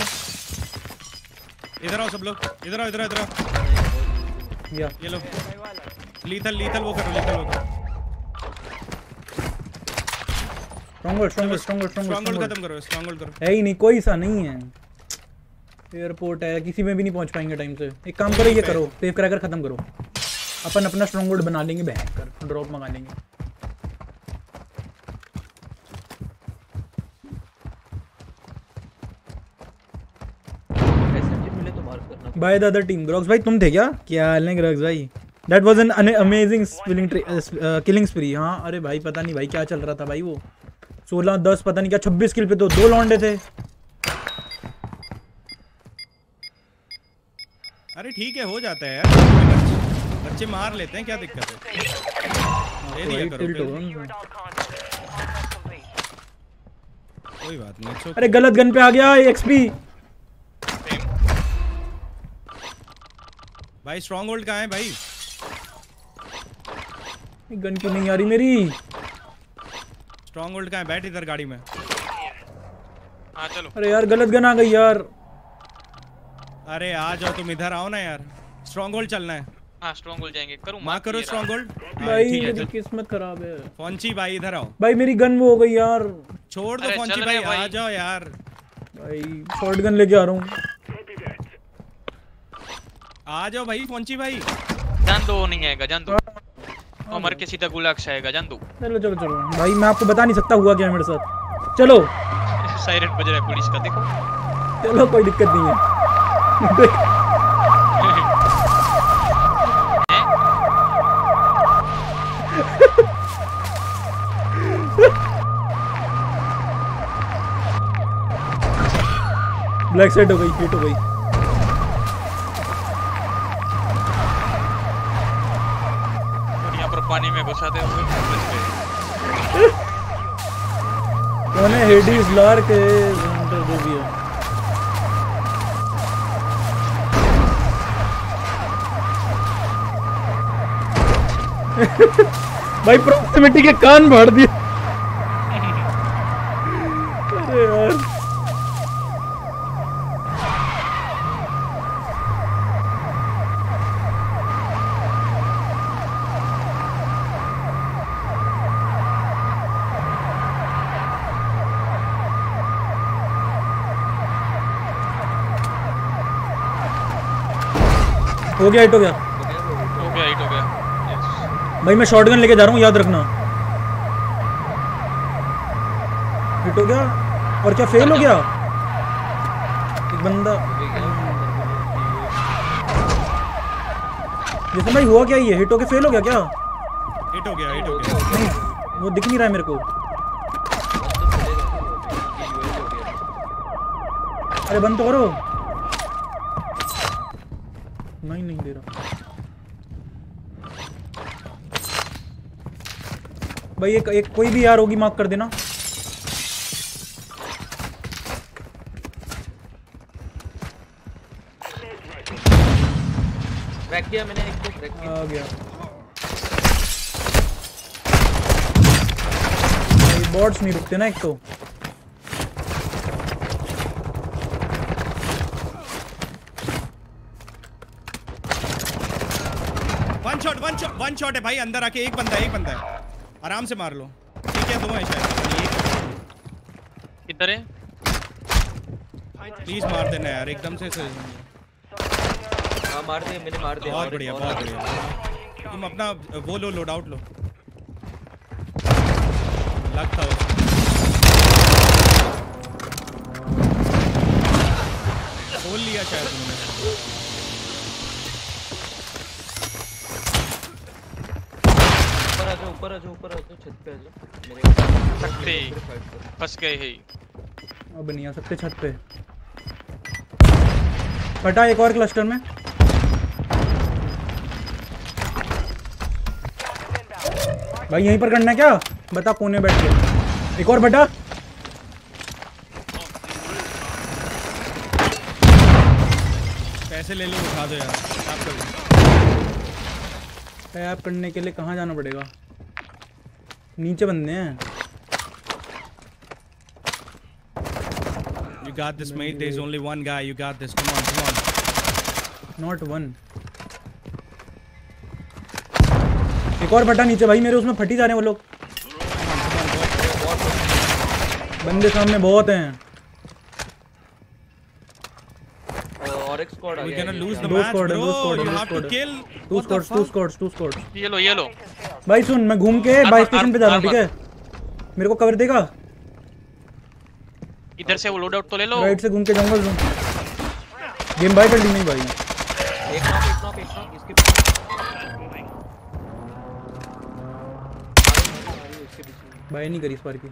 इधर आओ सब लोग, इधर आओ। या ये लो। लीथल वो करो, स्ट्रॉन्गहोल्ड खत्म करो। है ही नहीं, कोई सा नहीं है। एयरपोर्ट है, किसी में भी नहीं पहुंच पाएंगे टाइम से। एक काम करो, ये करो सेफ क्रैकर खत्म करो। अपन अपना स्ट्रॉन्गहोल्ड बना लेंगे, बैक कर ड्रॉप मंगा लेंगे। मिले तो मार करना by the other team. Grox भाई तुम थे क्या हाल है ग्रॉक्स भाई? That was an amazing killing spree. हाँ अरे भाई पता नहीं भाई क्या चल रहा था भाई, वो 16-10 पता नहीं क्या 26 किल पे तो 2 लौंडे थे। अरे ठीक है, हो जाता है यार, बच्चे मार लेते हैं, क्या दिक्कत है। ये करो, कोई बात नहीं। अरे गलत गन पे आ गया एक्सपी। भाई स्ट्रॉन्गहोल्ड कहाँ है भाई? गन क्यों नहीं आ रही मेरी? स्ट्रॉन्गहोल्ड कहाँ है? बैठ इधर गाड़ी में। हाँ चलो। अरे यार गलत गन आ गई यार। अरे आ जाओ तुम, इधर आओ ना यार, स्ट्रॉन्गहोल्ड चलना है। हाँ स्ट्रॉन्गहोल्ड जाएंगे। करो स्ट्रॉन्गहोल्ड भाई, मेरी किस्मत खराब है। फोंची भाई इधर आओ भाई, मेरी गन वो हो गई यार। छोड़ दो फोंची भाई, आ जाओ यार भाई, शॉटगन लेके आ रहा हूँ। आ जाओ भाई फोंची भाई। जान दो, नहीं आएगा, जान दो। और मर के सीधा गुलाक्ष आएगा, जान दो। चलो भाई, मैं आपको बता नहीं सकता हुआ क्या मेरे साथ। चलो सायरन बज रहा है पुलिस का, देखो। चलो कोई दिक्कत नहीं है। ब्लैक सेट हो गई, हिट हो गई। और यहाँ पर पानी में घुसा दे उसको। मैंने हेडीज लार के इंटर दे दिया। भाई प्रॉक्सिमिटी के कान भर दिए। अरे यार हो गया, हिट हो गया, हो गया, हिट हो गया। भाई मैं शॉटगन लेके जा रहा हूँ, याद रखना। हिट हो गया और क्या फेल हो गया एक बंदा। जैसे भाई हुआ क्या, ये हिट हो के फेल हो गया क्या? हिट हो गया, हिट हो गया। वो दिख नहीं रहा है मेरे को। अरे बंद तो करो, नहीं नहीं दे रहा। भाई एक एक कोई भी यार होगी मार्क कर देना। रख दिया मैंने, एक को रख दिया। आ गया भाई, बॉट्स नहीं रुकते ना एक तो। वन शॉट है भाई, अंदर आके एक बंदा है, आराम से मार लो। ठीक है, दो हैं शायद। किधर है? प्लीज मार देना यार एकदम से। हां मार दिया, मैंने मार दिया। बहुत बढ़िया, बहुत बढ़िया। तुम अपना वो लो, लोड आउट लो। लग था खोल लिया शायद तुमने। ऊपर आ जाओ, छत पे आ जाओ। मेरे सकते फंस गए हैं, अब नहीं आ सकते छत पे। फटा एक और क्लस्टर में। भाई यहीं पर करना है क्या? बता, कोने बैठ के एक और बटा। पैसे ले लो, उठा दो यार। टैप करने के लिए कहाँ जाना पड़ेगा? नीचे बंदे हैं। You got this mate, there's only one guy, you got this, come on, come on. Not one. एक और फटा नीचे। भाई मेरे उसमें फटी जा रहे हैं वो लोग। बंदे सामने बहुत हैं। We gonna lose the match, bro. You have to kill. Two squads. ये लो. भाई सुन, मैं घूम के बाइक स्टेशन पे जा रहा हूँ, ठीक है? मेरे को कवर देगा? इधर से वो लोड आउट तो ले लो। राइट से घूम के जाऊँगा। गेम बाय कर ली नहीं भाई। बाय नहीं करी इस बार की।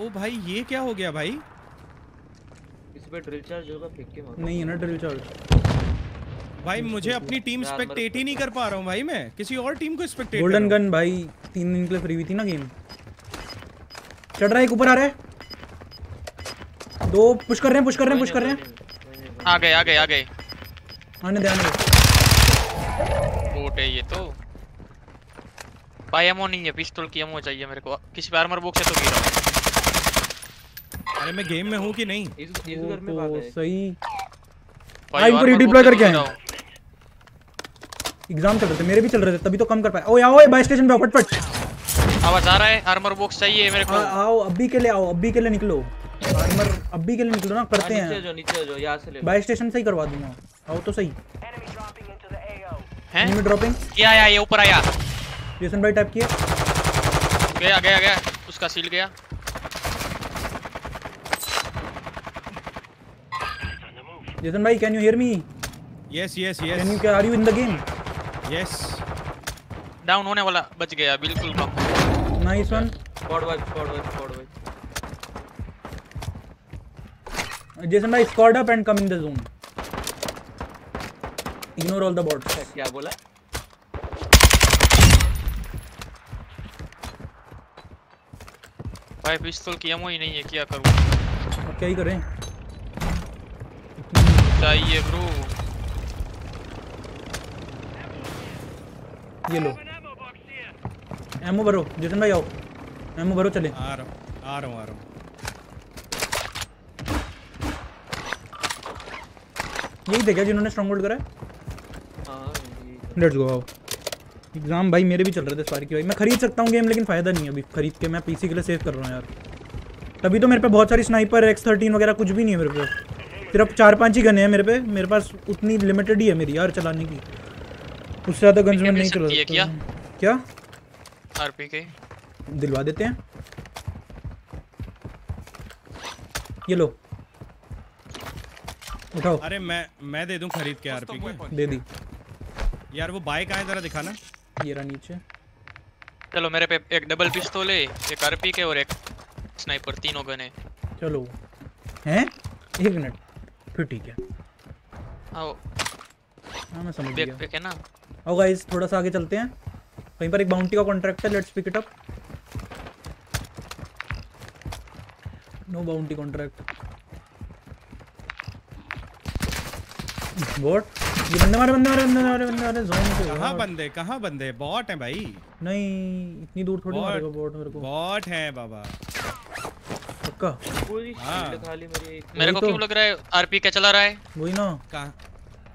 ओ भाई ये क्या हो गया भाई? पे ड्रिल चार्ज होगा, फेंक के मारो। नहीं है ना ड्रिल चार्ज। भाई मुझे अपनी टीम स्पेक्टेट ही नहीं कर पा रहा हूं भाई, मैं किसी और टीम को स्पेक्टेट। गोल्डन गन भाई 3 दिन के लिए फ्री हुई थी ना गेम। चढ़ रहा है, एक ऊपर आ रहा है। दो पुश कर रहे हैं। आ गए। आने दे। बोट है ये तो। भाई एमो नहीं है, पिस्तौल की एमो चाहिए मेरे को। किसी पे आर्मर बॉक्स है तो गिरा। अरे मैं गेम में हूँ कि नहीं? इस घर में बात है। सही। भाई इनको रिडिप्लॉय करके आए। एग्जाम चल रहे थे, मेरे भी चल रहे थे, तभी तो कम कर पाए। ओए बाय स्टेशन पे फटफट। आवाज आ रहा है, आर्मर बॉक्स चाहिए मेरे को। आओ अभी के लिए निकलो। आर्मर अभी के लिए निकलो ना, करते हैं। नीचे जो यहाँ से ले। बाय स्टेशन से ही करवा दूंगा, आओ तो सही। एनिमी ड्रॉपिंग किया, ये ऊपर आया। जेसन भाई टैप किया। गया, उसका सील गया। Jason bhai, can you hear me? Yes. Are you in the game? Yes. Down होने वाला, बच गया बिल्कुल। Nice one. Forward. Jason bhai, squad up and come in the zone. Ignore all the bots. क्या बोला? भाई पिस्तौल की ammo ही नहीं है, क्या करूँ? क्या ही करें? चाहिए ब्रो। ये लो। एमो भरो, जितन भाई आओ। एमो भरो चले। आ रहा हूँ। यही देखा जिन्होंने स्ट्रॉन्ग होल्ड करा है। हाँ। लेट्स गो आओ। एग्जाम भाई मेरे भी चल रहे थे सारे की भाई। मैं खरीद सकता हूँ गेम लेकिन फायदा नहीं है अभी खरीद के, मैं पीसी के लिए सेव कर रहा हूँ यार। तभी तो मेरे पे बहुत सारी स्नाइपर X13 वगैरह कुछ भी नहीं है मेरे पे। सिर्फ 4-5 ही गन है मेरे पे, मेरे पास उतनी लिमिटेड ही है मेरी यार चलाने की, उससे ज़्यादा गन्स में नहीं चला सकता। क्या आरपीके दिलवा देते हैं। ये लो उठाओ। अरे मैं दे दूं खरीद के आरपीके। दे दी यार। वो बाइक आए जरा दिखाना। ये रहा नीचे। चलो मेरे पे एक डबल पिस्तौल है, एक आरपीके और एक स्नाइपर, तीनों गन है। चलो हैं एक मिनट फिर ठीक है। आओ हाँ मैं समझ गया। बैक पे ना आओ गाइस, थोड़ा सा आगे चलते हैं। कहीं पर एक बाउंटी का कॉन्ट्रैक्ट है, let's pick it up. No bounty contract. Bot ये बंदे मारे जोन पे। कहां बंदे बॉट हैं भाई। नहीं इतनी दूर थोड़ी मारेगा बॉट। मेरे को बॉट है बाबा का। पूरी शील्ड खाली मेरे को क्यों लग रहा है आरपी क्या चला रहा है वही ना। कहां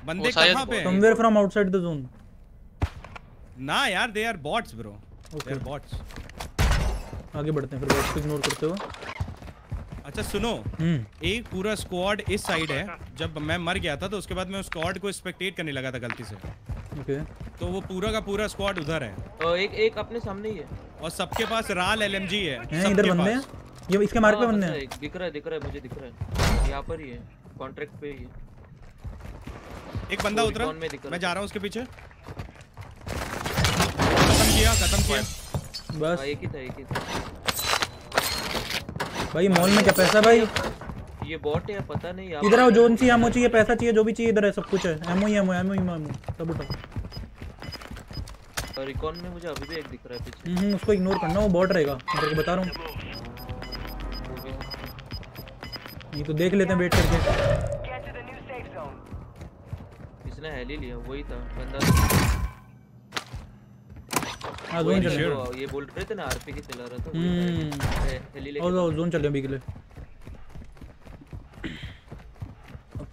बंदे कहां पे? Somewhere from outside the zone ना यार। They are bots bro, they are bots. आगे बढ़ते हैं फिर बॉट्स को इग्नोर करते हुए। अच्छा सुनो, एक पूरा स्क्वाड इस साइड है। जब मैं मर गया था तो उसके बाद मैं उस स्क्वाड को स्पेक्टेट करने लगा था गलती से। ओके तो वो पूरा का पूरा स्क्वाड उधर है और एक अपने सामने ही है और सबके पास राल एलएमजी है। इधर बंदे हैं ये, इसके मार्क पे बंदे हैं। दिख रहा है मुझे, दिख रहा है यहाँ पर ही है कॉन्ट्रैक्ट पे ही है। एक बंदा उतरा, मैं जा रहा हूँ उसके पीछे। खत्म किया बस। एक ही था भाई। मॉल में क्या पैसा भाई। ये बॉट है पता नहीं यार। इधर आओ, जोन सी एमो चाहिए, पैसा चाहिए, जो भी चाहिए इधर है, सब कुछ है। एमो सब उठाओ। रिकॉन में मुझे अभी भी एक दिख रहा है पीछे। उसको इग्नोर करना, वो बॉट रहेगा, मैं बता रहा हूँ। ये तो देख लेते हैं वेट करके। इसने हेली लिया, वही था बंदा। हां जोन चल रहा है। ये बोल रहे थे ना आरपी की चला रहा था वो हेली लेके। और जोन चल रहा है अभी के लिए।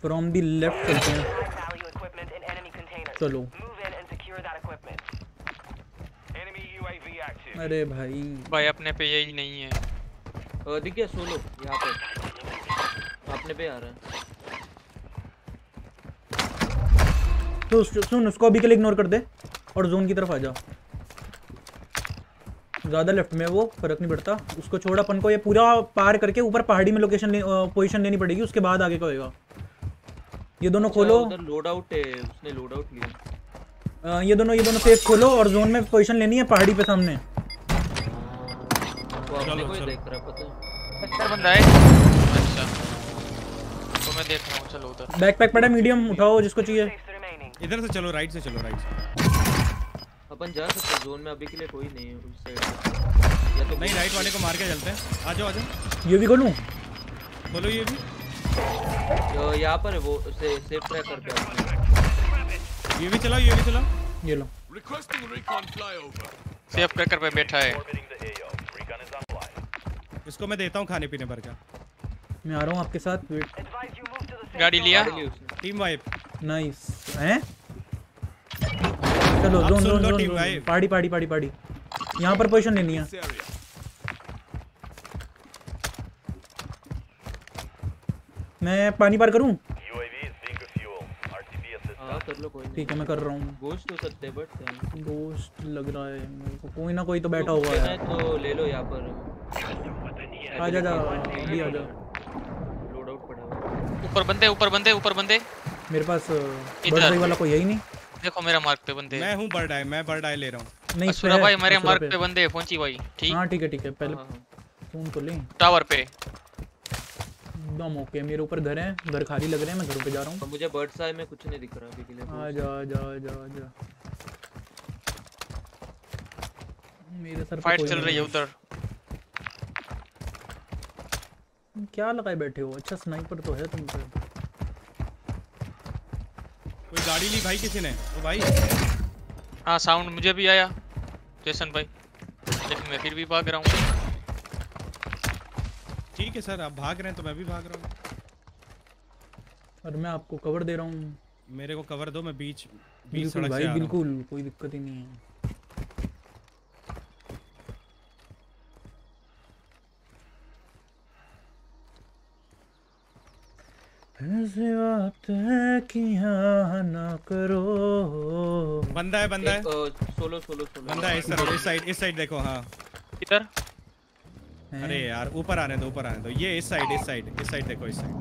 फ्रॉम द लेफ्ट चलते हैं। चलो अरे भाई अपने पे यही नहीं है। और देखिए सोलो यहां पे अपने पे आ रहा है। तो सुन उसको अभी के लिए इग्नोर कर दे और जोन की तरफ आ जा। ज़्यादा लेफ्ट में वो फर्क नहीं पड़ता, उसको छोड़। अपन को ये पूरा पार करके ऊपर पहाड़ी में लोकेशन पोजीशन लेनी पड़ेगी, उसके बाद आगे का होएगा। ये दोनों खोलो। उधर लोड आउट है, उसने लोड आउट लिया। ये दोनों सेफ खोलो और जोन में पोजीशन लेनी है पहाड़ी पे सामने। मैं देख रहा हूं। चलो उधर बैकपैक पड़ा, मीडियम उठाओ जिसको चाहिए। इधर से चलो, राइट से। अपन जा सकते हैं जोन में अभी के लिए, कोई नहीं है उस साइड। या तो नहीं, राइट वाले को मार के चलते हैं। आ जाओ। ये भी खोलो ये भी। यहां पर है वो, उसे सेफ ट्राई करते हैं। ये भी चलाओ। ये लो। Requesting recon flyover. Safe tracker पे बैठा है। इसको मैं देता हूं खाने पीने भर का। मैं आ रहा हूं आपके साथ। वेट, गाड़ी लिया। टीम वाइप नाइस हैं। चलो जोन पाड़ी यहां पर पोजीशन लेनी है। मैं पानी पार करूं? ठीक है मैं कर रहा हूं। गोश्त हो सकते हैं बट गोश्त लग रहा है मेरे को। कोई ना कोई तो बैठा होगा यार, तो ले लो यहां पर। आ जा ऊपर बंदे। मेरे पास बर्डाई वाला कोई है ही नहीं। देखो मेरा मार्क पे बंदे। मैं हूं बर्डाई, मैं बर्डाई ले रहा हूं। नहीं सुरा भाई मेरे मार्क पे बंदे पहुंची भाई। ठीक हां ठीक है पहले फोन तो ले। टावर पे एकदम ओके। मेरे ऊपर घर है, घर खाली लग रहे हैं, मैं घरों पे जा रहा हूँ। तो मुझे बर्ड्स आई में कुछ नहीं दिख रहा अभी के लिए। आ जा जा जा जा। मेरे सर फाइट चल रही है उधर। क्या लगाए बैठे हो? अच्छा स्नाइपर तो है तुम पे। कोई गाड़ी ली भाई किसी ने? ओ भाई हां साउंड मुझे भी आया जैसन भाई, लेकिन मैं फिर भी भाग रहा हूँ। ठीक है सर, आप भाग रहे हैं तो मैं भी भाग रहा हूँ और मैं आपको कवर दे रहा हूँ। मेरे को कवर दो, मैं बीच सड़क से आ रहा हूँ। बिल्कुल कोई दिक्कत ही नहीं है। ऐसी बात है कि हाँ ना करो। बंदा है सोलो बंदा है सर। इस साइड देखो। हाँ इधर। अरे यार ऊपर आने दो, ऊपर आने दो। ये इस साइड देखो, इस साइड।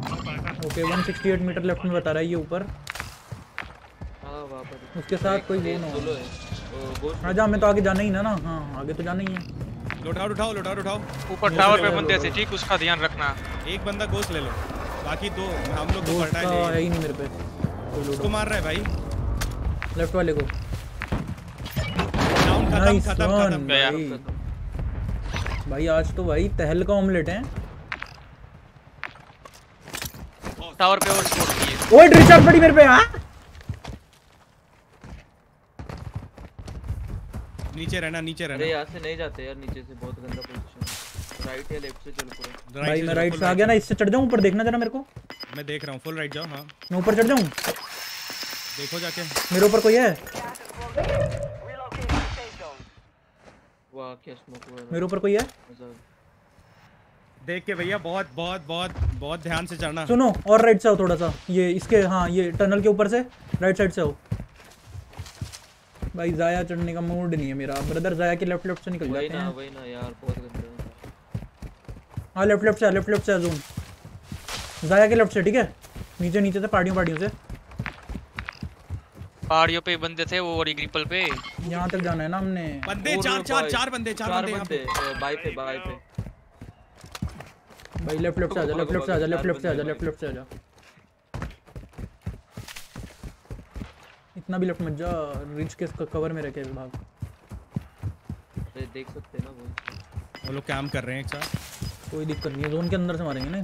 ओके 168 मीटर लेफ्ट में बता रहा है ये ऊपर। हां वापस उसके साथ कोई वो ना हो। हां जा, मैं तो आगे जाना ही ना। हां आगे तो जाना ही है। लोड आउट उठाओ। ऊपर टावर पे बंदे से ठीक, उसका ध्यान रखना। एक बंदा गोश्त ले लो, बाकी दो हम लोग को हटा ले। है ही नहीं मेरे पे। उसको मार रहा है भाई लेफ्ट वाले को। डाउन खत्म यार भाई। आज तो भाई तहल का ऑमलेट है। टावर पे स्पोर्ट किए। ओए ड्रिचर पड़ी मेरे पे। हां नीचे रहना। अरे यहां से नहीं जाते यार, नीचे से बहुत गंदा पोजीशन। राइट या लेफ्ट से चल पूरा। भाई मैं राइट से आ गया ना, इससे चढ़ जाऊं ऊपर। देखना जरा मेरे को, मैं देख रहा हूं। फुल राइट जाओ। हां मैं ऊपर चढ़ जाऊं, देखो जाके मेरे ऊपर कोई है। वाह क्या स्मोक हुआ मेरे ऊपर। कोई है देख के भैया, बहुत बहुत बहुत बहुत ध्यान से चढ़ना। सुनो और राइट से आओ थोड़ा सा, ये इसके हाँ ये टनल के ऊपर से राइट साइड से आओ भाई। जाया चढ़ने का मूड नहीं है मेरा ब्रदर। जाया के लेफ्ट से निकल जाते हैं। वही ना यार बहुत गंदा। हाँ लेफ्ट लेफ्ट से जोन जाया के लेफ्ट से। ठीक है नीचे से पहाड़ियों से पहाड़ियों पे बंदे थे वो, और ग्रिपल पे। यहाँ तक जाना है ना हमने। बंदे चार बंदे बाय पे भाई। लेफ्ट लेफ्ट से आजा। इतना भी लेफ्ट मत जा, रिच के कवर में रह के भाग। अरे देख सकते हैं ना वो लोग कैंप कर रहे हैं एक साथ। कोई दिक्कत नहीं है, जोन के अंदर से मारेंगे ना।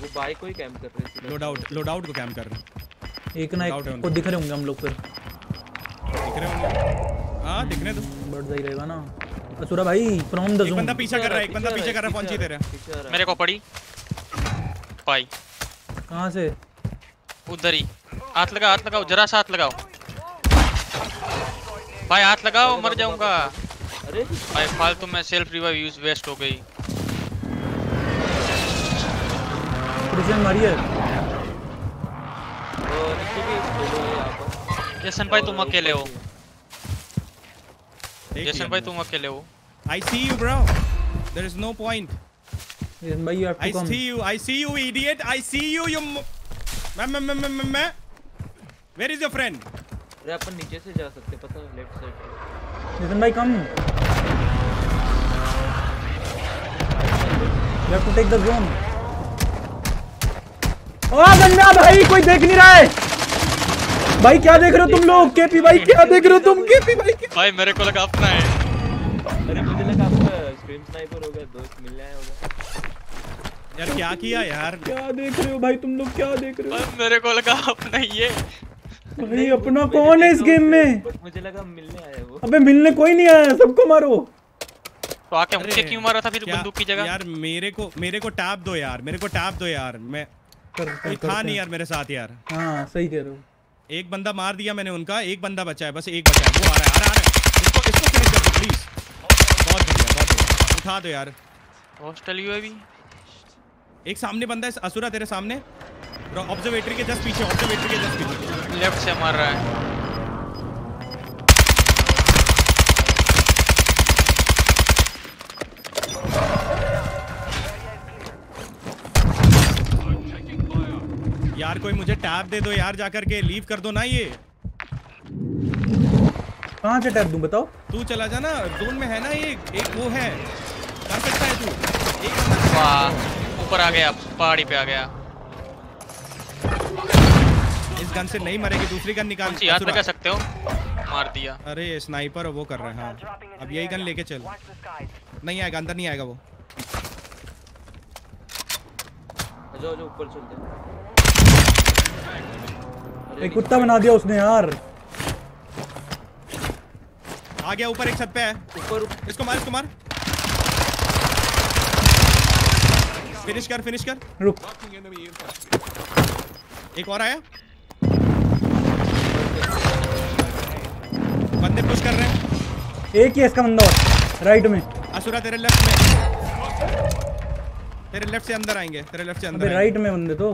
वो बाय को ही कैंप कर रहे हैं। लोड आउट को कैंप कर रहे हैं। एक ना एक को दिख रहे होंगे हम लोग। फिर दिख रहे होंगे। हां दिखने तो बढ़ जा ही रहेगा ना। असुरा भाई फ्रॉम द जोन। एक बंदा पीछा कर रहा है। पहुंच ही दे रहा है। मेरे को पड़ी भाई। कहां से? उधर ही। हाथ लगाओ जरा सा, हाथ लगाओ भाई, हाथ लगाओ मर जाऊंगा। अरे भाई फालतू में सेल्फ रिवाइव यूज वेस्ट हो गई। प्रिजन मारी है जैसन भाई। तुम अकेले हो। I see you bro. There is no point. जैसन भाई you have to come. I see you idiot. I see you you. मैं. Where is your friend? अरे अपन नीचे से जा सकते हैं, पता है लेफ्ट साइड। जैसन भाई come. You have to take the zone. ओ बंदा भाई कोई देख नहीं रहा है भाई। क्या देख रहे हो तुम लोग? केपी भाई क्या देख रहे हो तुम? केपी भाई भाई मेरे को लगा अपना है। अरे मुझे लगा आपका स्ट्रीम स्नाइपर होगा, दोस्त मिल जाए होगा यार। क्या किया यार? क्या देख रहे हो भाई तुम लोग? क्या देख रहे हो? मेरे को लगा अपना ही है भाई। अपना कौन है इस गेम में? मुझे लगा मिलने आया वो। अबे मिलने कोई नहीं आया, सबको मारो। तो आके मुझे क्यों मारा था फिर बंदूक की जगह? यार मेरे को टैप दो यार, मेरे को टैप दो यार। मैं था नहीं यार मेरे साथ यार। हां सही कह रहे हो। एक बंदा मार दिया मैंने उनका, एक बंदा बचा है बस। एक बचा है, वो आ रहा है। इसको फिनिश कर दो प्लीज। बहुत बढ़िया। उठा दो यार हॉस्टल यूएवी। एक सामने बंदा है असुरा तेरे सामने, ऑब्जर्वेटरी के जस्ट पीछे। लेफ्ट से मार रहा है। यार कोई मुझे टैप दे दो यार, जाकर के लीव कर दो ना। ये कहां से टैप दूं बताओ? तू चला जा ना, जोन में है ना। एक वो है, कर सकता है तू। वाह ऊपर आ गया, पहाड़ी पे आ गया। इस गन से नहीं मरेगी, दूसरी गन निकाल कर सकते हो। मार दिया। अरे स्नाइपर वो कर रहे हैं। हाँ। अब यही गन लेके चल, नहीं आएगा अंदर, नहीं आएगा वो। जो जो ऊपर चलते। एक कुत्ता बना दिया उसने यार। आ गया ऊपर, एक छत पे है ऊपर। इसको मार, इसको मार, फिनिश कर, फिनिश कर। रुक, एक और आया। बंदे पुश कर रहे हैं। एक ही इसका बंदा और राइट में। असुरा तेरे लेफ्ट में, तेरे लेफ्ट से अंदर आएंगे, तेरे लेफ्ट से अंदर। अबे राइट में बंदे तो।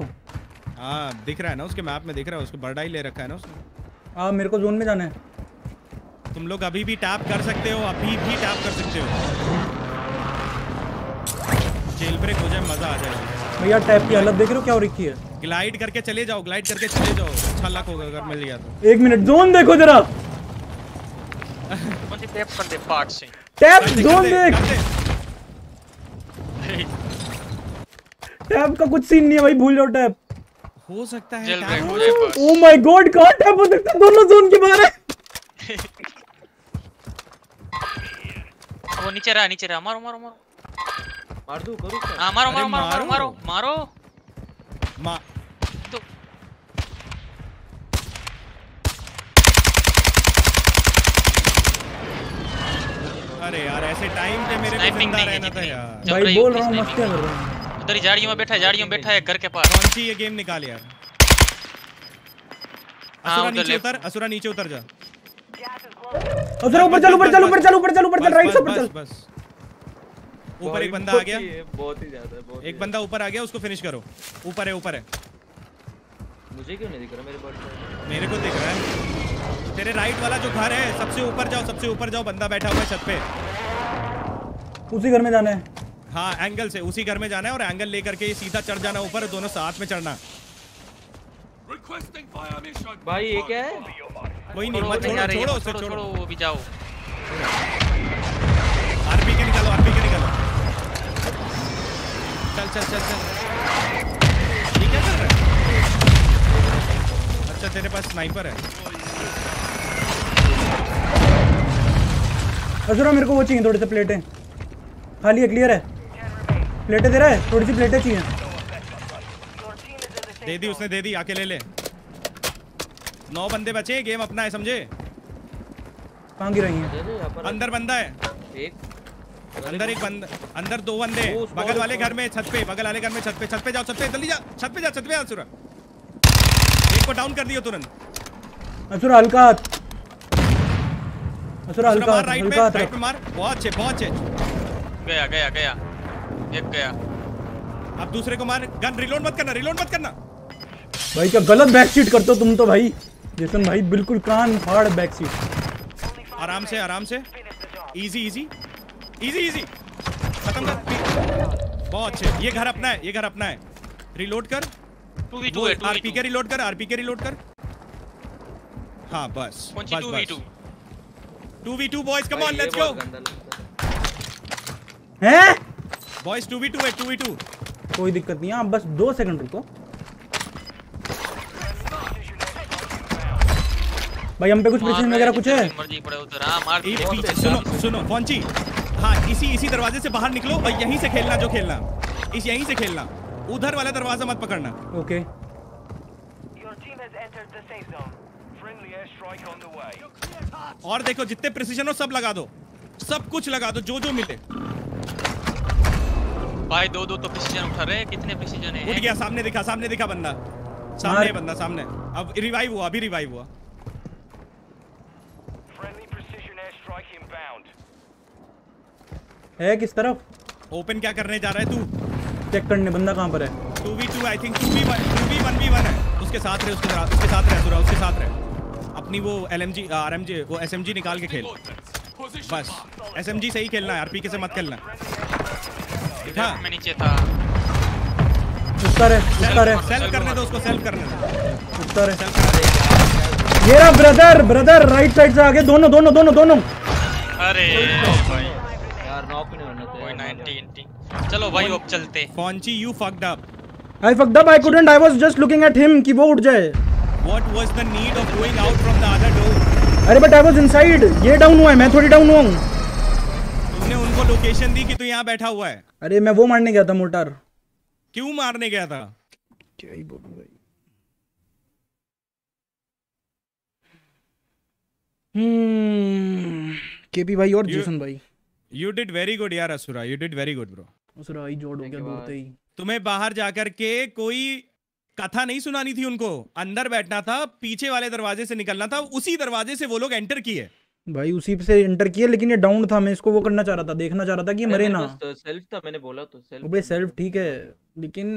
हाँ दिख रहा है ना, उसके मैप में दिख रहा है, उसको बर्डाई ले रखा है ना उसने। हाँ मेरे को जोन में जाना है। तुम लोग अभी भी टैप कर सकते हो, अभी भी टैप कर सकते हो। जेल ब्रेक हो जाए, मजा आ जाएगा। भैया टैप की हालत देख रहे हो क्या हो रखी है। ग्लाइड करके चले जाओ, ग्लाइड करके चले जाओ, अच्छा लक होगा अगर मिल गया तो। एक मिनट जोन देखो जरा। टैप कर दे पार्ट से, टैप जोन देख। टैप का कुछ सीन नहीं है भाई, भूल जाओ। टैप हो सकता है, टैप हो जाए। ओ माय गॉड, कहां टैप हो सकता है, दोनों जोन के बाहर है। वो नीचे रहा, नीचे रहा। मारो मारो मारो, मार दो, करो। हां मारो मारो मारो मारो मारो मार तो। अरे यार ऐसे टाइम पे मेरे को जिंदा रहना था यार भाई। बोल रहा हूं मस्ती कर रहा हूं। उधर ही झाड़ियों में बैठा है, झाड़ियों में बैठा है घर के पास। कौन सी ये गेम निकाल यार। असुरा नीचे उतर, असुरा नीचे उतर जा। उधर ऊपर चल, ऊपर चल, ऊपर चल, ऊपर चल, ऊपर चल, राइट से ऊपर चल। ऊपर एक बंदा आ गया, बहुत ही ज्यादा है। एक बंदा ऊपर आ गया, उसको फिनिश करो। ऊपर है, ऊपर है। मुझे क्यों नहीं दिख रहा, मेरे पास मेरे को दिख रहा है। तेरे राइट वाला जो घर है सबसे ऊपर जाओ, सबसे ऊपर जाओ। बंदा बैठा हुआ है छत पे, उसी घर में जाना है। हाँ एंगल से उसी घर में जाना है, और एंगल लेकर के सीधा चढ़ जाना ऊपर, दोनों साथ में चढ़ना। भाई ये क्या है, कोई नहीं, मत छोड़ो, छोड़ो उसे, छोड़ो वो भी, जाओ। आरपी के निकालो, आरपी के निकालो। चल चल चल चल। ये क्या कर रहा है। अच्छा तेरे पास स्नाइपर है। असुरा मेरे को वो चाहिए, थोड़ी सी प्लेटें खाली है। क्लियर है, प्लेटें दे रहा है, थोड़ी सी प्लेटें चाहिए। दे दी उसने, दे दी, आके ले ले। 9 बंदे बचे, गेम अपना है समझे। कहां गिर रही है। अंदर बंदा है एक, अंदर एक बंदा, अंदर 2 बंदे बगल वाले घर में, छत पे, बगल वाले घर में, छत पे, छत पे जाओ, छत पे जल्दी जा, छत पे जा, छत पे। असुरा एक को डाउन कर दियो तुरंत। असुरा हल्का, असुरा हल्का, राइट पे मार। बहुत अच्छे, बहुत अच्छे। गया गया गया, एक गया। अब दूसरे को मार। गन रीलोड मत करना, रीलोड मत करना भाई। क्या गलत बैक सीट करते हो तुम तो भाई। जेसन भाई बिल्कुल कान फाड़ बैक सीट। आराम से, आराम से, इजी इजी इजी इजी, खत्म कर। बहुत अच्छे। ये घर अपना है, ये घर अपना है। रिलोड कर, 2v2 है, आरपी के रिलोड कर, आरपी के रिलोड कर। हां बस बस, 2v2 boys, come on let's go. हैं बॉयज, 2v2 है, 2v2, कोई दिक्कत नहीं है। आप बस 2 सेकंड रुको भाई। हम पे कुछ प्रेशर वगैरह कुछ है, मर्जी पड़े उधर। हां मार पीछे। सुनो सुनो फोंची, हां इसी दरवाजे से बाहर निकलो और यहीं से खेलना, जो खेलना इस यहीं से खेलना। उधर वाला दरवाजा मत पकड़ना। Okay your team has entered the safe zone, friendly air strike on the way. और देखो जितने प्रिसिजन हो सब लगा दो, सब कुछ लगा दो, जो जो मिले भाई। दो तो प्रिसिजन उठा रहे, कितने प्रिसिजन है। उठ गया, सामने दिखा, सामने दिखा बंदा, सामने है बंदा, सामने। अब रिवाइव हुआ, अभी रिवाइव हुआ। है किस तरफ ओपन, क्या करने जा रहा है तू, चेक करने बंदा कहां पर है। 2v2 आई थिंक, 2v1v1 है। उसके साथ रहे, उसके साथ रहे असुरा, उसके साथ रहे। अपनी वो LMG RMG वो SMG निकाल के खेल बस। SMG से ही खेलना है, आरपीके से मत खेलना। देखा मैं नीचे था। उतर है, सेल्फ करने दो उसको, सेल्फ करने दो। उतर है, सेल्फ कर दे। ये रहा ब्रदर राइट साइड से आगे, दोनों। अरे भाई नॉक नहीं होना चाहिए। 90 चलो भाई अब चलते। Fonchi you fucked up, I fucked up, I couldn't, I was just looking at him कि वो उठ जाए। What was the need of going out from the other door? अरे but I was inside. ये डाउन हुआ है, मैं थोड़ी डाउन हुआ हूँ। तुमने उनको लोकेशन दी कि तू यहाँ बैठा हुआ है। अरे मैं वो मारने गया था मोटर। क्यों मारने गया था? क्या ही बोलूँ भाई। केपी भाई और जेसन भाई, you did very good यार asura, you did very good bro। Asura ही जोड़ हो गया दूर ही। तुम्हें बाहर जाकर के कोई कथा नहीं सुनानी थी उनको, अंदर बैठना था, पीछे वाले दरवाजे से निकलना था। उसी दरवाजे से वो लोग एंटर किए भाई, उसी से एंटर किए, लेकिन ये डाउन था, मैं इसको वो करना चाह रहा था, देखना चाह रहा था कि मरे ना। सेल्फ था मैंने बोला तो, सेल्फ भाई सेल्फ ठीक है, लेकिन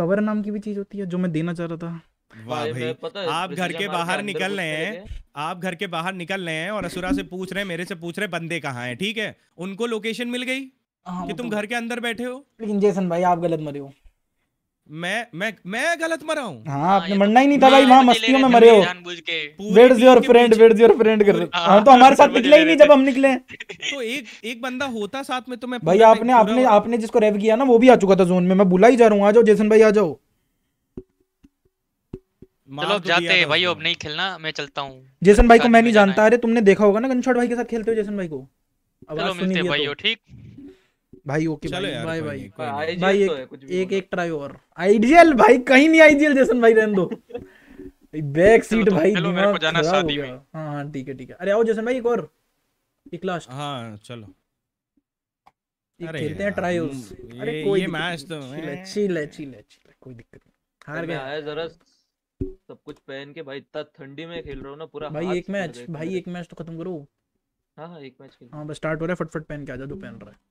कवर नाम की भी चीज होती है जो मैं देना चाह रहा था। वाह भाई, आप घर के बाहर निकल रहे हैं, आप घर के बाहर निकल रहे हैं और असुरा से पूछ रहे हैं, मेरे से पूछ रहे हैं बंदे कहाँ हैं, ठीक है? उनको लोकेशन मिल गई कि तुम घर के अंदर बैठे हो। लेकिन जेसन भाई आप गलत मरे हो। मैं गलत मरा हूँ? हाँ, आपने मरना ही नहीं था भाई, वहाँ मस्तियों में मरे हो। वेयर्स योर फ्रेंड कर रहे हो। हाँ तो हमारे साथ निकले ही नहीं जब हम निकले। तो एक बंदा होता साथ में तो मैं भाई, आपने जिसको रेव किया ना वो भी आ चुका था जोन में, मैं बुला ही जा रहा हूँ, आ जाओ जेसन भाई आ जाओ। चलो जाते हैं भाई, अब नहीं खेलना, मैं चलता हूँ। जेसन भाई को मैं नहीं जानता। अरे तुमने देखा होगा ना गनशॉट भाई के साथ खेलते हो जेसन भाई को। चलो मिलते हैं भाई, ठीक भाई, ओके भाई, भाई भाई एक ट्राई और। आइडियल भाई कहीं नहीं, आइडियल जेसन भाई रहने दो। बैक सीट भाई, मेरे को जाना शादी में। हां ठीक है ठीक है, अरे आओ जेसन भाई एक और, एक लास्ट। हां चलो खेलते हैं ट्राई आउट्स। अरे कोई मैच तो चिल कोई दिक्कत नहीं, हार गया जरा सब कुछ पहन के भाई, इतना ठंडी में खेल रहे हो ना पूरा भाई। हाँ, एक मैच तो खत्म करो। हाँ, एक मैच खेल। हाँ, बस स्टार्ट हो रहा है, फटफट पहन के आजा, जो पहन रहा है।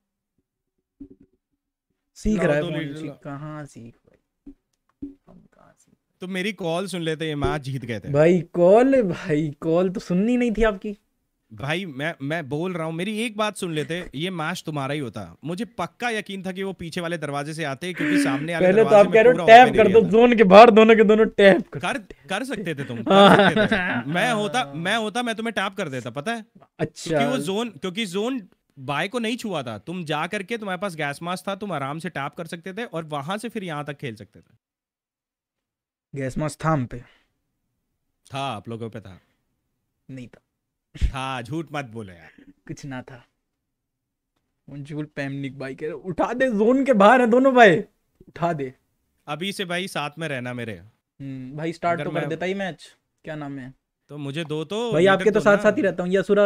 सीख रहा है फोनची, कहाँ सीख भाई, हम कहाँ सीख। तो मेरी कॉल सुन लेते, ये मैच जीत गए थे भाई। कॉल तो सुननी नहीं थी आपकी भाई, मैं बोल रहा हूँ, मेरी एक बात सुन लेते, ये मैच तुम्हारा ही होता। मुझे पक्का यकीन था कि वो पीछे वाले दरवाजे से आते, क्योंकि सामने वाले पहले तो आप कह रहे हो टैप कर दो जोन के बाहर, दोनों के दोनों टैप कर सकते थे तुम। मैं होता मैं तुम्हें टैप कर देता, पता है। अच्छा, क्योंकि वो जोन, क्योंकि जोन बाय को नहीं छुआ था, तुम जा करके तुम्हारे पास गैस मास्क था, तुम आराम से टैप कर सकते थे और वहां से फिर यहाँ तक खेल सकते थे। गैस मास्क था हम पे, था आप लोगों पे, था नहीं था? हाँ, झूठ मत बोलो यार, कुछ ना था। पैमनिक भाई कह रहे उठा दे, जोन के बाहर है दोनों भाई, उठा दे अभी से भाई, साथ में रहना मेरे भाई। स्टार्ट तो कर देता ही मैच, क्या नाम है तो मुझे दो तो भाई, आपके तो साथ ही रहता हूँ। ये सूरा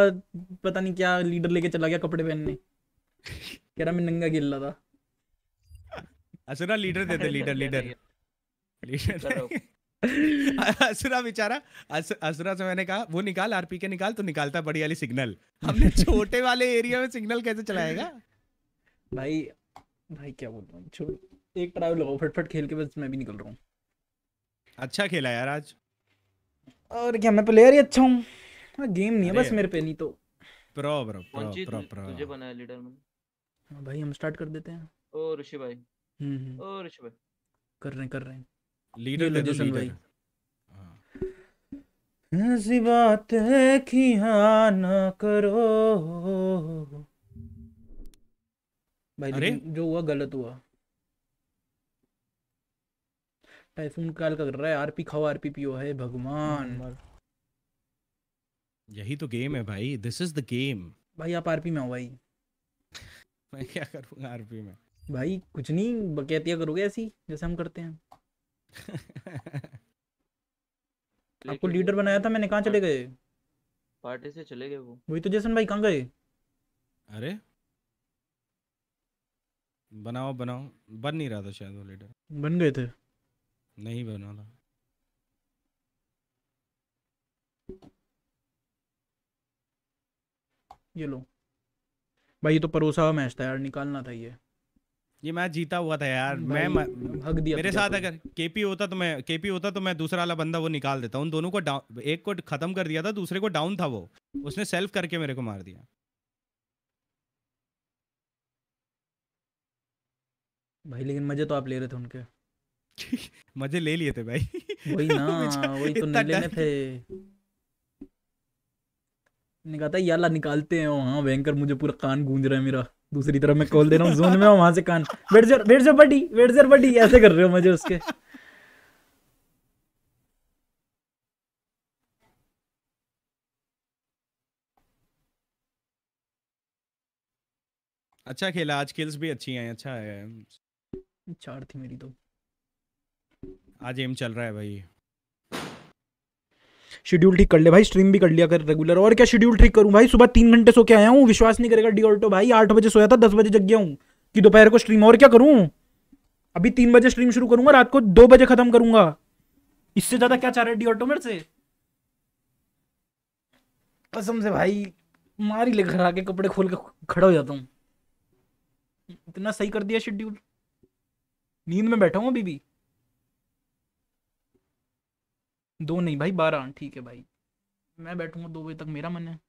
पता नहीं क्या लीडर लेके चला गया कपड़े पहनने, कह रहा मैं नंगा खेल रहा था। असुरा लीडर देते, लीडर असुरा बेचारा, असुरा से मैंने कहा वो निकाल आरपी के निकाल, तो निकालता बड़ी वाली सिग्नल। हमने छोटे वाले एरिया में सिग्नल कैसे चलाएगा भाई। भाई क्या बोलूं, छोड़, एक ट्राई लगाओ फटफट खेल के, बस मैं भी निकल रहा हूँ। अच्छा खेला यार आज, और क्या, मैं प्लेयर ही अच्छा हूँ, गेम नहीं है बस मेरे पे, नहीं तो प्रो तुझे बनाया लीडर मैंने भाई। हम स्टार्ट कर देते हैं। ओ ऋषि भाई, ओ ऋषि भाई कर रहे हैं लीडर भाई। ऐसी बात है कि हाँ ना करो भाई, लेकिन जो हुआ गलत हुआ। टाइफून काल का कर रहा है, आरपी खाओ आरपी पियो, है भगवान, यही तो गेम है भाई, दिस इज द गेम भाई। आप आरपी में हो भाई। मैं क्या करूँगा आरपी में भाई, कुछ नहीं, बकैतिया करोगे ऐसी जैसे हम करते हैं। आपको लीडर बनाया था मैंने, कहाँ चले गए? पार्टी से चले गए वो। वही तो जेसन भाई कहाँ गए? अरे बनाओ बन नहीं रहा था शायद, वो लीडर बन गए थे, नहीं बना था। ये लो भाई, ये तो परोसा हुआ मैच था यार, निकालना था ये मैच जीता हुआ था यार। मैं हक दिया मेरे साथ, अगर केपी होता तो मैं दूसरा वाला बंदा वो निकाल देता। उन दोनों को, एक को खत्म कर दिया था, दूसरे को डाउन था वो, उसने सेल्फ करके मेरे को मार दिया। भाई लेकिन मजे तो आप ले रहे थे उनके। मजे ले लिए थे भाई। वही ना, वही तो नहीं लेने थे। कहता याला निकालते हैं। हाँ भयंकर, मुझे पूरा कान गूंज रहा है मेरा, दूसरी तरफ मैं कॉल दे रहा हूँ जोन में, वहां से कान वेट जर बडी ऐसे कर रहे हो मुझे उसके। अच्छा खेला आज, किल्स भी अच्छी हैं, अच्छा है। चार थी मेरी तो। आज एम चल रहा है भाई। शेड्यूल ठीक कर ले भाई, स्ट्रीम भी कर लिया कर रेगुलर। और क्या शेड्यूल ठीक करूं भाई, सुबह 3 घंटे सो के आया हूं, विश्वास नहीं करेगा डिओल्टो भाई। 8 बजे सोया था, 10 बजे जग गया हूं कि दोपहर को स्ट्रीम। और क्या करूं, अभी 3 बजे स्ट्रीम शुरू करूंगा, रात को 2 बजे खत्म करूंगा। इससे ज्यादा क्या चाह रहा है डिओल्टो मेरे से, कसम से भाई। मारी ले घर आके कपड़े खोल के खड़ा हो जाता हूँ। इतना सही कर दिया शेड्यूल, नींद में बैठा हूँ अभी भी। 2 नहीं भाई 12, ठीक है भाई मैं बैठूंगा 2 बजे तक, मेरा मन है।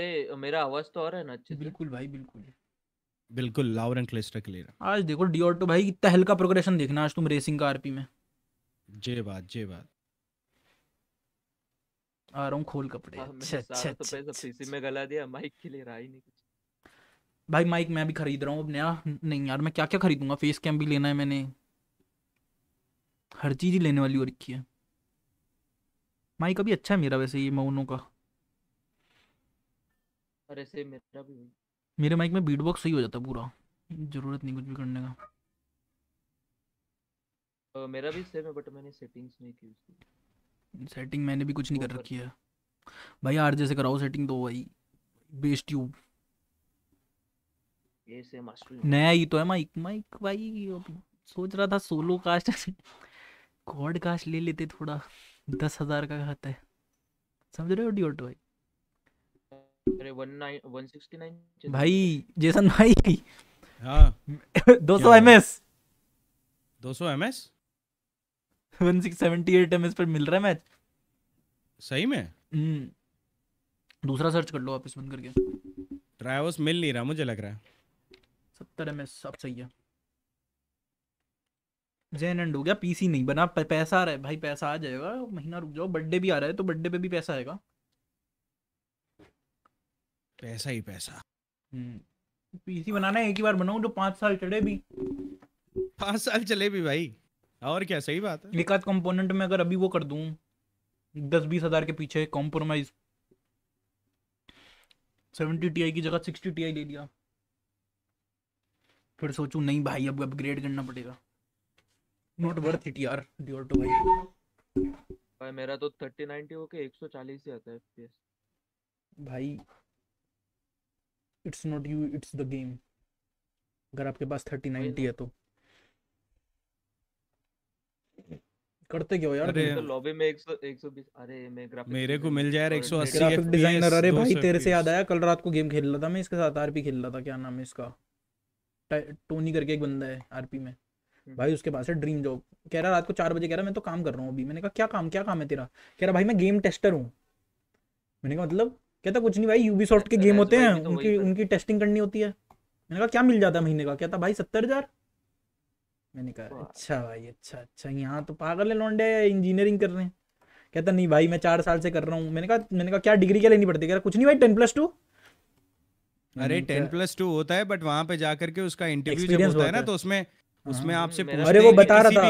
ए, मेरा आवाज तो आ रहा है ना अच्छे से? बिल्कुल भाई बिल्कुल बिल्कुल, लाउड एंड क्लिस्टर क्लियर। आज देखो डिओल्टो भाई कितना हल्का प्रोग्रेशन देखना आज तुम रेसिंग का आरपी में। जे बात जे बात, आ रहा हूँ खोल कपड़े। अच्छा अच्छा, तो पैसा पीसी में गला दिया, माइक के लिए रहा ही नहीं कुछ भाई। माइक मैं भी खरीद रहा हूँ अब नया। नहीं यार मैं क्या क्या खरीदूंगा, फेस कैम भी लेना है मैंने, हर चीज ही लेने वाली हो रखी है। माइक अभी अच्छा है मेरा वैसे, ये मौनों का। अरे से मेरा भी, मेरे माइक में बीट बॉक्स सही हो जाता पूरा, जरूरत नहीं कुछ भी करने का। मेरा भी सेम है बट मैंने सेटिंग्स नहीं की उसकी। सेटिंग मैंने भी कुछ नहीं कर रखी है भाई। आरजे से कराओ सेटिंग तो भाई, बेस ट्यूब ये से मास्टर नया ही तो है। माइक माइक भाई सोच रहा था सोलो कास्ट कॉर्ड कास्ट ले लेते, थोड़ा 10,000 का खाता है, समझ रहे हो डिओल्टो भाई। अरे 169 भाई जेसन भाई। हां 200 एमएस 1678 एमएस पर मिल रहा है मैच सही में। दूसरा सर्च कर लो वापस बंद करके, ट्रायोस मिल नहीं रहा मुझे लग रहा है। 70 एमएस सब सही है। जेन एंड हो गया, पीसी नहीं बना, पैसा आ रहा है भाई, पैसा आ जाएगा, महीना रुक जाओ। बर्थडे भी आ रहा है तो बर्थडे पे भी पैसा आएगा, पैसा ही पैसा। पीसी बनाना है, एक ही बार बनाऊं जो 5 साल चले भी। 5 साल चले भी भाई, और क्या सही बात है। एक आध कंपोनेंट में अगर अभी वो कर दूं 10-20 हज़ार के पीछे कॉम्प्रोमाइज, 70 Ti की जगह 60 Ti ले लिया, फिर सोचूं नहीं भाई अब अपग्रेड करना पड़ेगा। Not worth it यार डिओल्टो भाई। भाई मेरा तो 3090 होके 140 ही आता है FPS भाई। It's not you, it's the game। अगर आपके पास 3090 है तो करते क्या हो यार। तो लॉबी में 120। अरे मैं ग्राफिक, मेरे को मिल जाए 180 ग्राफिक डिजाइनर। अरे भाई तेरे से याद आया, कल रात को गेम खेल रहा था मैं इसके साथ, आरपी खेल रहा था। क्या नाम है इसका, टोनी करके एक बंदा है आरपी में भाई, उसके पास है ड्रीम जॉब। कह रहा रात को 4 बजे, कह रहा मैं तो काम कर रहा हूँ अभी। मैंने कहा क्या काम है तेरा, कह रहा भाई मैं गेम टेस्टर हूँ। मैंने कहा मतलब, कहता कुछ नहीं भाई यूबीसॉफ्ट के गेम होते हैं, उनकी टेस्टिंग करनी होती है। मैंने कहा क्या मिल जाता है महीने का, कहता भाई 70,000। मैंने कहा अच्छा भाई अच्छा, यहाँ तो पागल है लौंडे, इंजीनियरिंग कर रहे हैं। कहता नहीं भाई मैं 4 साल से कर रहा हूँ। मैंने कहा क्या डिग्री क्या लेनी पड़ती है, कह रहा कुछ नहीं भाई 10+2। अरे 10+2 होता है बट वहाँ पे जाकर के उसका इंटरव्यू जब होता है ना तो उसमें आपसे। अरे वो बता रहा था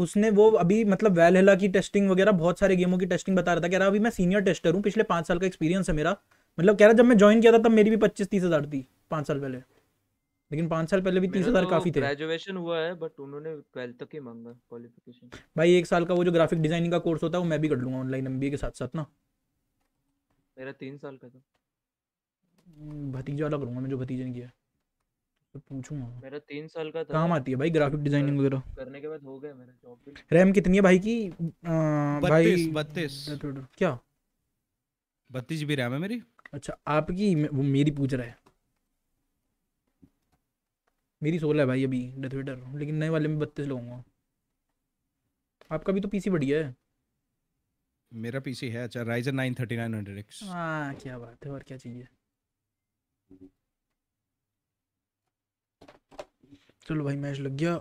उसने, वो अभी मतलब वैलहेला की टेस्टिंग वगैरह बहुत सारे गेमों की टेस्टिंग बता रहा था। कह रहा अभी मैं सीनियर टेस्टर हूँ, पिछले 5 साल का एक्सपीरियंस है मेरा। मतलब कह रहा जब मैं ज्वाइन किया था तब मेरी भी 25-30 हज़ार थी 5 साल पहले, लेकिन 5 साल पहले भी 30,000 काफी थे। ग्रेजुएशन हुआ है बट उन्होंने 12 तक ही मांगा क्वालिफिकेशन। भाई 1 साल का वो जो ग्राफिक डिजाइनिंग का कोर्स होता है वो मैं भी कर लूंगा ऑनलाइन एमबीए के साथ साथ ना। मेरा 3 साल का था, भतीजा वाला करूंगा मैं जो भतीजे ने किया। पूछूंगा मेरा 3 साल का था। काम आती है भाई ग्राफिक डिजाइनिंग वगैरह करने के बाद हो गया मेरा जॉब भी। रैम कितनी है भाई की? 32 क्या 32 GB रैम है मेरी। अच्छा आपकी, वो मेरी पूछ रहा है, मेरी 16 है भाई अभी डेथ वेटर, लेकिन नए वाले में 32 लगाऊंगा। आपका भी तो पीसी बढ़िया है। मेरा पीसी है अच्छा, राइजन 9 3900X। हां क्या बात है, और क्या चाहिए। चलो भाई मैच लग गया,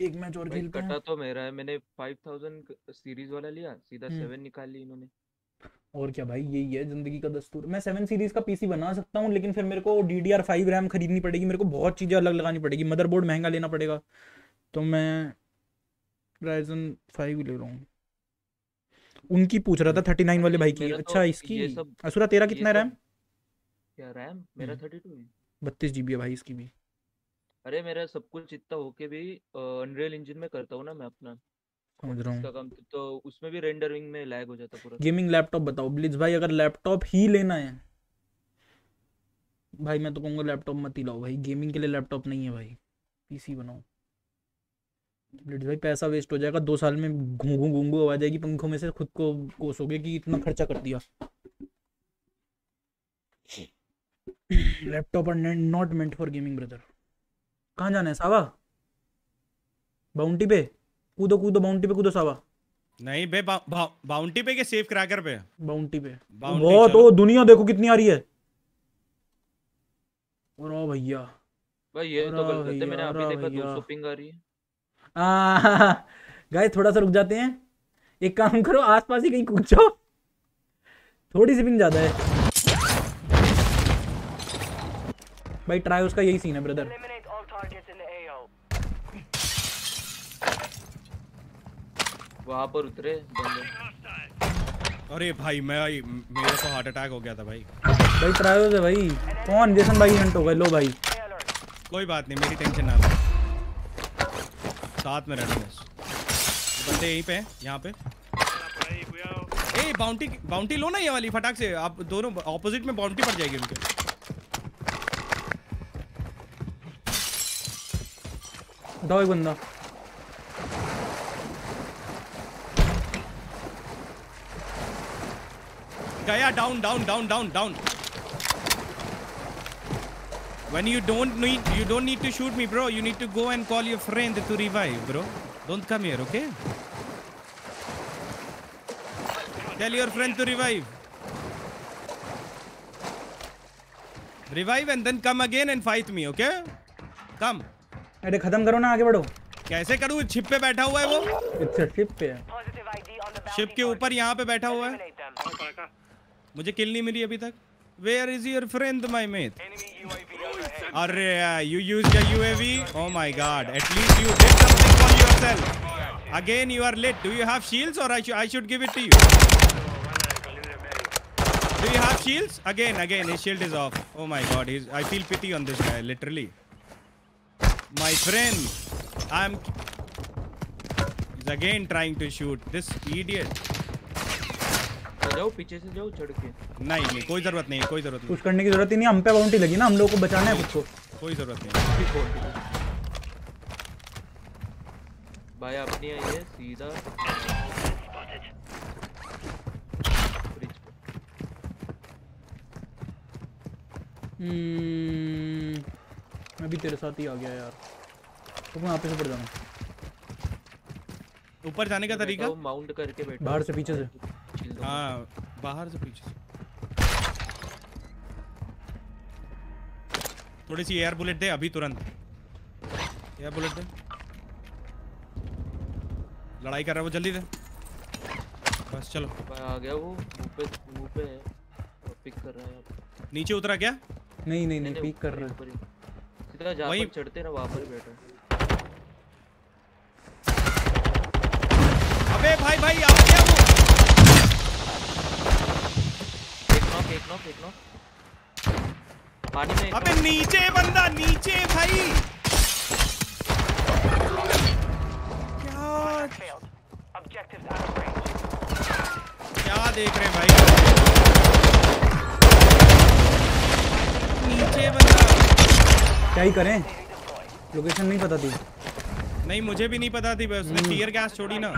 एक मैच और खेलते हैं। कटा तो मेरा है, मैंने 5000 सीरीज वाला लिया, सीधा 7 निकाल ली इन्होंने। और क्या भाई यही है जिंदगी का दस्तूर। मैं 7 सीरीज का पीसी बना सकता हूं, लेकिन फिर मेरे को DDR5 रैम खरीदनी पड़ेगी, मेरे को बहुत चीजें अलग लगानी पड़ेगी, मदरबोर्ड महंगा लेना पड़ेगा, तो मैं Ryzen 5 ले रहा हूं। उनकी पूछ रहा था 39 वाले भाई की। अच्छा इसकी असुरा तेरा कितना रैम? क्या रैम मेरा 32 है। 32 GB है भाई इसकी भी। अरे मेरा सब कुछ इतना होके भी अनरियल इंजन में करता हूँ ना मैं अपना, समझ रहा हूँ काम, तो उसमें भी रेंडरिंग में लैग हो जाता पूरा। गेमिंग लैपटॉप बताओ ब्लिज भाई, अगर लैपटॉप ही लेना है भाई मैं तो कहूँगा लैपटॉप मत ही लाओ भाई, गेमिंग के लिए लैपटॉप नहीं है भाई, पीसी बनाओ ब्लिज भाई, पैसा वेस्ट हो जाएगा। 2 साल में घूंघू घूंघू आवाज आएगी पंखों में से, खुद को कोसोगे कि इतना खर्चा कर दिया। Laptop are not meant for gaming brother. कहाँ जाना है सावा? बाउंटी पे कूदो, कूदो बाउंटी पे कूदो सावा। नहीं बे बाउंटी पे के सेफ क्रैकर पे, बाउंटी पे बहुत। ओ दुनिया देखो कितनी आ रही है। और ओ भैया भाई ये तो गलत है, मैंने अभी देखा 200 पिंग आ रही है। गाइस थोड़ा सा रुक जाते हैं, एक काम करो आसपास ही कहीं कूद जाओ, थोड़ी सी पिंग ज्यादा है भाई। ट्राई उसका यही सीन है ब्रदर। वहां पर उतरे बंदे। अरे भाई मैं मेरे को हार्ट अटैक हो गया था भाई। भाई ट्राई है भाई, कौन जेसन भाई हंट हो गए। लो भाई कोई बात नहीं, मेरी टेंशन ना लो, साथ में रहना बस। बंदे यहीं पे हैं, यहाँ पे। ए बाउंटी बाउंटी लो ना ये वाली फटाक से, आप दोनों ऑपोजिट में बाउंटी पड़ जाएगी उनके। दो एक बंदा गया down down down down down. When you don't need to shoot me bro, you need to go and call your friend to revive bro. Don't come here, okay? Tell your friend to revive. Revive and then come again and fight me, okay? Come. अरे खत्म करो ना, आगे बढ़ो। कैसे करूँ? Ship पे बैठा हुआ है वो। शिप पे है, शिप के ऊपर यहाँ पे बैठा हुआ है। मुझे किल नहीं मिली अभी तक। Where is your friend my mate? अरे you used your UAV. Oh my god. At least you did something for yourself. Again you are late. Do you have shields or I should give it to you? Do you have shields? Again his shield is off. Oh my god. I feel pity on this guy literally. My friend, he's again trying to shoot this idiot. जाओ पीछे से, जाओ चढ़ के। नहीं कोई जरूरत नहीं, कोई जरूरत नहीं, कुछ करने की जरूरत ही नहीं। हम पे बाउंटी लगी ना, हम लोगों को बचाना है खुद को, कोई जरूरत नहीं भाई। अपनी ये सीधा मैं भी तेरे साथ ही आ गया यार। तो मैं आप से ऊपर जाना, ऊपर जाने का तरीका माउंट करके बैठो बाहर से, पीछे से। हाँ बाहर से, पीछे से। थोड़ी सी एयर बुलेट दे अभी, तुरंत एयर बुलेट दे। लड़ाई कर रहा है वो, जल्दी दे बस। चलो आ गया वो, मुँह पे है, पिक कर रहा है। नीचे उतरा क्या? नहीं पिक कर रहा है वहीं, चढ़ते ना वापस बैठो। अबे भाई आ गया वो। एक नॉक पानी में। अबे नीचे बंदा, नीचे भाई। क्या देख रहे हैं भाई? नीचे बंदा, क्या ही करें, लोकेशन नहीं पता थी। नहीं मुझे भी नहीं पता थी, बस उसने टीयर गैस छोड़ी ना,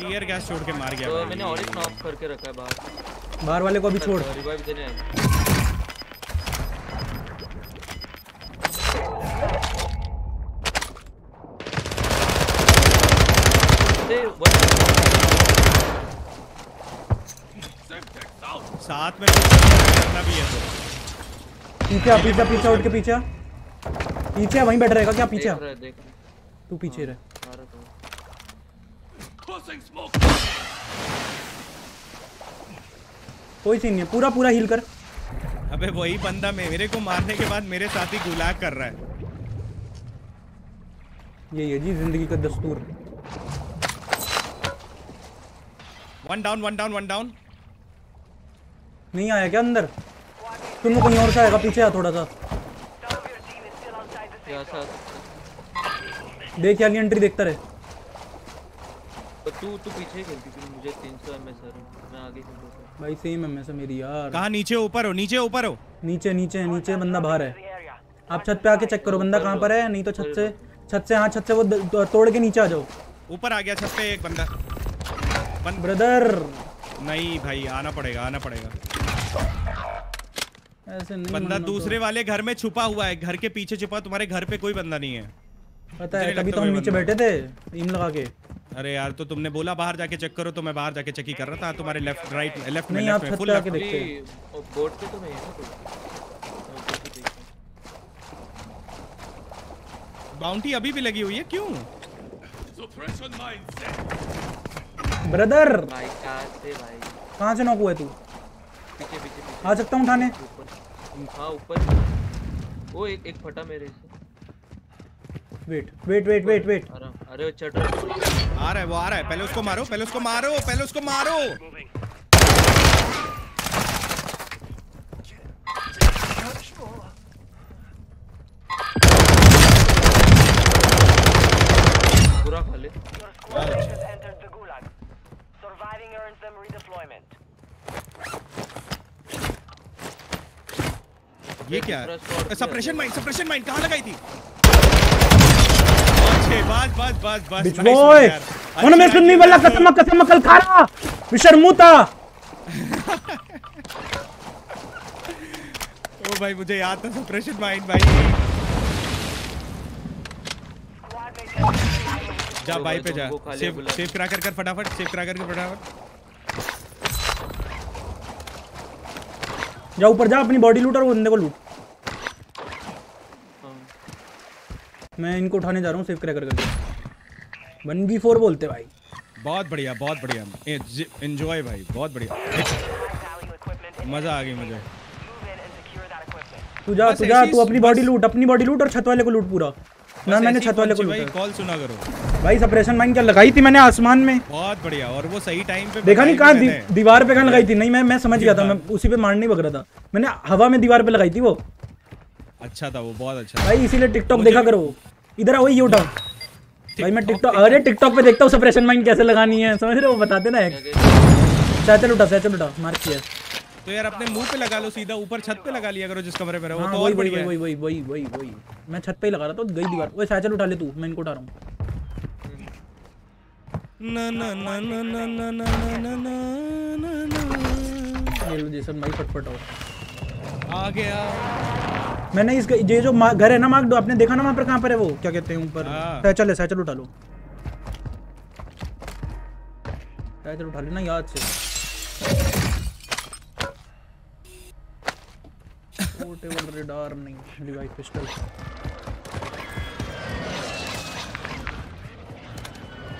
टीयर गैस छोड़ के मार गया। तो मैंने ऑरेंज नॉक करके रखा है बाहर, बाहर वाले को अभी छोड़। रिवाइव देने हैं साथ में, करना भी है तो। पीछे उठ के पीछे वहीं बैठ रहेगा क्या? पीछे तू पीछे रह। कोई सीन नहीं, पूरा हील कर। अबे वही बंदा मेरे को मारने के बाद मेरे साथ ही गुलाग कर रहा है। यही है जी जिंदगी का दस्तूर। One down. नहीं आया क्या अंदर? तुम कहीं और से आएगा, पीछे आ थोड़ा सा। देख यार एंट्री देखता रहे। तू पीछे खेलती थी, मुझे 300 एमएस है, मैं आगे खेलता हूं भाई। सेम एमएस है मेरी यार। कहां नीचे ऊपर हो? नीचे ऊपर हो। नीचे नीचे नीचे बंदा बाहर है। आप छत पे आके चेक करो बंदा कहां पर है, नहीं तो छत से हां छत से वो तोड़ के नीचे आ जाओ। ऊपर आ गया छत पे एक बंदा। ब्रदर नहीं भाई, आना पड़ेगा आना पड़ेगा। ऐसे नहीं, बंदा दूसरे वाले घर में छुपा हुआ है, घर के पीछे छुपा। तुम्हारे घर पे कोई बंदा नहीं है पता है, तभी तो हम नीचे बैठे थे टीम लगा के। अरे यार तो तुमने बोला बाहर जाके चेक करो, तो मैं बाहर जाके चेक ही कर रहा था। तुम्हारे लेफ्ट राइट लेफ्ट में लेफ्ट में फुल आके देखते हैं। बोर्ड पे तो नहीं है ना, बाउंटी अभी भी लगी हुई है क्यों ब्रदर? भाई कहां से नॉक हुआ है तू? पीछे पीछे आ सकता हूं उठाने। हां ऊपर वो एक फटा मेरे से। Wait wait wait wait wait. अरे चट आ रहा है, वो आ रहा है। पहले उसको मारो, पहले उसको मारो, पहले उसको मारो। पूरा खा ले। ये क्या सप्रेशन माइंड कहां लगाई थी? बस बस बस बस बिच बॉय उन्होंने मेरे सुननी वाला कसम कसम कल खा रहा विशर्मुता। ओ भाई मुझे याद था सप्रेशन माइंड भाई। जा भाई पे जा, सेव करा कर फटाफट, सेव करा कर फटाफट जा ऊपर जा। अपनी बॉडी लूट और बंदे को लूट। मैं इनको उठाने जा रहा हूँ सेव क्रैकर करके। 1v4 बोलते भाई। बहुत बढ़िया बहुत बढ़िया, एंजॉय भाई बहुत बढ़िया, मजा आ गई मुझे। तू जा तू जा, तू अपनी बॉडी लूट, अपनी बॉडी लूट और छत वाले को लूट पूरा। ना मैंने छत वाले को लूटा। कॉल सुना करो भाई, सप्रेशन माइंड क्या लगाई थी मैंने आसमान में। बहुत बढ़िया, और वो सही टाइम पे देखा नहीं, कहाँ दीवार पे कहाँ लगाई थी? नहीं मैं समझ गया था, मैं उसी पे मारने ही बक रहा था। मैंने हवा में दीवार पे लगाई थी वो। अच्छा था वो, बहुत अच्छा था भाई, इसीलिए टिकटॉक देखा करो। इधर आओ ये उठाओ भाई, मैं टिकटॉक अरे टिकटॉक पे देखता हूँ सप्रेशन माइंड कैसे लगानी है, समझ रहे हो? बताते ना एक सैचल उठा मार किया तो यार अपने मुंह पे लगा लो सीधा, ऊपर छत पे लगा लिया करो जिस कमरे में रहो। वही वही वही वही वही मैं छत पे ही लगा रहा था, गई दीवार। ओए सैचल उठा ले तू, मैं इनको उठा रहा हूं। ना ना ना ना ना ना ना ना ये लो जैसन भाई, फटफट आओ आ गया। मैंने इस ये जो घर है ना मार्क दो, आपने देखा ना वहां पर कहां पर है वो, क्या कहते हैं ऊपर? सैचल है, सैचल उठा लो, सैचल उठा लेना याद से। पोर्टेबल रडार नहीं, रिवाइव पिस्टल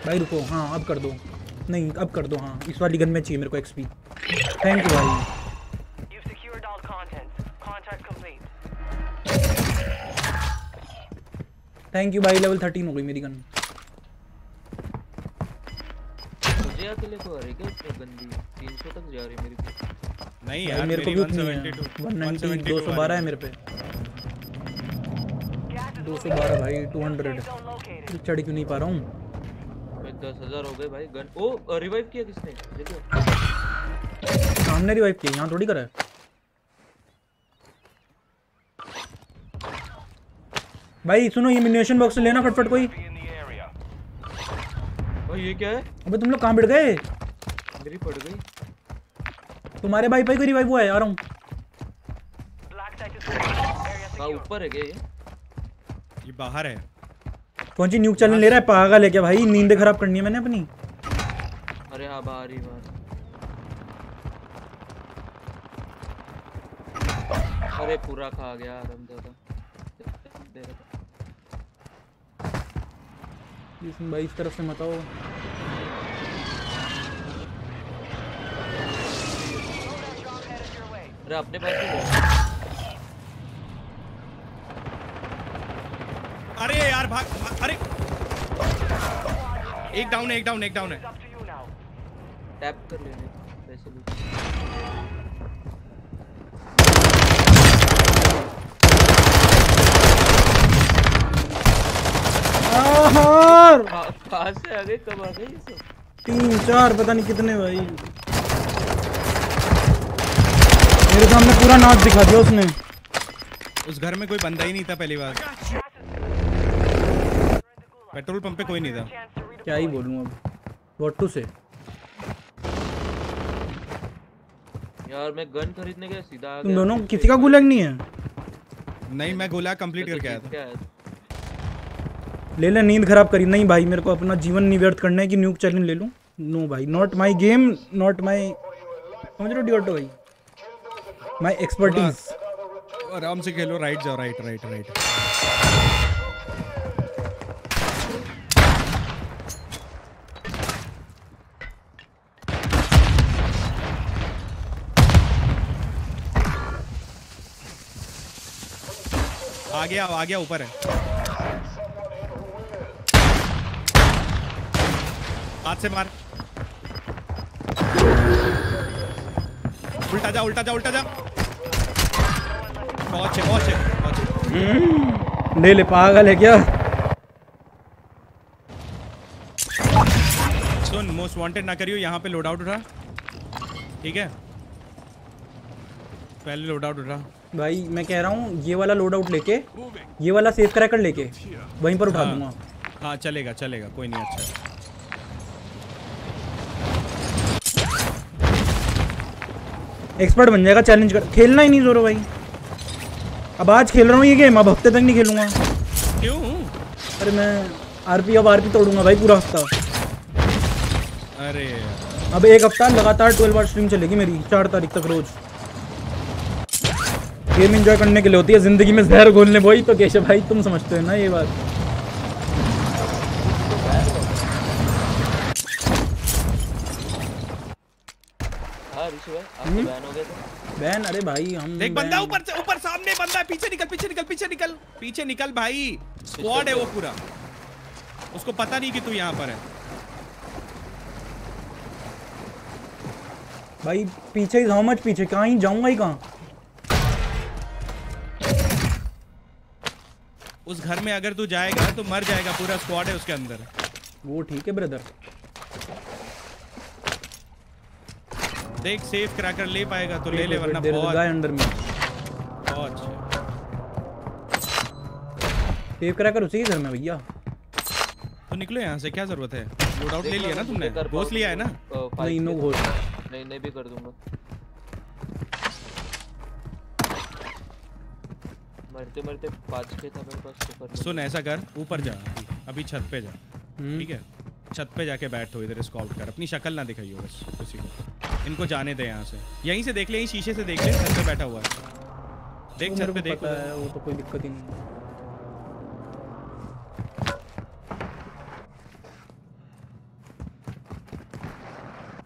भाई। रुको हाँ अब कर दो, नहीं अब कर दो हाँ, इस वाली गन में चाहिए मेरे को एक्सपी। थैंक यू भाई। थैंक यू भाई। लेवल 13 हो गई मेरी गन। मुझे अकेले को अरे क्या गंदी 300 तक जा रही है मेरी पे। नहीं यार मेरे को 172 212 है मेरे पे, 212 भाई 200 चढ़ क्यों नहीं पा रहा हूं मैं? 10000 हो गए भाई गन। ओ रिवाइव किया किसने? देखो सामने रिवाइव किया, यहां थोड़ी करा है। भाई सुनो ये मिनिएशन बॉक्स लेना फटफट कोई। भाई ये क्या है? अबे तुम लोग कहां बैठ गए? मेरी पड़ गई। तुम्हारे भाई पे कोई रिवाइव हुआ है, आ रहा हूं। ऊपर है क्या ये बाहर है? कौन सी न्यूक चैलेंज ले रहा है? पागल है क्या भाई? नींद खराब करनी है मैंने अपनी। अरे हां बाहर ही बाहर। अरे पूरा खा गया आरामदादा। भाई इस तरफ से मत आओ। अरे अपने पास। अरे यार भाग, भाग अरे एक डाउन है, एक डाउन एक डाउन है। टैप कर लेने। बाहर। पास से आ गए, कब आ गए ये सब? 3 4 पता नहीं कितने भाई। मेरे सामने पूरा नाच दिखा दिया उसने। उस घर में कोई बंदा ही नहीं था पहली बार। पेट्रोल पंप पे कोई नहीं था। क्या ही बोलूं अब। व्हाट टू से। यार मैं गन खरीदने गया सीधा आ गया। तुम दोनों किसी का गुलाग नहीं है? नहीं मैं गुलाग कंप्लीट करके आया था। ले ले नींद खराब करी नहीं भाई, मेरे को अपना जीवन निव्यर्थ करना है कि न्यूक चैलेंज ले लूं। नो भाई, not my game, not my, समझ रहे हो डिओटो भाई, माय एक्सपर्टीज। आराम से खेलो, राइट जाओ, राइट राइट राइट। आ गया ऊपर है। हाथ से मार। उल्टा जा उल्टा जा उल्टा जा। पहुंचे पहुंचे पहुंचे। ले ले पागल है क्या? सुन मोस्ट वांटेड ना करियो, यहाँ पे लोड आउट उठा ठीक है? पहले लोड आउट उठा भाई। मैं कह रहा हूँ ये वाला लोड आउट लेके, ये वाला सेफ क्रैकर लेके वहीं पर उठा दूंगा। हाँ चलेगा चलेगा कोई नहीं। अच्छा एक्सपर्ट बन जाएगा, चैलेंज कर। खेलना ही नहीं जोरो भाई, अब आज खेल रहा हूँ ये गेम, अब हफ्ते तक नहीं खेलूंगा। क्यों? अरे मैं आरपी, अब आरपी तोड़ूंगा भाई पूरा हफ्ता। अरे अब एक हफ्ता लगातार 12 आवर स्ट्रीम चलेगी मेरी 4 तारीख तक रोज। गेम एंजॉय करने के लिए होती है जिंदगी में, जहर घोलने बोई तो केशव भाई तुम समझते हो ना ये बात। बैन अरे भाई हम देख बंदा ऊपर से, ऊपर सामने बंदा है, पीछे निकल पीछे निकल पीछे निकल पीछे निकल भाई। स्क्वाड है वो पूरा, उसको पता नहीं कि तू यहाँ पर है भाई। पीछे ही जाओ मत, पीछे कहाँ ही जाऊंगा ही कहाँ। उस घर में अगर तू जाएगा तो मर जाएगा, पूरा स्क्वाड है उसके अंदर। वो ठीक है ब्रदर। देख सेफ क्रैकर ले पाएगा तो ले ले, वरना बहुत अंदर में। सेफ क्रैकर उसी के घर में भैया। तो निकलो यहाँ से, क्या जरूरत है? लोड आउट ले लिया ना तुमने, घोस लिया है ना? नहीं नो घोस नहीं, नहीं भी कर दूंगा। मरते मरते 5 था मेरे पास। सुन ऐसा कर, ऊपर जा अभी, छत पे जा ठीक है? छत पे जाके बैठो इधर, स्काउट कर, अपनी शक्ल ना दिखाइयो बस किसी को। इनको जाने दे यहाँ से, यहीं से देख ले, यहीं शीशे से देख ले। छत पे बैठा हुआ है, देख छत पे देख। पता है वो तो कोई दिक्कत ही नहीं।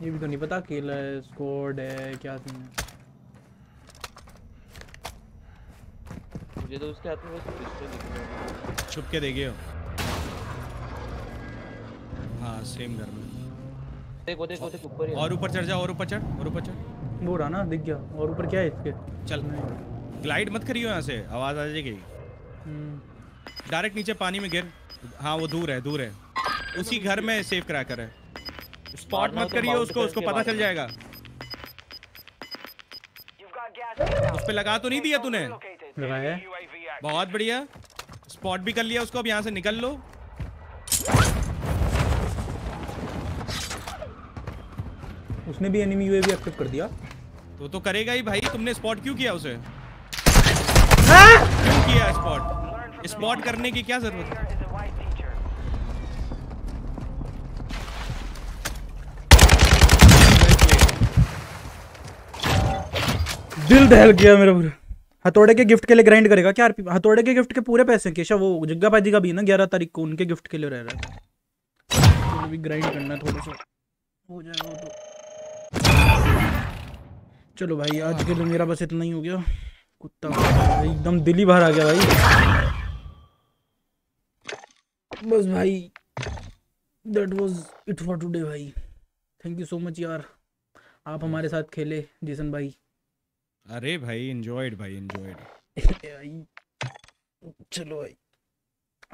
ये भी तो नहीं पता अकेला है, स्क्वाड है, क्या सीन है? मुझे तो उसके हाथ में पिस्टल दिख, छुप के देखियो। हाँ सेम घर में। देखो देखो देखो ऊपर, और ऊपर चढ़ जा, और ऊपर चढ़, और ऊपर चढ़। वो रहा ना दिख गया, और ऊपर क्या है इसके? चल ग्लाइड मत करियो यहाँ से, आवाज आ जाएगी। डायरेक्ट नीचे पानी में गिर। हाँ वो दूर है दूर है, उसी घर में सेफ क्रैकर है। स्पॉट मत करियो उसको, उसको पता चल जाएगा। उस पर लगा तो नहीं दिया तूने? बहुत बढ़िया, स्पॉट भी कर लिया उसको। अब यहाँ से निकल लो। उसने भी एनिमी यूएवी एक्टिव कर दिया। तो करेगा ही भाई, तुमने स्पॉट क्यों किया उसे? क्यों किया स्पॉट? स्पॉट करने की क्या जरूरत है? दिल दहल गया मेरा पूरा। हथौड़े के गिफ्ट के लिए ग्राइंड करेगा क्या आरपी? हथौड़े के गिफ्ट के पूरे पैसे केशव, वो जग्गा भाजी का भी ना 11 तारीख को उनके गिफ्ट के लिए रह रहा है। ग्राइंड करना थोड़ा सा हो जाएगा तो। चलो भाई आज के लिए मेरा बस इतना ही हो गया। कुत्ता एकदम दिल ही बाहर आ गया भाई। बस भाई that was it for today भाई। थैंक यू सो मच यार, आप हमारे साथ खेले जीसन भाई। अरे भाई एंजॉयड भाई, एंजॉयड। चलो भाई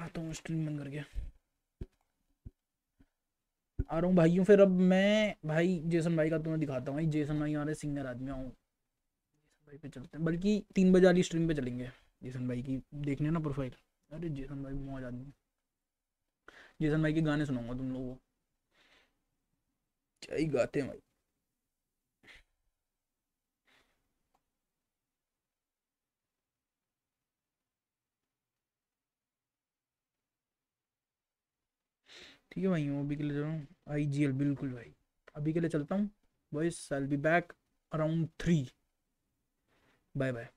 आता हूँ, स्ट्रीम बंद कर गया। आ रहा हूँ भाइयों। फिर अब मैं भाई जेसन भाई का तुम्हें दिखाता हूँ। भाई जेसन भाई हमारे सिंगर आदमी हूँ। जेसन भाई पे चलते हैं, बल्कि 3 बजे वाली स्ट्रीम पे चलेंगे। जेसन भाई की देखने ना प्रोफाइल, अरे जेसन भाई मौज आदमी। जेसन भाई के गाने सुनाऊंगा तुम लोगों को, क्या ही गाते हैं भाई। ठीक है भाई, वो अभी के लिए चल रहा हूँ IGL, बिल्कुल भाई अभी के लिए चलता हूँ boys. I will be back around 3। Bye bye.